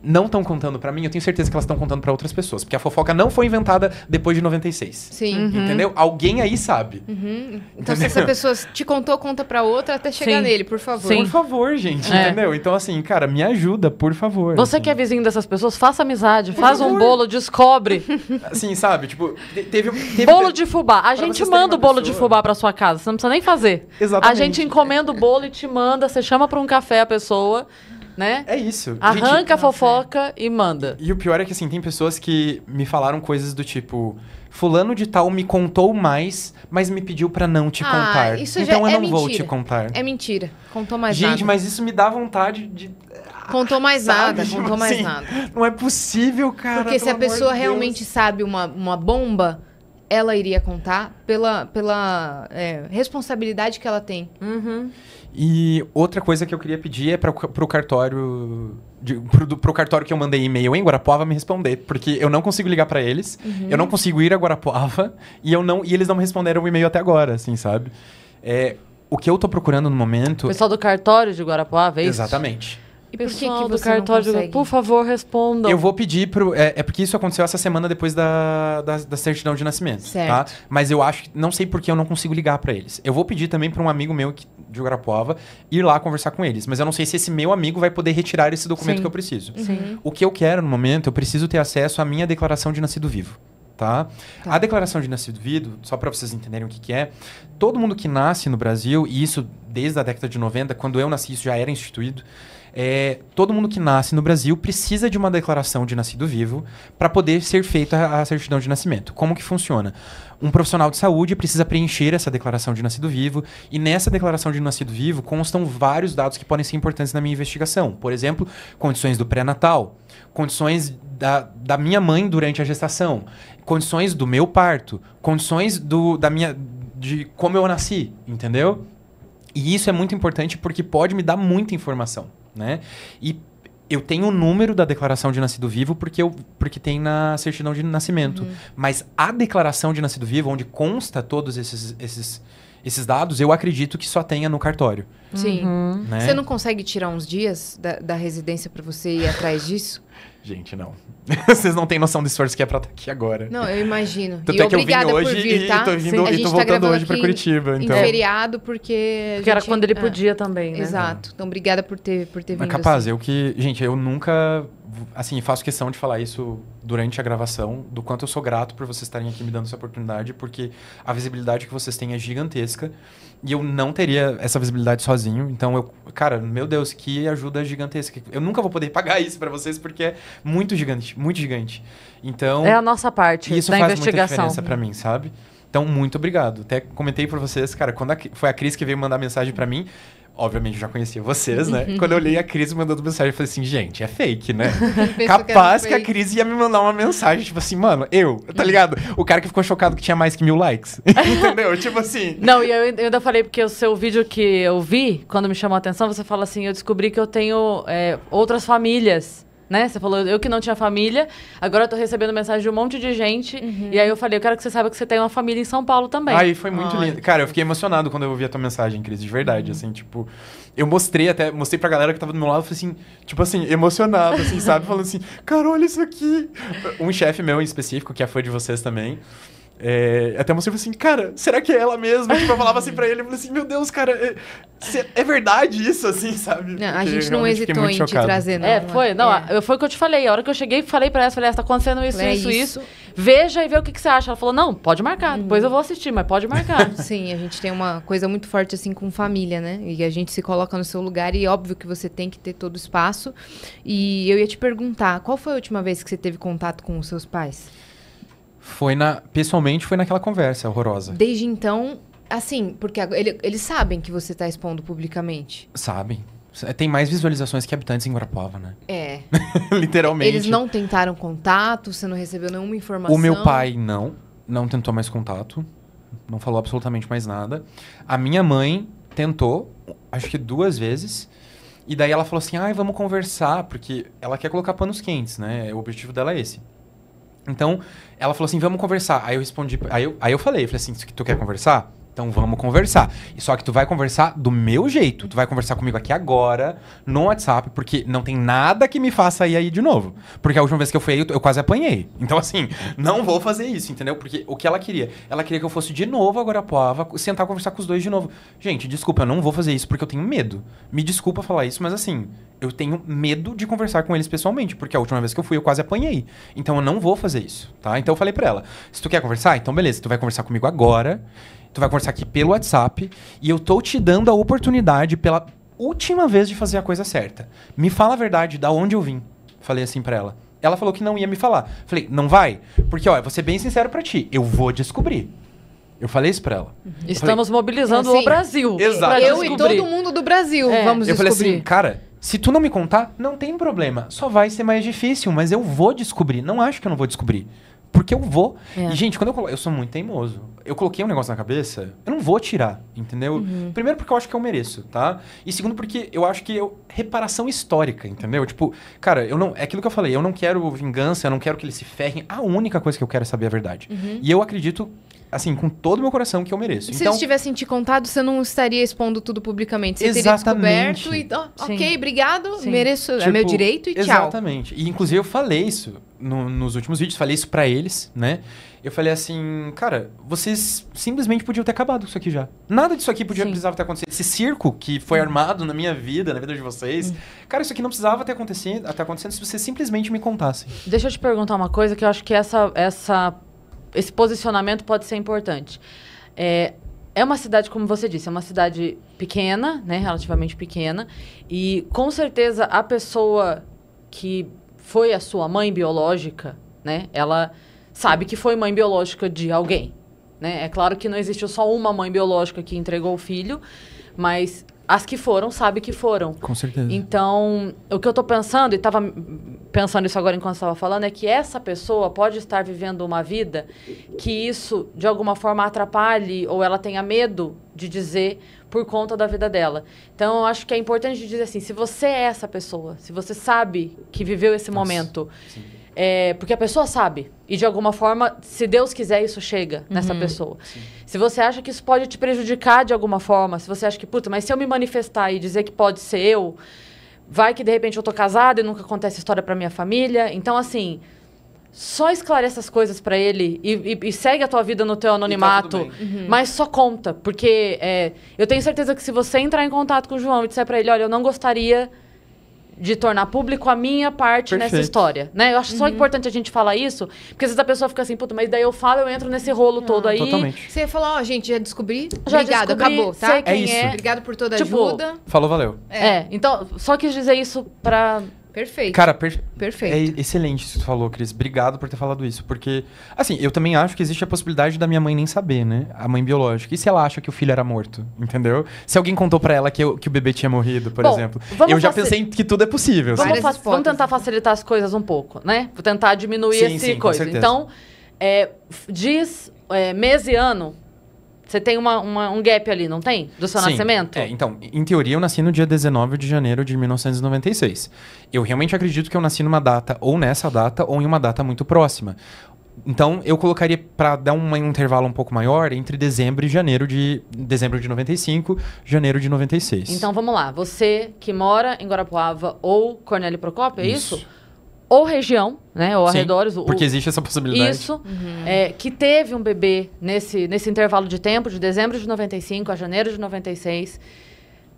não estão contando pra mim, eu tenho certeza que elas estão contando pra outras pessoas. Porque a fofoca não foi inventada depois de noventa e seis. Sim. Uhum. Entendeu? Alguém aí sabe. Uhum. Então, entendeu? Se essa pessoa te contou, conta pra outra até chegar Sim. nele, por favor. Sim. Por favor, gente. É. Entendeu? Então, assim, cara, me ajuda, por favor. Você assim. que é vizinho dessas pessoas, faça amizade, por faz favor. um bolo, descobre. Assim, sabe? Tipo, teve... teve bolo de fubá. A gente manda o bolo pessoa. de fubá pra sua casa. Você não precisa nem fazer. Exatamente. A gente encomenda o bolo e te manda. Você chama pra um café a pessoa... Né? É isso. Arranca gente, a fofoca e manda. E, e o pior é que, assim, tem pessoas que me falaram coisas do tipo... Fulano de tal me contou mais, mas me pediu pra não te ah, contar. Isso então já eu é não mentira. vou te contar. É mentira. Contou mais gente, nada. Gente, mas isso me dá vontade de... Contou mais sabe? nada, contou assim, mais nada. Não é possível, cara. Porque se a pessoa de realmente sabe uma, uma bomba... Ela iria contar pela, pela é, responsabilidade que ela tem. Uhum. E outra coisa que eu queria pedir é para o cartório... De, pro, pro cartório que eu mandei e-mail em Guarapuava me responder, porque eu não consigo ligar pra eles, uhum. eu não consigo ir a Guarapuava, e, eu não, e eles não me responderam o e-mail até agora, assim, sabe? É, o que eu tô procurando no momento... O pessoal do cartório de Guarapuava, é isso? Exatamente. E por que, que você não consegue? Por favor, respondam. Eu vou pedir pro... É, é porque isso aconteceu essa semana depois da, da, da certidão de nascimento, certo. tá? Mas eu acho... Não sei por que eu não consigo ligar pra eles. Eu vou pedir também pra um amigo meu que, de Guarapuava ir lá conversar com eles. Mas eu não sei se esse meu amigo vai poder retirar esse documento Sim. que eu preciso. Sim. O que eu quero no momento, eu preciso ter acesso à minha declaração de nascido vivo. Tá? Tá. A declaração de nascido vivo, só para vocês entenderem o que, que é, todo mundo que nasce no Brasil, e isso desde a década de noventa, quando eu nasci, isso já era instituído, é, todo mundo que nasce no Brasil precisa de uma declaração de nascido vivo para poder ser feita a, a certidão de nascimento. Como que funciona? Um profissional de saúde precisa preencher essa declaração de nascido vivo, e nessa declaração de nascido vivo constam vários dados que podem ser importantes na minha investigação. Por exemplo, condições do pré-natal, condições da, da minha mãe durante a gestação, condições do meu parto, condições do, da minha, de como eu nasci, entendeu? E isso é muito importante porque pode me dar muita informação, né? E eu tenho o número da declaração de nascido vivo porque, eu, porque tem na certidão de nascimento. Uhum. Mas a declaração de nascido vivo, onde consta todos esses, esses, esses dados, eu acredito que só tenha no cartório. Sim. Uhum. Né? Você não consegue tirar uns dias da, da residência para você ir atrás disso? Gente, não. Vocês não têm noção do esforço que é pra estar aqui agora. Não, eu imagino. Tanto e é que obrigada eu vim hoje por vir, tá? E tô, vindo, e tô voltando tá hoje pra Curitiba. Então. Em feriado, porque... Porque gente... era quando ele podia ah, também, né? Exato. Então, obrigada por ter, por ter vindo. Mas capaz, assim. eu que... Gente, eu nunca... Assim, faço questão de falar isso durante a gravação, do quanto eu sou grato por vocês estarem aqui me dando essa oportunidade, porque a visibilidade que vocês têm é gigantesca. E eu não teria essa visibilidade sozinho. Então, eu, cara, meu Deus, que ajuda gigantesca. Eu nunca vou poder pagar isso pra vocês, porque é muito gigante, muito gigante. Então... É a nossa parte isso da faz investigação. Muita diferença pra mim, sabe? Então, muito obrigado. Até comentei pra vocês, cara, quando a, foi a Cris que veio mandar mensagem pra mim... Obviamente, eu já conhecia vocês, né? Uhum. Quando eu olhei a Cris mandando mensagem, eu falei assim, gente, é fake, né? Capaz que a Cris ia me mandar uma mensagem, tipo assim, mano, eu, tá ligado? O cara que ficou chocado que tinha mais que mil likes, entendeu? Tipo assim... Não, e eu, eu ainda falei, porque o seu vídeo que eu vi, quando me chamou a atenção, você fala assim, eu descobri que eu tenho é, outras famílias, né? Você falou, eu que não tinha família, agora eu tô recebendo mensagem de um monte de gente, uhum. e aí eu falei, eu quero que você saiba que você tem uma família em São Paulo também. Aí foi muito Ai. lindo. Cara, eu fiquei emocionado quando eu ouvi a tua mensagem, Cris, de verdade, uhum. assim, tipo... Eu mostrei até, mostrei pra galera que tava do meu lado, falei assim, tipo assim, emocionado, assim, sabe? Falando assim, cara, olha isso aqui! Um chefe meu em específico, que é fã de vocês também, é, até mostrei assim, cara, será que é ela mesma? Tipo, eu falava assim pra ele, eu falei assim, meu Deus, cara, é, cê, é verdade isso, assim, sabe? Não, a gente não hesitou em te trazer, não. É, foi, não, é. foi o que eu te falei, a hora que eu cheguei, falei pra ela, falei, tá acontecendo isso, é isso, isso, isso, veja e vê o que, que você acha. Ela falou, não, pode marcar, hum. depois eu vou assistir, mas pode marcar. Sim, a gente tem uma coisa muito forte, assim, com família, né? E a gente se coloca no seu lugar e óbvio que você tem que ter todo o espaço. E eu ia te perguntar, qual foi a última vez que você teve contato com os seus pais? Foi na... Pessoalmente, foi naquela conversa horrorosa. Desde então, assim, porque ele, eles sabem que você tá expondo publicamente. Sabem. Tem mais visualizações que habitantes em Guarapuava, né? É. Literalmente. Eles não tentaram contato? Você não recebeu nenhuma informação? O meu pai, não. Não tentou mais contato. Não falou absolutamente mais nada. A minha mãe tentou, acho que duas vezes. E daí ela falou assim, ai, ah, vamos conversar, porque ela quer colocar panos quentes, né? O objetivo dela é esse. Então, ela falou assim, vamos conversar. Aí eu respondi, aí eu, aí eu falei, falei assim, tu quer conversar? Então vamos conversar. Só que tu vai conversar do meu jeito. Tu vai conversar comigo aqui agora, no WhatsApp, porque não tem nada que me faça ir aí de novo. Porque a última vez que eu fui aí, eu, eu quase apanhei. Então assim, não vou fazer isso, entendeu? Porque o que ela queria? Ela queria que eu fosse de novo a Guarapuava, sentar e conversar com os dois de novo. Gente, desculpa, eu não vou fazer isso porque eu tenho medo. Me desculpa falar isso, mas assim... Eu tenho medo de conversar com eles pessoalmente, porque a última vez que eu fui eu quase apanhei. Então eu não vou fazer isso, tá? Então eu falei pra ela, se tu quer conversar, então beleza, tu vai conversar comigo agora, tu vai conversar aqui pelo WhatsApp, e eu tô te dando a oportunidade pela última vez de fazer a coisa certa. Me fala a verdade, da onde eu vim. Falei assim pra ela. Ela falou que não ia me falar. Falei, não vai? Porque, ó, eu vou ser bem sincero pra ti, eu vou descobrir. Eu falei isso pra ela. Estamos falei, mobilizando assim, o Brasil. Exato. Eu descobrir. E todo mundo do Brasil, é. Vamos eu descobrir. Eu falei assim, cara... Se tu não me contar, não tem problema. Só vai ser mais difícil, mas eu vou descobrir. Não acho que eu não vou descobrir. Porque eu vou. É. E, gente, quando eu colo... Eu sou muito teimoso. Eu coloquei um negócio na cabeça, eu não vou tirar, entendeu? Uhum. Primeiro porque eu acho que eu mereço, tá? E segundo porque eu acho que eu... Reparação histórica, entendeu? Tipo, cara, eu não... É aquilo que eu falei. Eu não quero vingança, eu não quero que eles se ferrem. A única coisa que eu quero é saber a verdade. Uhum. E eu acredito... Assim, com todo o meu coração que eu mereço. Se então, eles tivessem te contado, você não estaria expondo tudo publicamente. Você exatamente. Teria descoberto e... Oh, ok, obrigado, sim. Mereço, tipo, é meu direito e exatamente. Tchau. Exatamente. E, inclusive, eu falei isso no, nos últimos vídeos, falei isso pra eles, né? Eu falei assim, cara, vocês simplesmente podiam ter acabado com isso aqui já. Nada disso aqui podia, precisava ter acontecido. Esse circo que foi armado na minha vida, na vida de vocês, hum. Cara, isso aqui não precisava ter acontecido, ter acontecido se vocês simplesmente me contassem. Deixa eu te perguntar uma coisa, que eu acho que essa... essa... Esse posicionamento pode ser importante. É, é uma cidade, como você disse, é uma cidade pequena, né? Relativamente pequena. E, com certeza, a pessoa que foi a sua mãe biológica, né? Ela sabe que foi mãe biológica de alguém, né? É claro que não existiu só uma mãe biológica que entregou o filho, mas as que foram, sabem que foram. Com certeza. Então, o que eu tô pensando, e estava pensando isso agora enquanto estava falando, é que essa pessoa pode estar vivendo uma vida que isso, de alguma forma, atrapalhe ou ela tenha medo de dizer por conta da vida dela. Então, eu acho que é importante dizer assim, se você é essa pessoa, se você sabe que viveu esse Nossa. Momento, é, porque a pessoa sabe, e de alguma forma, se Deus quiser, isso chega uhum. nessa pessoa. Sim. Se você acha que isso pode te prejudicar de alguma forma, se você acha que, puta, mas se eu me manifestar e dizer que pode ser eu... Vai que, de repente, eu tô casada e nunca acontece história pra minha família. Então, assim, só esclarece essas coisas pra ele e, e, e segue a tua vida no teu anonimato. Tá uhum. Mas só conta, porque é, eu tenho certeza que se você entrar em contato com o João e disser pra ele, olha, eu não gostaria de tornar público a minha parte Perfeito. Nessa história, né? Eu acho uhum. só importante a gente falar isso, porque às vezes a pessoa fica assim, puta, mas daí eu falo, eu entro nesse rolo ah, todo aí. Totalmente. Você ia falar, ó, oh, gente, já descobri? Já Obrigado, descobri, acabou, tá? Sei quem é isso. É. Obrigado por toda a tipo, ajuda. Falou, valeu. É. é, então, só quis dizer isso pra... Perfeito. Cara, per... Perfeito. É excelente isso que tu falou, Cris. Obrigado por ter falado isso, porque, assim, eu também acho que existe a possibilidade da minha mãe nem saber, né? A mãe biológica. E se ela acha que o filho era morto, entendeu? Se alguém contou pra ela que, eu, que o bebê tinha morrido, por Bom, exemplo. Eu já pensei que tudo é possível. Vamos, fa... vamos tentar facilitar as coisas um pouco, né? Vou tentar diminuir sim, essa sim, coisa. Então, é, diz é, mês e ano... Você tem uma, uma, um gap ali, não tem? Do seu Sim, nascimento? É, então, em teoria, eu nasci no dia dezenove de janeiro de mil novecentos e noventa e seis. Eu realmente acredito que eu nasci numa data, ou nessa data, ou em uma data muito próxima. Então, eu colocaria para dar um, um intervalo um pouco maior entre dezembro e janeiro de... Dezembro de noventa e cinco, janeiro de noventa e seis. Então, vamos lá. Você que mora em Guarapuava ou Cornélio Procópio, é isso? Isso. Ou região, né? Ou Sim, arredores. O, porque existe essa possibilidade. Isso. Uhum. É, que teve um bebê nesse, nesse intervalo de tempo, de dezembro de noventa e cinco a janeiro de noventa e seis,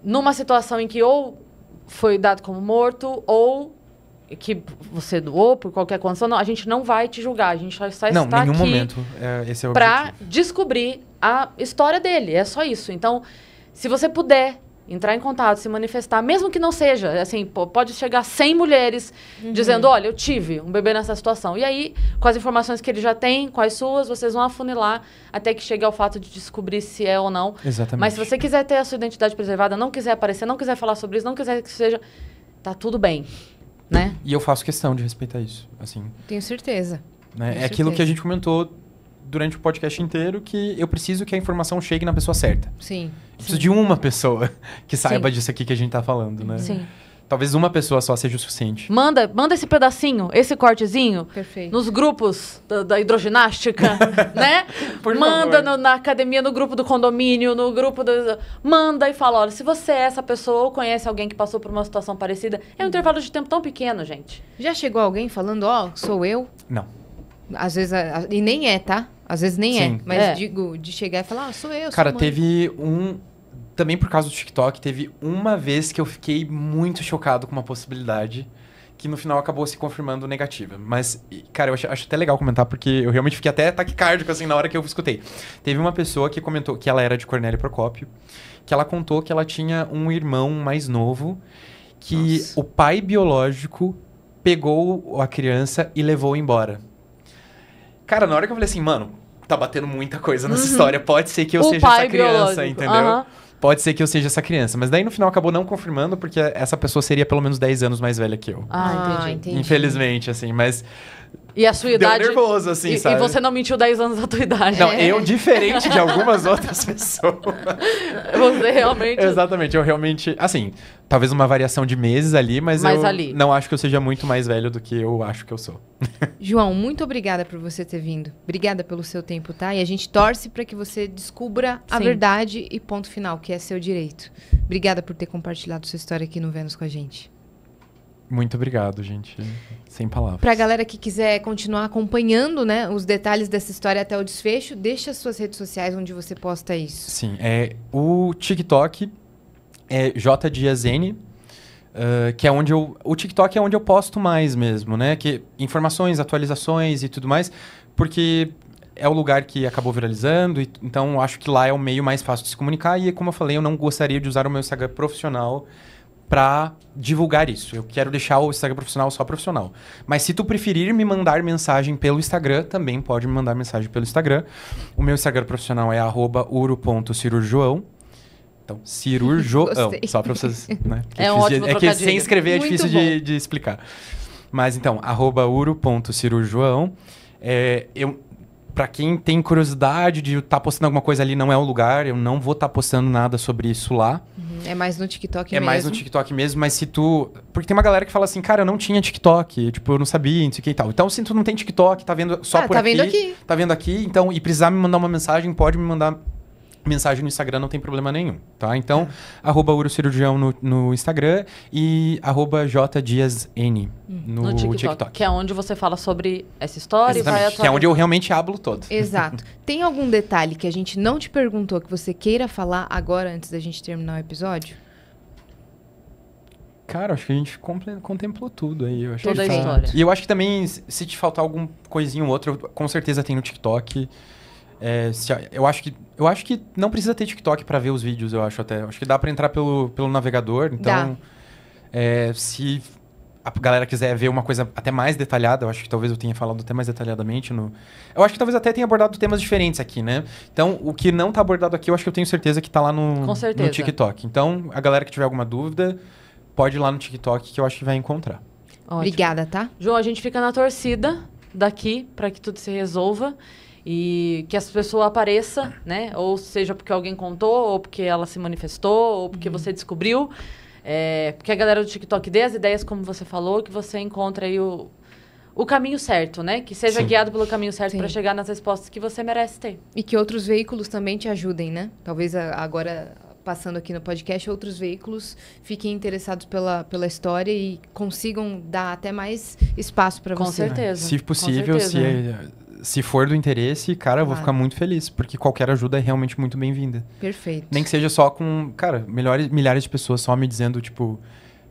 numa situação em que ou foi dado como morto, ou que você doou por qualquer condição. Não, a gente não vai te julgar, a gente só está, não, está nenhum aqui momento. É, esse é o objetivo. Para descobrir a história dele. É só isso. Então, se você puder entrar em contato, se manifestar, mesmo que não seja, assim, pô, pode chegar cem mulheres uhum. dizendo, olha, eu tive um bebê nessa situação. E aí, com as informações que ele já tem, com as suas, vocês vão afunilar até que chegue ao fato de descobrir se é ou não. Exatamente. Mas se você quiser ter a sua identidade preservada, não quiser aparecer, não quiser falar sobre isso, não quiser que seja, tá tudo bem, né? E eu faço questão de respeitar isso, assim. Tenho certeza. Né? Tenho é certeza. Aquilo que a gente comentou durante o podcast inteiro, que eu preciso que a informação chegue na pessoa certa. Sim. Eu preciso sim. de uma pessoa que saiba sim. disso aqui que a gente tá falando, né? Sim. Talvez uma pessoa só seja o suficiente. Manda, manda esse pedacinho, esse cortezinho. Perfeito. Nos grupos da, da hidroginástica, né? Por manda no, na academia, no grupo do condomínio, no grupo do... Manda e fala, olha, se você é essa pessoa ou conhece alguém que passou por uma situação parecida, é um intervalo de tempo tão pequeno, gente. Já chegou alguém falando, ó, oh, sou eu? Não. Às vezes, e nem é, tá? Às vezes nem Sim. é, mas é. digo, de chegar e falar, ah, sou eu, Cara, sou teve um... Também por causa do TikTok, teve uma vez que eu fiquei muito chocado com uma possibilidade que no final acabou se confirmando negativa. Mas, cara, eu acho, acho até legal comentar, porque eu realmente fiquei até taquicárdico, assim, na hora que eu escutei. Teve uma pessoa que comentou que ela era de Cornélio Procópio, que ela contou que ela tinha um irmão mais novo, que Nossa. o pai biológico pegou a criança e levou embora. Cara, na hora que eu falei assim, mano, tá batendo muita coisa nessa uhum. história. Pode ser que eu o seja essa criança, biológico. entendeu? Uhum. Pode ser que eu seja essa criança. Mas daí, no final, acabou não confirmando, porque essa pessoa seria pelo menos dez anos mais velha que eu. Ah, entendi. entendi. Infelizmente, assim, mas... E a sua idade... Deu nervoso, assim, e, sabe? E você não mentiu dez anos da tua idade. Não, é. eu, diferente de algumas outras pessoas. Você realmente... Exatamente, eu realmente... Assim, talvez uma variação de meses ali, mas, mas eu ali. não acho que eu seja muito mais velho do que eu acho que eu sou. João, muito obrigada por você ter vindo. Obrigada pelo seu tempo, tá? E a gente torce para que você descubra Sim. a verdade e ponto final, que é seu direito. Obrigada por ter compartilhado sua história aqui no Vênus com a gente. Muito obrigado, gente. Sem palavras. Para a galera que quiser continuar acompanhando, né, os detalhes dessa história até o desfecho, deixa as suas redes sociais onde você posta isso. Sim. É, o TikTok é jdiasn, uh, que é onde eu... O TikTok é onde eu posto mais mesmo, né? Que, informações, atualizações e tudo mais, porque... É o lugar que acabou viralizando, e, então acho que lá é o meio mais fácil de se comunicar. E como eu falei, eu não gostaria de usar o meu Instagram profissional para divulgar isso. Eu quero deixar o Instagram profissional só profissional. Mas se tu preferir me mandar mensagem pelo Instagram, também pode me mandar mensagem pelo Instagram. O meu Instagram profissional é arroba uro ponto cirurgião. Então, cirurgião, só para vocês... Né? É um ótimo trocadilho. É que sem escrever é Muito difícil de, de explicar. Mas então, arroba uro ponto cirurgião. É, eu... Pra quem tem curiosidade de estar tá postando alguma coisa ali, não é o lugar. Eu não vou estar tá postando nada sobre isso lá. Uhum. É mais no TikTok é mesmo. É mais no TikTok mesmo, mas se tu... Porque tem uma galera que fala assim, cara, eu não tinha TikTok. Tipo, eu não sabia, não sei o que e tal. Então, se tu não tem TikTok, tá vendo só ah, por tá aqui. Tá vendo aqui. Tá vendo aqui. Então, e precisar me mandar uma mensagem, pode me mandar mensagem no Instagram, não tem problema nenhum, tá? Então, é. arroba urocirurgião no, no Instagram e arroba jdiasn no, no TikTok, TikTok. Que é onde você fala sobre essa história. Exatamente. E vai atuar... Que é onde eu realmente hablo todo. Exato. Tem algum detalhe que a gente não te perguntou que você queira falar agora, antes da gente terminar o episódio? Cara, acho que a gente contemplou tudo aí. Eu acho Toda que a tá... história. E eu acho que também, se te faltar algum coisinho ou outro, eu, com certeza tem no TikTok. É, se, eu, acho que, eu acho que não precisa ter TikTok para ver os vídeos, eu acho até. Acho que dá para entrar pelo, pelo navegador. Então, é, se a galera quiser ver uma coisa até mais detalhada, eu acho que talvez eu tenha falado até mais detalhadamente. No... Eu acho que talvez até tenha abordado temas diferentes aqui, né? Então, o que não tá abordado aqui, eu acho que eu tenho certeza que tá lá no, no TikTok. Então, a galera que tiver alguma dúvida, pode ir lá no TikTok que eu acho que vai encontrar. Ótimo. Obrigada, tá? João, a gente fica na torcida daqui para que tudo se resolva. E que essa pessoa apareça, né? Ou seja, porque alguém contou, ou porque ela se manifestou, ou porque uhum. você descobriu. É, porque a galera do TikTok dê as ideias, como você falou, que você encontre aí o, o caminho certo, né? Que seja Sim. guiado pelo caminho certo para chegar nas respostas que você merece ter. E que outros veículos também te ajudem, né? Talvez agora, passando aqui no podcast, outros veículos fiquem interessados pela, pela história e consigam dar até mais espaço para você. Com certeza. Se possível, Com certeza, se... Né? Se for do interesse, cara, claro. eu vou ficar muito feliz. Porque qualquer ajuda é realmente muito bem-vinda. Perfeito. Nem que seja só com, cara, milhares, milhares de pessoas só me dizendo, tipo...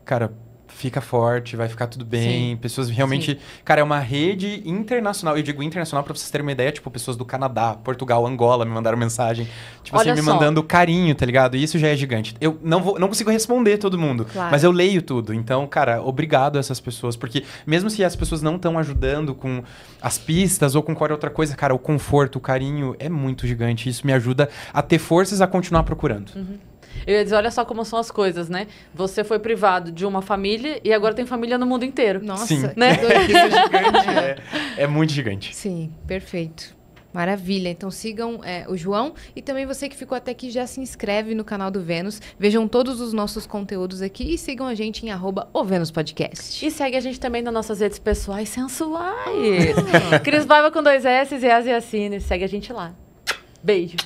Cara, fica forte, vai ficar tudo bem. Sim. Pessoas realmente... Sim. Cara, é uma rede internacional. Eu digo internacional pra vocês terem uma ideia. Tipo, pessoas do Canadá, Portugal, Angola me mandaram mensagem. Tipo Olha assim, me só. mandando carinho, tá ligado? E isso já é gigante. Eu não, vou, não consigo responder todo mundo. Claro. Mas eu leio tudo. Então, cara, obrigado a essas pessoas. Porque mesmo se as pessoas não estão ajudando com as pistas ou com qualquer outra coisa, cara, o conforto, o carinho é muito gigante. Isso me ajuda a ter forças a continuar procurando. Uhum. Eu ia dizer, olha só como são as coisas, né? Você foi privado de uma família e agora tem família no mundo inteiro. Nossa, Sim. né? Isso é gigante, é, é muito gigante. Sim, perfeito. Maravilha. Então sigam é, o João e também você que ficou até aqui já se inscreve no canal do Vênus. Vejam todos os nossos conteúdos aqui e sigam a gente em arroba o Venus Podcast. E segue a gente também nas nossas redes pessoais sensuais. Cris Paiva com dois S e jdiasn. Segue a gente lá. Beijo.